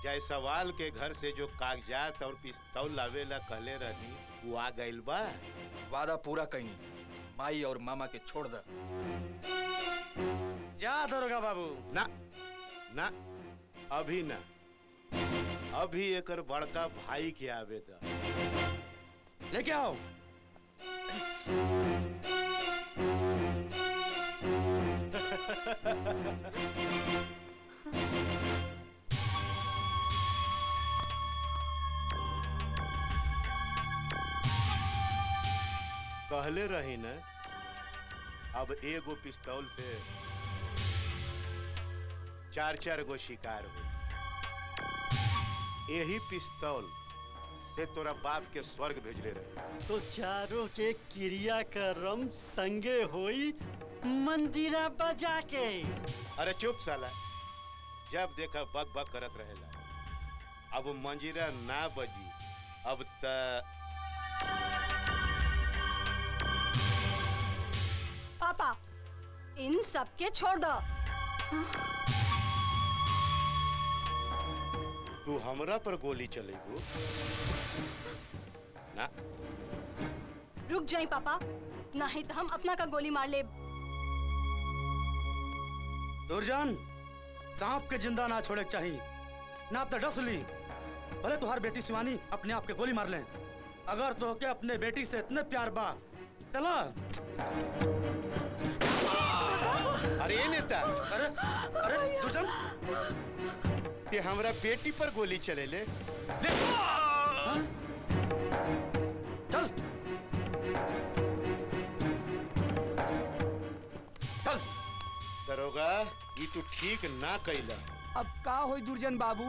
जायसवाल के घर से जो कागजात और पिस्तौल लावेला कहले रहनी, वो आ गईल बा। वादा पूरा कहीं, माई और मामा के छोड़ द। जा दरोगा बाबू। ना ना, अभी ना। अभी एकर बड़का भाई के आवे दा, लेके आओ। कहले रही न, अब एगो पिस्तौल से चार चार गो शिकार हो। यही पिस्तौल से तोरा बाप के स्वर्ग भेजले रहे। तो चारों के क्रियाक्रम संगे होई मंजीरा बजा के। अरे चुप साला, जब देखा बक बक करत रहेला। अब मंजीरा ना बजी, अब त पापा इन सब के छोड़ दो। तू हमरा पर गोली चलेगो ना? रुक जाइए पापा, नहीं तो हम अपना का गोली मार ले। दुर्जन, सांप के जिंदा ना छोड़े चाहिए, ना तो डस ली। भले तुहार बेटी शिवानी अपने आप के गोली मार ले, अगर तो के अपने बेटी से इतने प्यार बा। चला। अरे नेता, अरे अरे तुझम ये हमारा बेटी पर गोली चले ले, चल चल दरोगा ये तो ठीक ना कैला। अब का होई दुर्जन बाबू?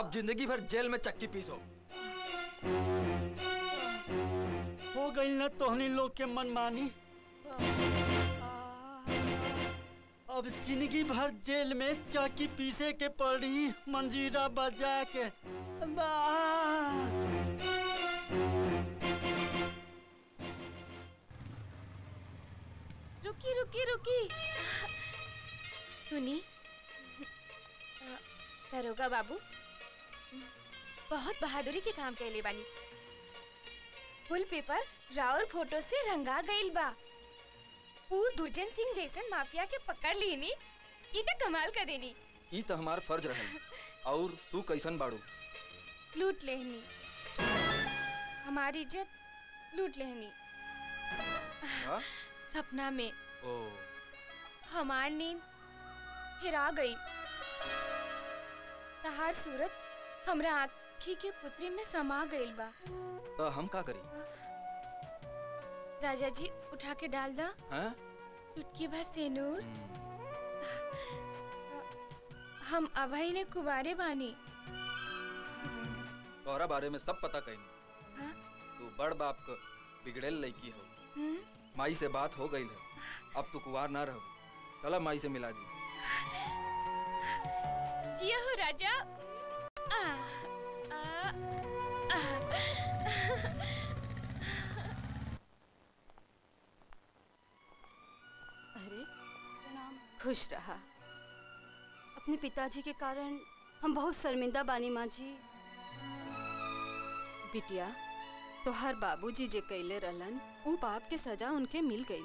अब जिंदगी भर जेल में चक्की पीसो। हो गई ना तोहनी लोग के मनमानी, अब जिंदगी भर जेल में चक्की पीसे के पड़ी मंजीरा बजा के। रुकी रुकी रुकी, सुनी दरोगा बाबू बहुत बहादुरी के काम कैले बानी। फुल पेपर राउर फोटो से रंगा गईल बा। ऊ दुर्जन सिंह जैसन माफिया के पकड़ लेनी, ई त कमाल कर देनी। ई त हमार फर्ज रहल। और तू कैसन बाड़ू? लूट लेहनी, हमारी इज्जत लूट लेहनी। सपना में ओ हमार नींद हिरा गई। तहार सूरत हमरा आँखी के पुत्री में समा गईल बा। तो हम का करी? राजा जी उठा के डाल दा। चुटकी भर सेनूर। हम अभय ने कुवारे बानी। तोरा बारे में सब पता कहीं। तू बड़ बाप का बिगड़ेल लड़की हो। माई से बात हो गई है। अब तू कुवार ना रहो। चला माई से मिला दी। जिया हो राजा। अरे खुश रहा। अपने पिताजी के कारण हम बहुत शर्मिंदा बानी माँ जी। बिटिया तोहर बाबूजी जे कैले रहलन वो पाप के सजा उनके मिल गई।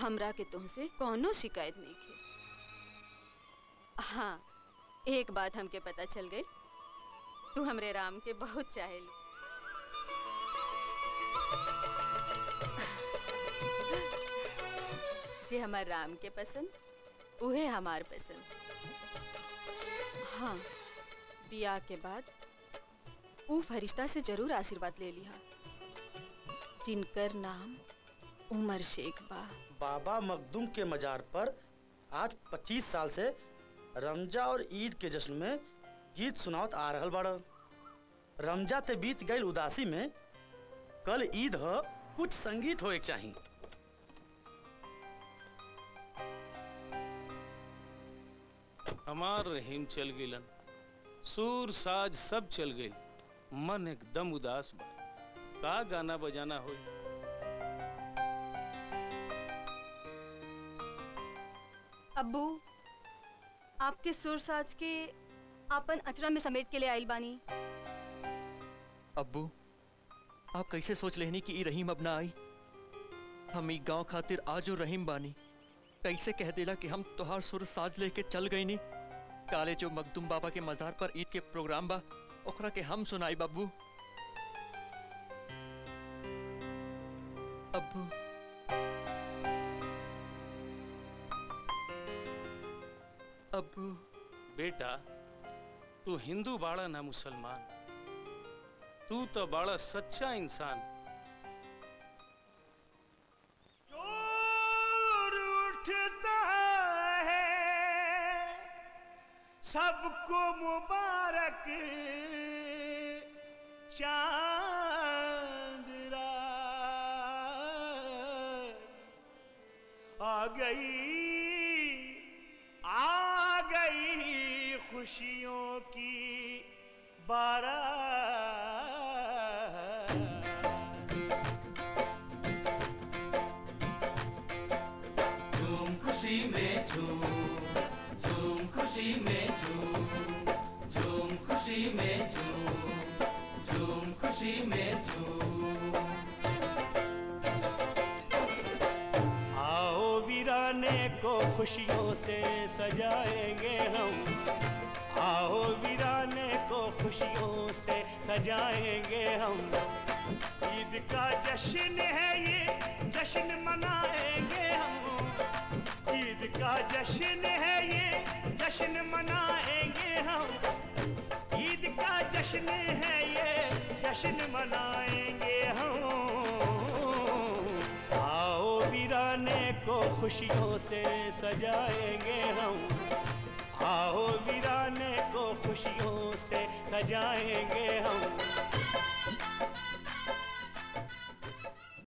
हमरा के तुमसे कोनो शिकायत नहीं थी। हाँ एक बात हमके पता चल गई, तू हमरे राम के बहुत चाहे लू। जे हमार राम के पसंद उहे हमार पसंद। हाँ बिया के बाद ऊ फरिश्ता से जरूर आशीर्वाद ले लिया जिनकर नाम उमर शेख बा। बाबा मखदूम के मजार पर आज 25 साल से रमजा और ईद के जश्न में गीत सुनावत आ रहल बाड़ा। रमजा ते बीत गई उदासी में, कल ईद हो कुछ संगीत हो एक चाहिए। हमार रहीम चल गईलन, सूर साज सब चल गई, मन एकदम उदास बा। का गाना बजाना हो? अब्बू आपके सुरसाज के आपन अचरा में समेट के लिए आयल बानी। अब्बू आप कैसे सोच लेनी कि ई रहीम अब ना आई? हम ई गांव खातिर आज रहीम बानी, कैसे कह देला कि हम तोहार सुरसाज लेके चल गई नी। काले जो मखदूम बाबा के मजार पर ईद के प्रोग्राम बा ओकरा के हम सुनाई बाबू। अब्बू अब्बू बेटा तू हिंदू बाड़ा ना मुसलमान, तू तो बाड़ा सच्चा इंसान। जोर उठता है सबको मुबारक चांद रात आ गई, खुशियों की बारात। झूम खुशी में झूम, झूम खुशी में झूम, झूम खुशी में झूम, झूम खुशी में झूम। आओ वीराने को खुशियों से सजाएंगे हम, आओ वीराने को खुशियों से सजाएंगे हम। ईद का जश्न है ये, जश्न मनाएंगे हम। ईद का जश्न है ये, जश्न मनाएंगे हम। ईद का जश्न है ये, जश्न मनाएंगे हम। आओ वीराने को खुशियों से सजाएंगे हम। आओ वीराने को खुशियों से सजाएंगे हम।